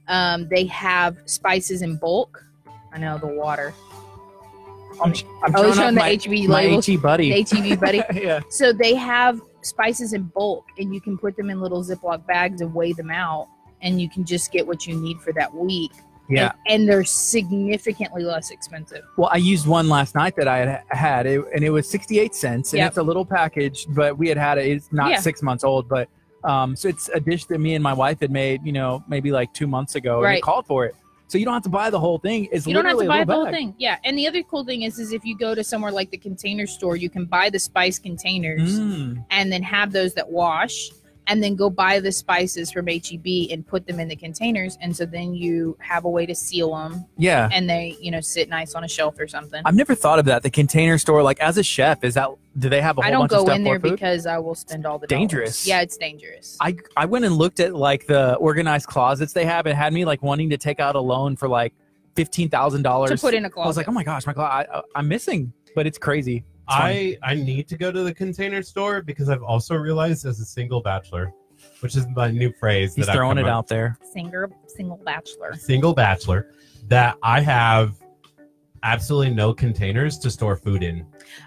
They have spices in bulk. I know, the water. I'm showing the H-E-B label. H-E-B buddy. H-E-B buddy. Yeah. So they have spices in bulk, and you can put them in little Ziploc bags and weigh them out, and you can just get what you need for that week. Yeah. And they're significantly less expensive. Well, I used one last night that I had, and it was 68 cents, and it's a little package, but we had it. It's not 6 months old, but so it's a dish that me and my wife had made, you know, maybe like 2 months ago, and we called for it. So you don't have to buy the whole thing. It's literally a little bag. You don't have to buy the whole thing. Yeah. And the other cool thing is if you go to somewhere like the Container Store, you can buy the spice containers and then have those that wash, and then go buy the spices from H-E-B and put them in the containers. And so then you have a way to seal them. Yeah. And they, you know, sit nice on a shelf or something. I've never thought of that. The Container Store, like as a chef, is that, do they have a whole bunch of stuff for food? I don't go in there because I will spend all the dollars. Dangerous. Yeah, it's dangerous. I went and looked at like the organized closets they have. It had me like wanting to take out a loan for like $15,000. To put in a closet. I was like, oh my gosh, my closet, I'm missing, but it's crazy. I need to go to the Container Store because I've also realized as a single bachelor, which is my new phrase. He's throwing it out there. Single bachelor. Single bachelor. That I have absolutely no containers to store food in.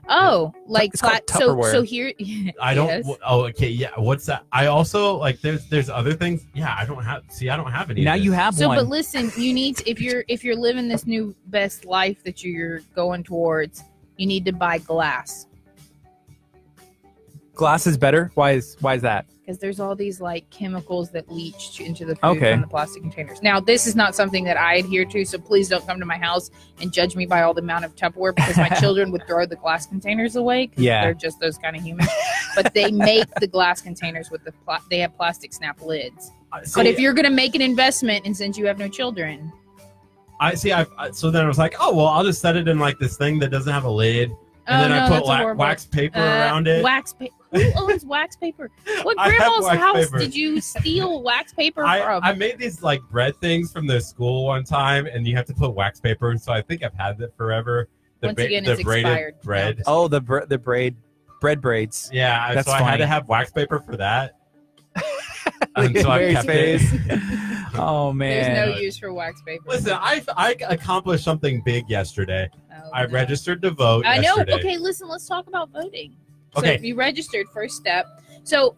Oh, like Tupperware. So here. I don't. Yes. Oh, okay. Yeah. What's that? I also like. There's other things. Yeah. I don't have. See, I don't have any. Now you have one. So, but listen, you need to, if you're living this new best life that you're going towards. You need to buy glass. Glass is better? Why is that? Because there's all these like chemicals that leach into the food from the plastic containers. Now, this is not something that I adhere to, so please don't come to my house and judge me by all the amount of Tupperware, because my children would throw the glass containers away because they're just those kind of humans. But they make the glass containers with the they have plastic snap lids. But if you're going to make an investment, and since you have no children... So then I was like, oh, well, I'll just set it in like this thing that doesn't have a lid. And I put wax paper around it. Wax paper. Who owns wax paper? What grandma's house did you steal wax paper from? I made these like bread things from the school one time, and you have to put wax paper. So I think I've had that forever. Once again, it's braided expired. Bread. Yeah. Oh, the bread braids. Yeah. That's funny. I had to have wax paper for that. So I kept it. Oh man! There's no use for wax paper. Listen, I accomplished something big yesterday. I registered to vote. I know. Yesterday. Okay, listen. Let's talk about voting. Okay, so you registered. First step. So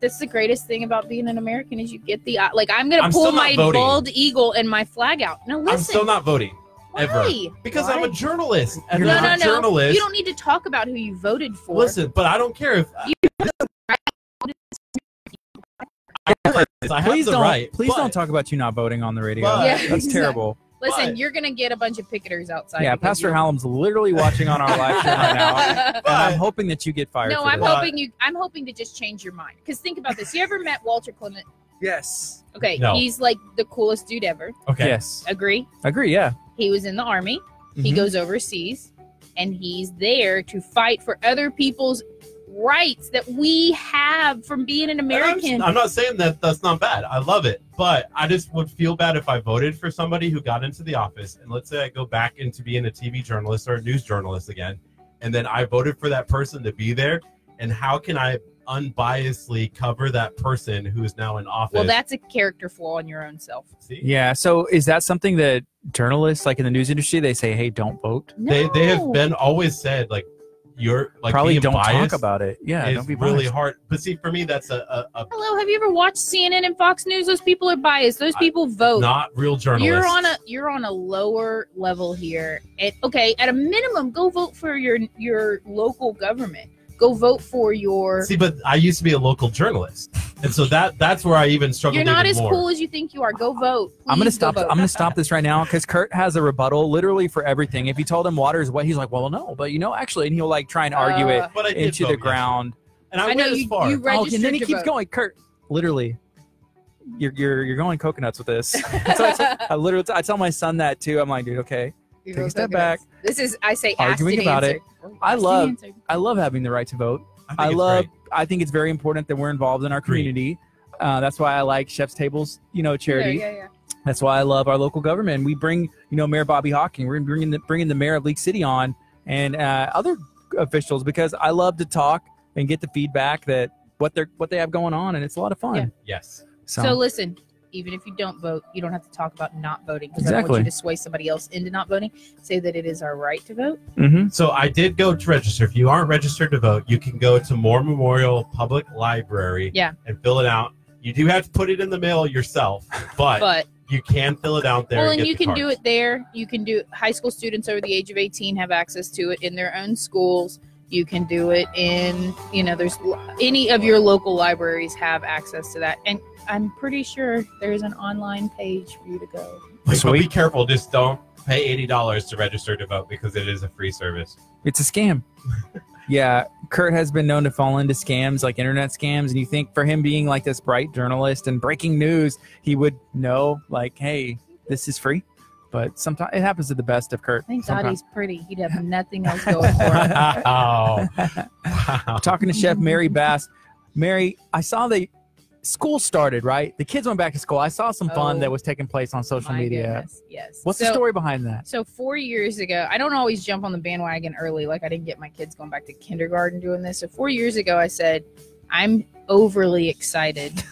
that's the greatest thing about being an American is you get the like. I'm gonna pull my bald eagle and my flag out. Now listen. I'm still not voting. Ever. Why? Because I'm a journalist. And I'm a journalist. You don't need to talk about who you voted for. Listen, but I don't care if. Please don't talk about you not voting on the radio. That's terrible. Listen, you're going to get a bunch of picketers outside. Yeah, Pastor Hallam's literally watching on our live show right now. And I'm hoping that you get fired. No, I'm hoping to just change your mind. Because think about this. You ever met Walter Clement? Yes. Okay, no. He's like the coolest dude ever. Okay. Yes. Agree? Agree, yeah. He was in the Army. He goes overseas. And he's there to fight for other people's rights that we have from being an American. I'm not saying that that's not bad. I love it. But I just would feel bad if I voted for somebody who got into the office, and let's say I go back into being a TV journalist or a news journalist again, and then I voted for that person to be there, and how can I unbiasedly cover that person who is now in office? Well, that's a character flaw in your own self. See? Yeah, so is that something that journalists, like in the news industry, they say, hey, don't vote? No. They have always said, like, you're like probably don't talk about it. Yeah, it's really hard. But see, for me, that's a hello. Have you ever watched CNN and Fox News? Those people are biased. Those people vote. Not real journalists. You're on a lower level here. At a minimum, go vote for your local government. Go vote for your. See, but I used to be a local journalist, and so that's where I even struggle. You're not as cool as you think you are. Go vote. Please, I'm gonna stop. I'm gonna stop this right now because Curt has a rebuttal literally for everything. If you told him water is wet, he's like, well, no, but you know, actually, and he'll like try and argue it into the ground. And I know you. Far. You and then he keeps going, Curt. Literally, you're going coconuts with this. So I tell my son that too. I'm like, dude, okay. Take a step back. This is, I say, arguing about it. I love having the right to vote. I think it's very important that we're involved in our community. That's why I like Chef's Tables, charity. Yeah. That's why I love our local government. We bring, Mayor Bobby Hawking. We're bringing the mayor of League City on and other officials because I love to talk and get the feedback that what they have going on, and it's a lot of fun. Yeah. Yes. So listen. Even if you don't vote, you don't have to talk about not voting because I don't want you to sway somebody else into not voting. Say that it is our right to vote. Mm-hmm. So I did go to register. If you aren't registered to vote, you can go to Moore Memorial Public Library and fill it out. You do have to put it in the mail yourself, but you can fill it out there. Well, and you can do it there. You can do high school students over the age of 18 have access to it in their own schools. You can do it in, there's any of your local libraries have access to that. And I'm pretty sure there's an online page for you to go. So be careful. Just don't pay $80 to register to vote because it is a free service. It's a scam. Yeah. Curt has been known to fall into scams like internet scams. And you think for him being like this bright journalist and breaking news, he would know like, hey, this is free. But sometimes it happens to the best of Curt. Thank God he's pretty. He'd have nothing else going for him. Oh, wow. Talking to Chef Mary Bass. Mary, I saw that school started, right? The kids went back to school. I saw some fun that was taking place on social media. Goodness, yes. What's the story behind that? So 4 years ago, I don't always jump on the bandwagon early. Like I didn't get my kids going back to kindergarten doing this. So 4 years ago, I said, I'm overly excited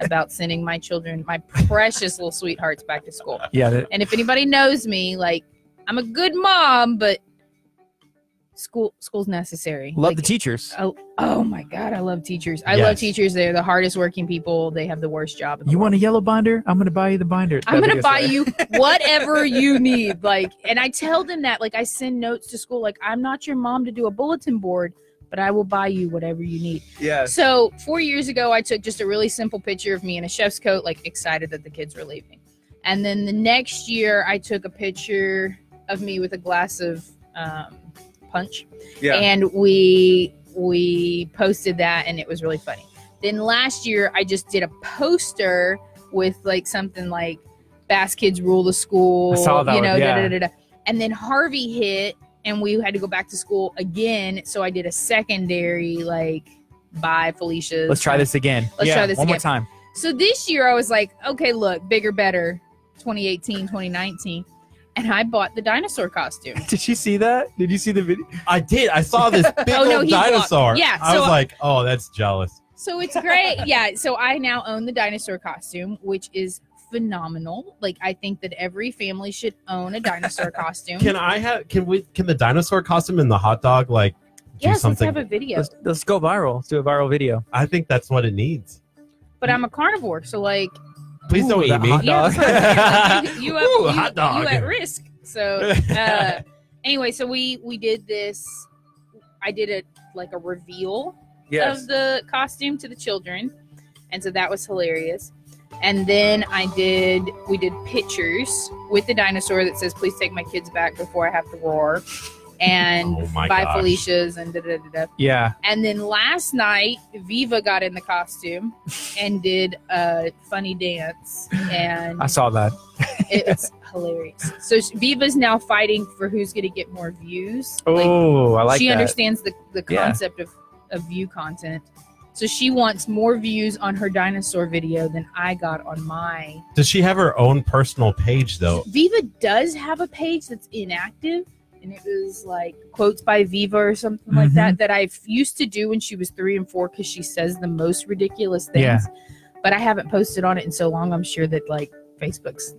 about sending my children, my precious little sweethearts, back to school. Yeah. And if anybody knows me, like I'm a good mom, but school's necessary. Love the teachers. Oh my God, I love teachers. I love teachers. They're the hardest working people. They have the worst job in the world. You want a yellow binder? I'm gonna buy you the binder. I'm gonna buy you whatever you need. Like, and I tell them that, like I send notes to school, like I'm not your mom to do a bulletin board, but I will buy you whatever you need. Yeah. So 4 years ago, I took just a really simple picture of me in a chef's coat, like excited that the kids were leaving. And then the next year, I took a picture of me with a glass of punch. Yeah. And we posted that, and it was really funny. Then last year, I just did a poster with like something like Bass Kids Rule the School. I saw that one. Yeah. And then Harvey hit. And we had to go back to school again, so I did a secondary, like, bye, Felicia's. Let's try this again. Let's try this one more time. So this year, I was like, okay, look, bigger, better, 2018, 2019. And I bought the dinosaur costume. Did you see that? Did you see the video? I did. I saw this big old dinosaur. Yeah. So I was like, oh, that's jealous. So it's great. Yeah. So I now own the dinosaur costume, which is phenomenal. Like I think that every family should own a dinosaur costume. Can the dinosaur costume and the hot dog like do something? Let's have a video. Let's go viral. Let's do a viral video. I think that's what it needs. But I'm a carnivore, so like please don't eat me. Hot dog. You at risk. So anyway, so we did this. I did a reveal of the costume to the children. And so that was hilarious. And then we did pictures with the dinosaur that says, please take my kids back before I have to roar. And bye Felicia's and da-da-da-da. Yeah. And then last night, Viva got in the costume and did a funny dance. And I saw that. It's hilarious. So Viva's now fighting for who's going to get more views. Oh, like, I like that. She understands the concept of view content. So she wants more views on her dinosaur video than I got on my. Does she have her own personal page, though? Viva does have a page that's inactive, and it was like quotes by Viva or something like that I used to do when she was 3 and 4 because she says the most ridiculous things. Yeah. But I haven't posted on it in so long. I'm sure that like Facebook's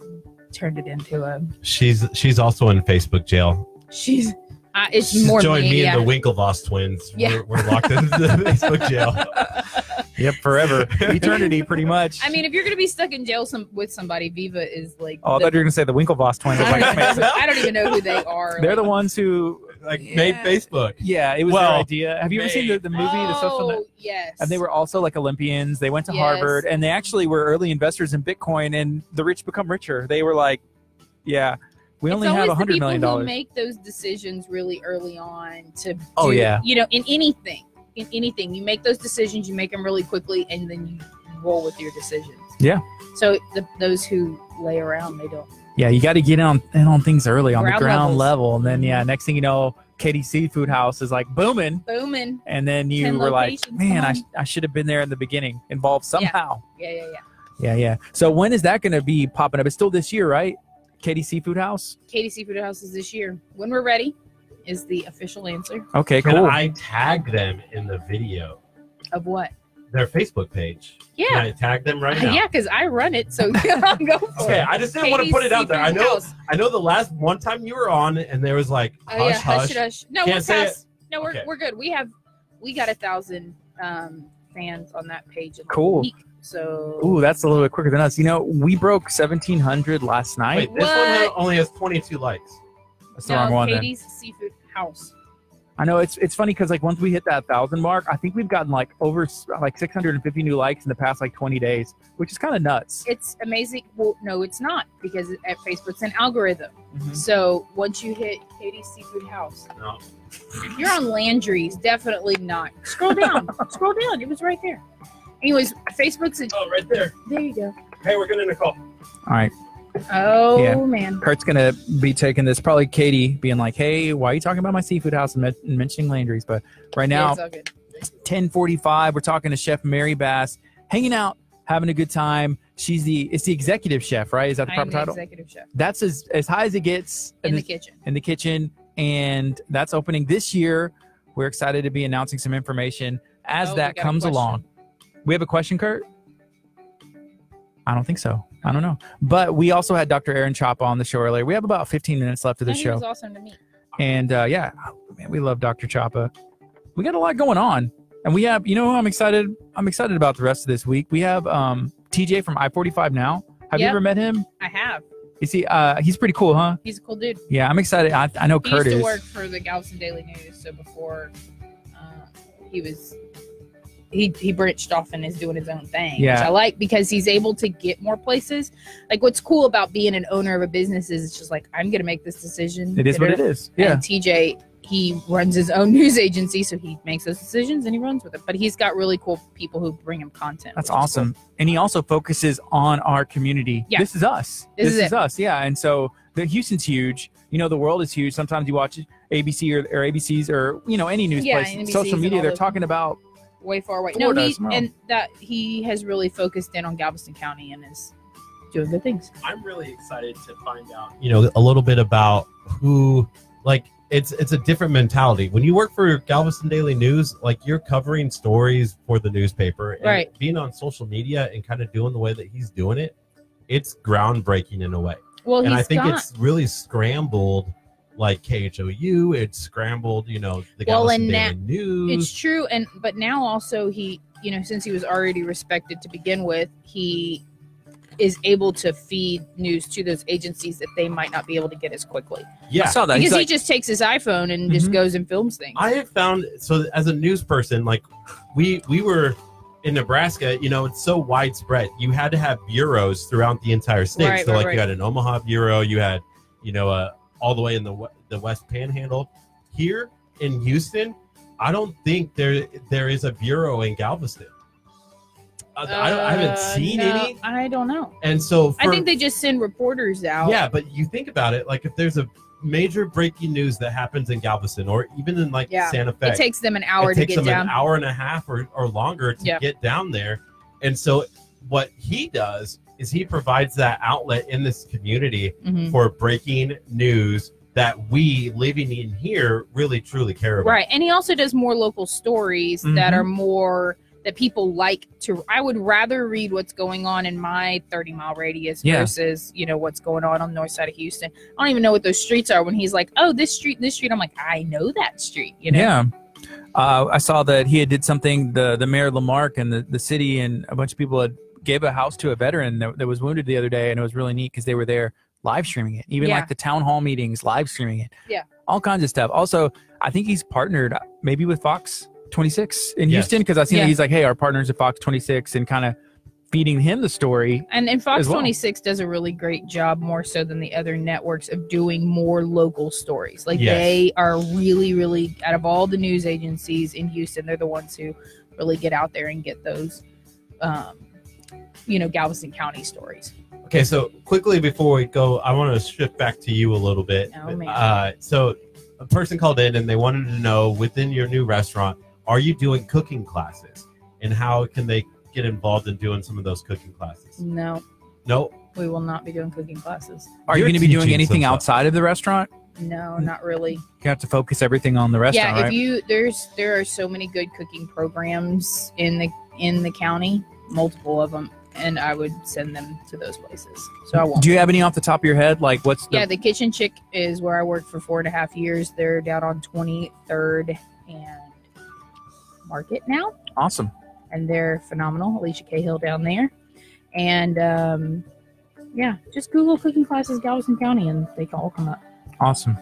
turned it into a. She's also in Facebook jail. She's. It's more join me and the Winklevoss twins. Yeah. We're locked in the Facebook jail. Yep, forever, eternity, pretty much. I mean, if you're gonna be stuck in jail with somebody, Viva is like. Oh, I thought you were gonna say the Winklevoss twins. I don't even know who they are. They're like, the ones who like made Facebook. Yeah, it was their idea. Have you ever seen the movie, The Social Network? Yes. And they were also like Olympians. They went to Harvard, and they actually were early investors in Bitcoin. And the rich become richer. They were like, yeah. We only have $100 million. Who make those decisions really early on to you know, in anything, you make those decisions, you make them really quickly, and then you roll with your decisions. Yeah. So those who lay around, they don't. Yeah, you got to get on things early, on the ground level, and then next thing you know, Katie's Seafood House is like booming, and then you were like, man, I should have been there in the beginning, involved somehow. Yeah. So when is that going to be popping up? It's still this year, right? Katie's Seafood House? Katie's Seafood House is this year. When we're ready is the official answer. Okay, cool. Can I tag them in the video? Of what? Their Facebook page. Yeah. Can I tag them right now? Yeah, because I run it, so I'll go for it. Okay, I just didn't want to put it out there. I know the last one time you were on, and there was like, hush, hush. No, we're good. We got 1,000 fans on that page. Cool. Week. So, ooh, that's a little bit quicker than us. You know, we broke 1,700 last night. Wait, this one only has 22 likes. That's the wrong one. Katie's Seafood House. I know it's funny because like once we hit that 1,000 mark, I think we've gotten like over like 650 new likes in the past like 20 days, which is kind of nuts. It's amazing. Well, no, it's not, because at Facebook's an algorithm. Mm-hmm. So once you hit Katie's Seafood House, no. If you're on Landry's, definitely not. Scroll down. Scroll down. It was right there. Anyways, Facebook's a... Oh, right there. There you go. Hey, we're getting a call. All right. Oh, yeah. Man. Kurt's going to be taking this. Probably Katie being like, hey, why are you talking about my Seafood House and mentioning Landry's? But right now, it's all good. 10:45, we're talking to Chef Mary Bass, hanging out, having a good time. It's the executive chef, right? Is that the proper title? Executive chef. That's as high as it gets. In the kitchen. And that's opening this year. We're excited to be announcing some information as that comes along. We have a question, Curt? I don't think so. I don't know. But we also had Dr. Aaron Chapa on the show earlier. We have about 15 minutes left of the show. He was awesome to meet. And yeah, man, we love Dr. Chapa. We got a lot going on. And we have, you know, I'm excited about the rest of this week. We have TJ from I-45 Now. Have you ever met him? I have. You see, he's pretty cool, huh? He's a cool dude. Yeah, I'm excited. I know Curt is. He used to work for the Galveston Daily News, so before he was... He branched off and is doing his own thing, which I like, because he's able to get more places. Like, what's cool about being an owner of a business is it's just like, I'm going to make this decision. It is what it is. Yeah. And TJ, he runs his own news agency, so he makes those decisions and he runs with it. But he's got really cool people who bring him content. That's awesome. Cool. And he also focuses on our community. Yeah. This is us. This is us. Yeah. And so Houston's huge. You know, the world is huge. Sometimes you watch ABC or ABC's or, you know, any news place. NBC's social media, they're talking about way far away. No, he has really focused in on Galveston County and is doing good things. I'm really excited to find out, you know, a little bit about who, like, it's a different mentality. When you work for Galveston Daily News, like, you're covering stories for the newspaper, and being on social media and kind of doing the way that he's doing it, it's groundbreaking in a way. Well, and I think it's really scrambled. Like KHOU, it's scrambled, you know, the Galveston Daily News. It's true, but now also he, you know, since he was already respected to begin with, he is able to feed news to those agencies that they might not be able to get as quickly. Yeah, I saw that. Because like, he just takes his iPhone and just goes and films things. I have found, so as a news person, like we were in Nebraska, you know, it's so widespread. You had to have bureaus throughout the entire state. Right, so right, like you had an Omaha bureau, you had, you know, all the way in the West Panhandle. Here in Houston, I don't think there is a bureau in Galveston. I haven't seen any. I don't know. And so I think they just send reporters out. Yeah, but you think about it, like if there's a major breaking news that happens in Galveston or even in like Santa Fe, it takes them an hour to get down. It takes them an hour and a half or longer to get down there. And so what he does is he provides that outlet in this community for breaking news that we living in here really truly care about. Right. And he also does more local stories that are more that people like to, I would rather read what's going on in my 30-mile radius versus, you know, what's going on the north side of Houston. I don't even know what those streets are. When he's like, oh, this street, I'm like, I know that street, you know? Yeah. I saw that he had did something, the mayor, La Marque, and the city and a bunch of people had gave a house to a veteran that was wounded the other day, and it was really neat because they were there live streaming it. Even like the town hall meetings, live streaming it. Yeah. All kinds of stuff. Also, I think he's partnered maybe with Fox 26 in Houston, because I've seen that he's like, hey, our partners at Fox 26, and kind of feeding him the story. And Fox 26 does a really great job, more so than the other networks, of doing more local stories. Like they are really, really, out of all the news agencies in Houston, they're the ones who really get out there and get those, you know, Galveston County stories. Okay, so quickly before we go, I want to shift back to you a little bit. Oh, man. So a person called in and they wanted to know, within your new restaurant, are you doing cooking classes? And how can they get involved in doing some of those cooking classes? No. No? We will not be doing cooking classes. Are you going to be doing anything outside of the restaurant? No, not really. You have to focus everything on the restaurant, right? There are so many good cooking programs in the county, multiple of them, and I would send them to those places. So I won't. Do you have any off the top of your head? Like what's the... Yeah, the Kitchen Chick is where I worked for 4.5 years. They're down on 23rd and Market now. Awesome. And they're phenomenal. Alicia Cahill down there. And yeah, just Google cooking classes Galveston County and they can all come up. Awesome.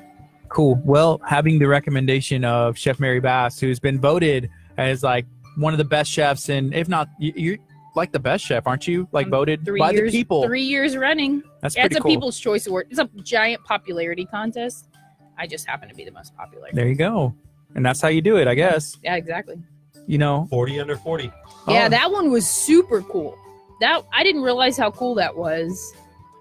Cool. Well, having the recommendation of Chef Mary Bass, who's been voted as like one of the best chefs, and if not, you're like the best chef, aren't you? Like voted by the people. 3 years running. That's pretty cool. It's a People's Choice Award. It's a giant popularity contest. I just happen to be the most popular. There you go. And that's how you do it, I guess. Yeah, exactly. You know, 40 under 40. Yeah, that one was super cool. That I didn't realize how cool that was.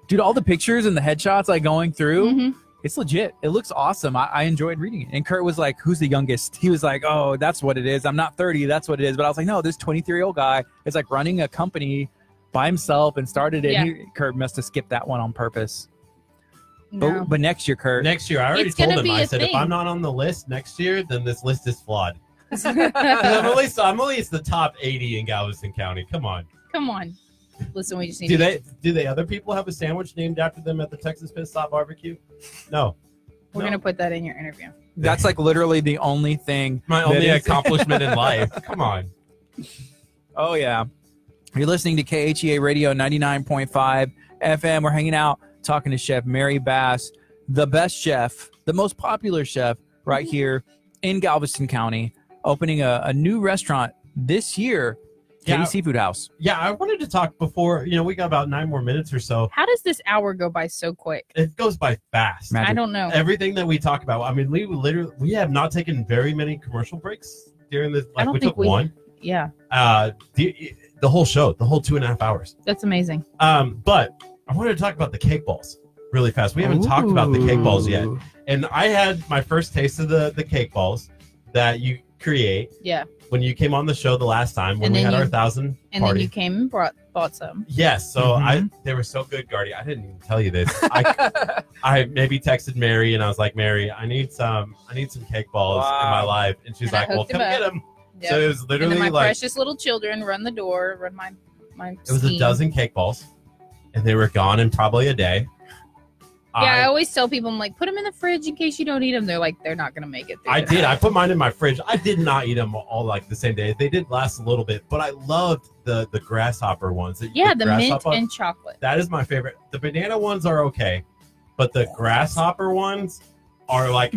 Dude, all the pictures and the headshots like going through, it's legit. It looks awesome. I enjoyed reading it. And Kurt was like, who's the youngest? He was like, oh, that's what it is. I'm not 30. That's what it is. But I was like, no, this 23-year-old guy is like running a company by himself and started it. Yeah. Kurt must have skipped that one on purpose. No. But next year, Kurt. Next year, I already told him. I said, if I'm not on the list next year, then this list is flawed. I'm at least the top 80 in Galveston County. Come on. Come on. Listen, we just need do other people have a sandwich named after them at the Texas Pit Stop Barbecue? No. We're going to put that in your interview. That's like literally the only thing. My only accomplishment in life. Come on. Oh, yeah. You're listening to KHEA Radio 99.5 FM. We're hanging out, talking to Chef Mary Bass, the best chef, the most popular chef right here in Galveston County, opening a new restaurant this year, Katie's Seafood House. Yeah, I wanted to talk before, you know, we got about 9 more minutes or so. How does this hour go by so quick? It goes by fast. Magic. I don't know. Everything that we talk about, I mean, we have not taken very many commercial breaks during this. Like, we took one. Yeah. The whole show, the whole 2.5 hours. That's amazing. But I wanted to talk about the cake balls really fast. We haven't talked about the cake balls yet. And I had my first taste of the cake balls that you create. Yeah. When you came on the show the last time, when we had our 1,000 party. And then you came and bought some. Yes. So they were so good, Gardy. I didn't even tell you this. I maybe texted Mary and I was like, Mary, I need some cake balls in my life. And she's like, well, come get them. Yep. So it was literally my precious little children run the door, run my It was a dozen cake balls. And they were gone in probably a day. Yeah, I always tell people, I'm like, put them in the fridge in case you don't eat them. They're like, they're not going to make it. I did. I put mine in my fridge. I did not eat them all like the same day. They did last a little bit, but I loved the grasshopper ones. The mint and chocolate. That is my favorite. The banana ones are okay, but the grasshopper ones are like,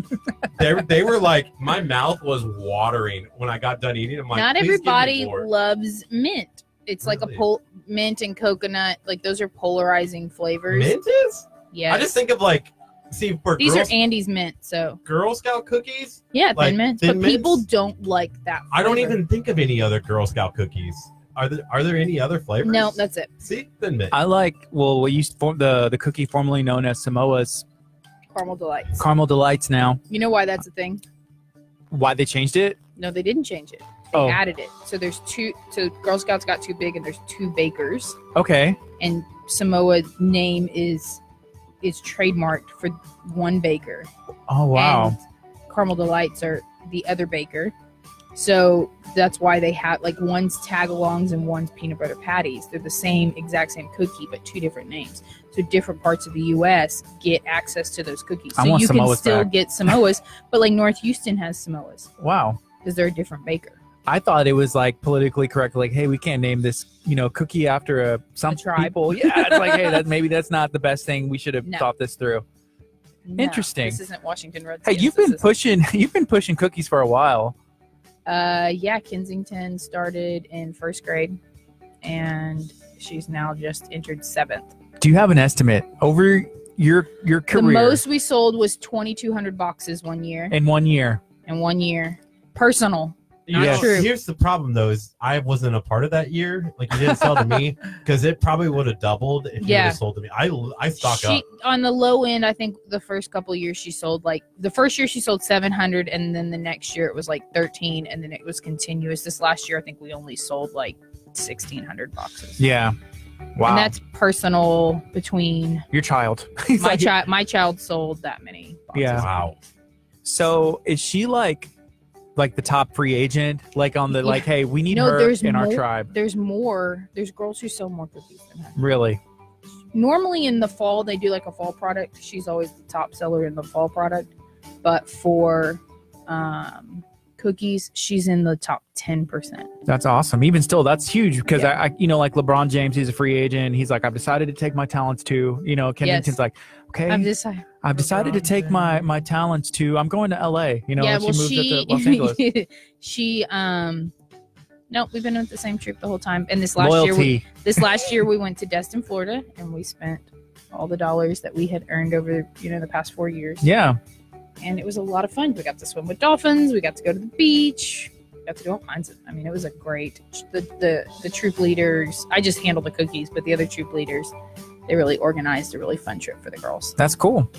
they were like, my mouth was watering when I got done eating them. Like, not everybody loves mint. It's really? Like a mint and coconut. Like, those are polarizing flavors. Mint is? Yeah, I just think of like, see, for these girls, are Andy's mint, so Girl Scout cookies. Yeah, like thin mints. People don't like that flavor. I don't even think of any other Girl Scout cookies. Are there any other flavors? No, that's it. See, thin mint. I like we used the cookie formerly known as Samoa's Caramel Delights. Caramel Delights now. You know why that's a thing? Why they changed it? No, they didn't change it. They added it. So there's two. So Girl Scouts got too big, and there's two bakers. Okay. And Samoa's name is trademarked for one baker. Oh, wow. And Caramel Delights are the other baker. So that's why they have, like, one's tagalongs and one's peanut butter patties. They're the same, exact same cookie, but two different names. So different parts of the U.S. get access to those cookies. So you can still get Samoas, but, like, North Houston has Samoas. Wow. Because they're a different baker. I thought it was, like, politically correct. Like, hey, we can't name this, you know, cookie after some tribe. People. Yeah, it's like, hey, maybe that's not the best thing. We should have thought this through. No, interesting. This isn't Washington Redskins. Hey, you've been pushing cookies for a while. Yeah, Kensington started in first grade, and she's now just entered 7th. Do you have an estimate over your career? The most we sold was 2,200 boxes one year. In one year, personal. Yes. True. Here's the problem, though, is I wasn't a part of that year. Like, you didn't sell to me, because it probably would have doubled if you would have sold to me. I stock up. On the low end, I think the first couple of years she sold, like, the first year she sold 700, and then the next year it was, like, 13, and then it was continuous. This last year, I think we only sold, like, 1,600 boxes. Yeah. Wow. And that's personal between... Your child. My child sold that many boxes. Yeah. Wow. So, is she, like the top free agent, like on the, like, hey, we need her in our tribe. There's more. There's girls who sell more cookies than her. Really? Normally in the fall, they do like a fall product. She's always the top seller in the fall product. But for cookies, she's in the top 10%. That's awesome. Even still, that's huge, because I, you know, like LeBron James, he's a free agent. He's like, I've decided to take my talents to, you know, Kennington's like, okay, I've decided to take my talents to, I'm going to LA, you know, she moved up to Los Angeles. No, we've been with the same troop the whole time. And this last year, we went to Destin, Florida, and we spent all the dollars that we had earned over, you know, the past 4 years. Yeah. And it was a lot of fun. We got to swim with dolphins. We got to go to the beach. We got to do all kinds of, I mean, it was a great, the troop leaders, I just handled the cookies, but the other troop leaders, they really organized a really fun trip for the girls. That's cool.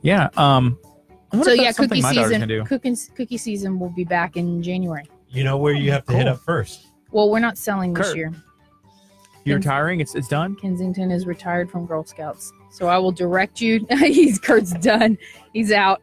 Yeah. So yeah, cookie season will be back in January. You know where you have to hit up first? Well, we're not selling this year. You're retiring? It's done? Kensington is retired from Girl Scouts. So I will direct you. Kurt's done. He's out.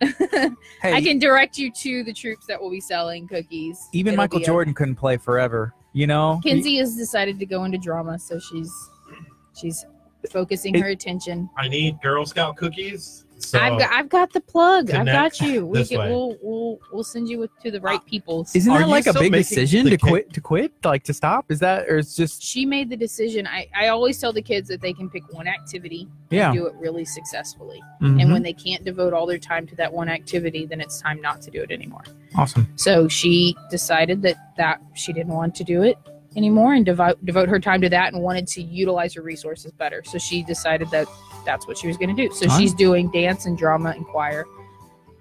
Hey, I can direct you to the troops that will be selling cookies. Even Michael Jordan couldn't play forever, you know? Kenzie has decided to go into drama, so she's focusing her attention. I need Girl Scout cookies. So I've got the plug. I've got you. We'll send you to the right people. Isn't that like a big decision to quit? Like to stop? Is that, or it's just she made the decision. I always tell the kids that they can pick one activity and do it really successfully. Mm-hmm. And when they can't devote all their time to that one activity, then it's time not to do it anymore. Awesome. So she decided that she didn't want to do it anymore and devote her time to that, and wanted to utilize her resources better. So she decided that that's what she was going to do. So she's doing dance and drama and choir,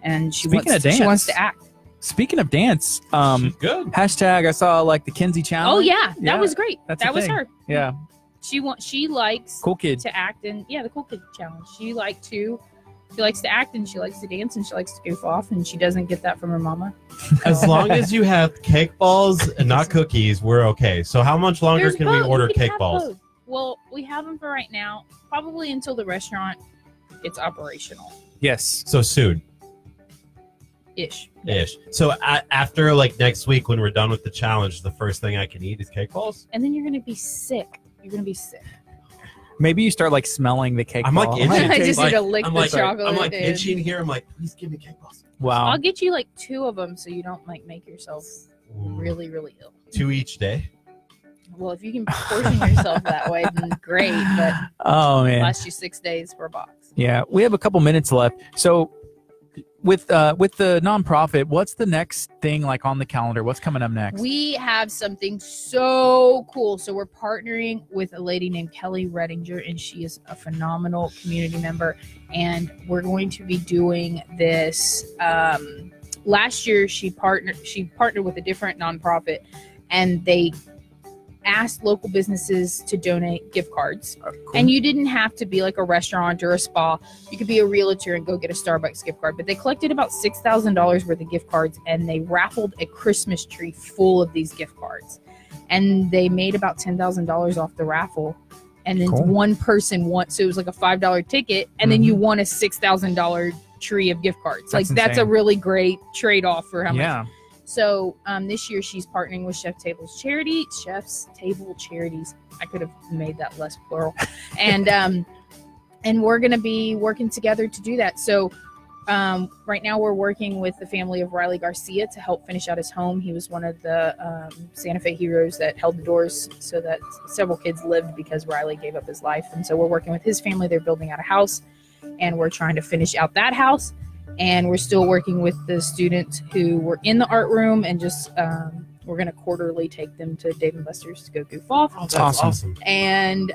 and she wants to act. Speaking of dance, good. Hashtag I saw like the Kinsey challenge. Oh yeah, that was great. That was her. Yeah, she likes cool kids to act, and the cool kid challenge. She likes to act, and she likes to dance, and she likes to goof off, and she doesn't get that from her mama. As long as you have cake balls and not cookies, we're okay. So how much longer can we order cake balls? Both. Well, we have them for right now, probably until the restaurant gets operational. Yes. So soon. Ish. So after like next week when we're done with the challenge, the first thing I can eat is cake balls? And then you're going to be sick. Maybe you start like smelling the cake. I'm like itching. I just need to lick the chocolate. I'm like itching here. I'm like, please give me cake balls. Wow. I'll get you like 2 of them so you don't like make yourself really, really ill. 2 each day. Well, if you can portion yourself that way, then great. But last you 6 days for a box. Yeah, we have a couple minutes left. So with the nonprofit, what's the next thing like on the calendar? What's coming up next? We have something so cool. So we're partnering with a lady named Kelly Redinger, and she is a phenomenal community member. And we're going to be doing this. Last year, she partnered with a different nonprofit, and they asked local businesses to donate gift cards. Oh, cool. And you didn't have to be like a restaurant or a spa. You could be a realtor and go get a Starbucks gift card. But they collected about $6,000 worth of gift cards, and they raffled a Christmas tree full of these gift cards. And they made about $10,000 off the raffle. And then one person won. So it was like a $5 ticket, and then you won a $6,000 tree of gift cards. That's insane. That's a really great trade-off for how much. So this year she's partnering with Chef's Table Charities. I could have made that less plural. And we're going to be working together to do that. So right now we're working with the family of Riley Garcia to help finish out his home. He was one of the Santa Fe heroes that held the doors so that several kids lived because Riley gave up his life. And so we're working with his family. They're building out a house, and we're trying to finish out that house. And we're still working with the students who were in the art room, and just we're going to quarterly take them to Dave & Buster's to go goof off. Oh, that's awesome. And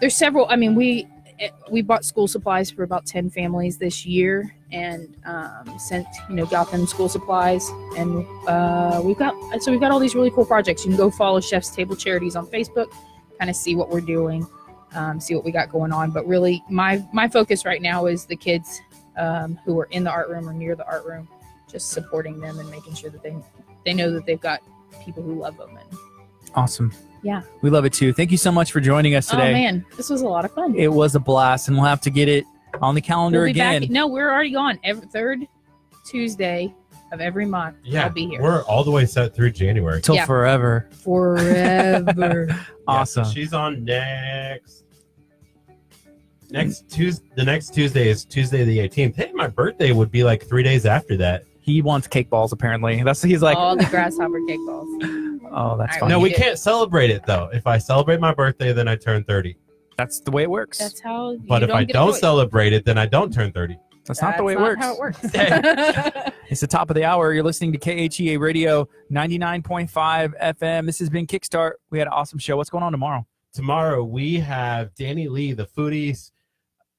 there's several. I mean, we bought school supplies for about 10 families this year, and sent, got them school supplies. And we've got all these really cool projects. You can go follow Chef's Table Charities on Facebook, kind of see what we're doing, see what we got going on. But really, my focus right now is the kids who are in the art room or near the art room, just supporting them and making sure that they know that they've got people who love them. And awesome. Yeah. We love it too. Thank you so much for joining us today. Oh man, this was a lot of fun. It was a blast, and we'll have to get it on the calendar again. Back. No, we're already on every third Tuesday of every month. Yeah, I'll be here. We're all the way set through January. Till forever. Forever. Awesome. Yeah, she's on next. The next Tuesday is Tuesday the 18th. Hey, my birthday would be like 3 days after that. He wants cake balls, apparently. He's like, oh, the grasshopper cake balls. Oh, that's funny. No, we can't celebrate it though. If I celebrate my birthday, then I turn 30. That's the way it works. That's how. But if I don't celebrate it, then I don't turn 30. That's not the way it works. That's not how it works. It's the top of the hour. You're listening to KHEA Radio 99.5 FM. This has been Kickstart. We had an awesome show. What's going on tomorrow? Tomorrow we have Danny Lee, the foodies,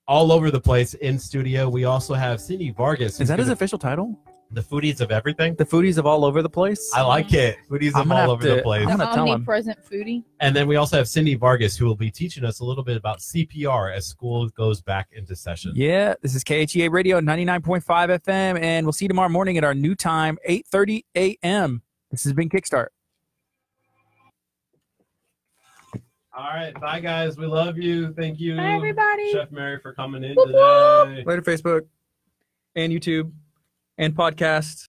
all over the place in studio. We also have Cindy Vargas. Is that his official title? The foodies of everything. The foodies of all over the place. I like it. Foodies of all over the place. The omnipresent foodie. And then we also have Cindy Vargas, who will be teaching us a little bit about CPR as school goes back into session. Yeah, this is KHEA Radio 99.5 FM, and we'll see you tomorrow morning at our new time, 8:30 a.m. This has been Kickstart. All right. Bye, guys. We love you. Thank you. Bye, everybody. Chef Mary for coming in today. Later, Facebook and YouTube and podcasts.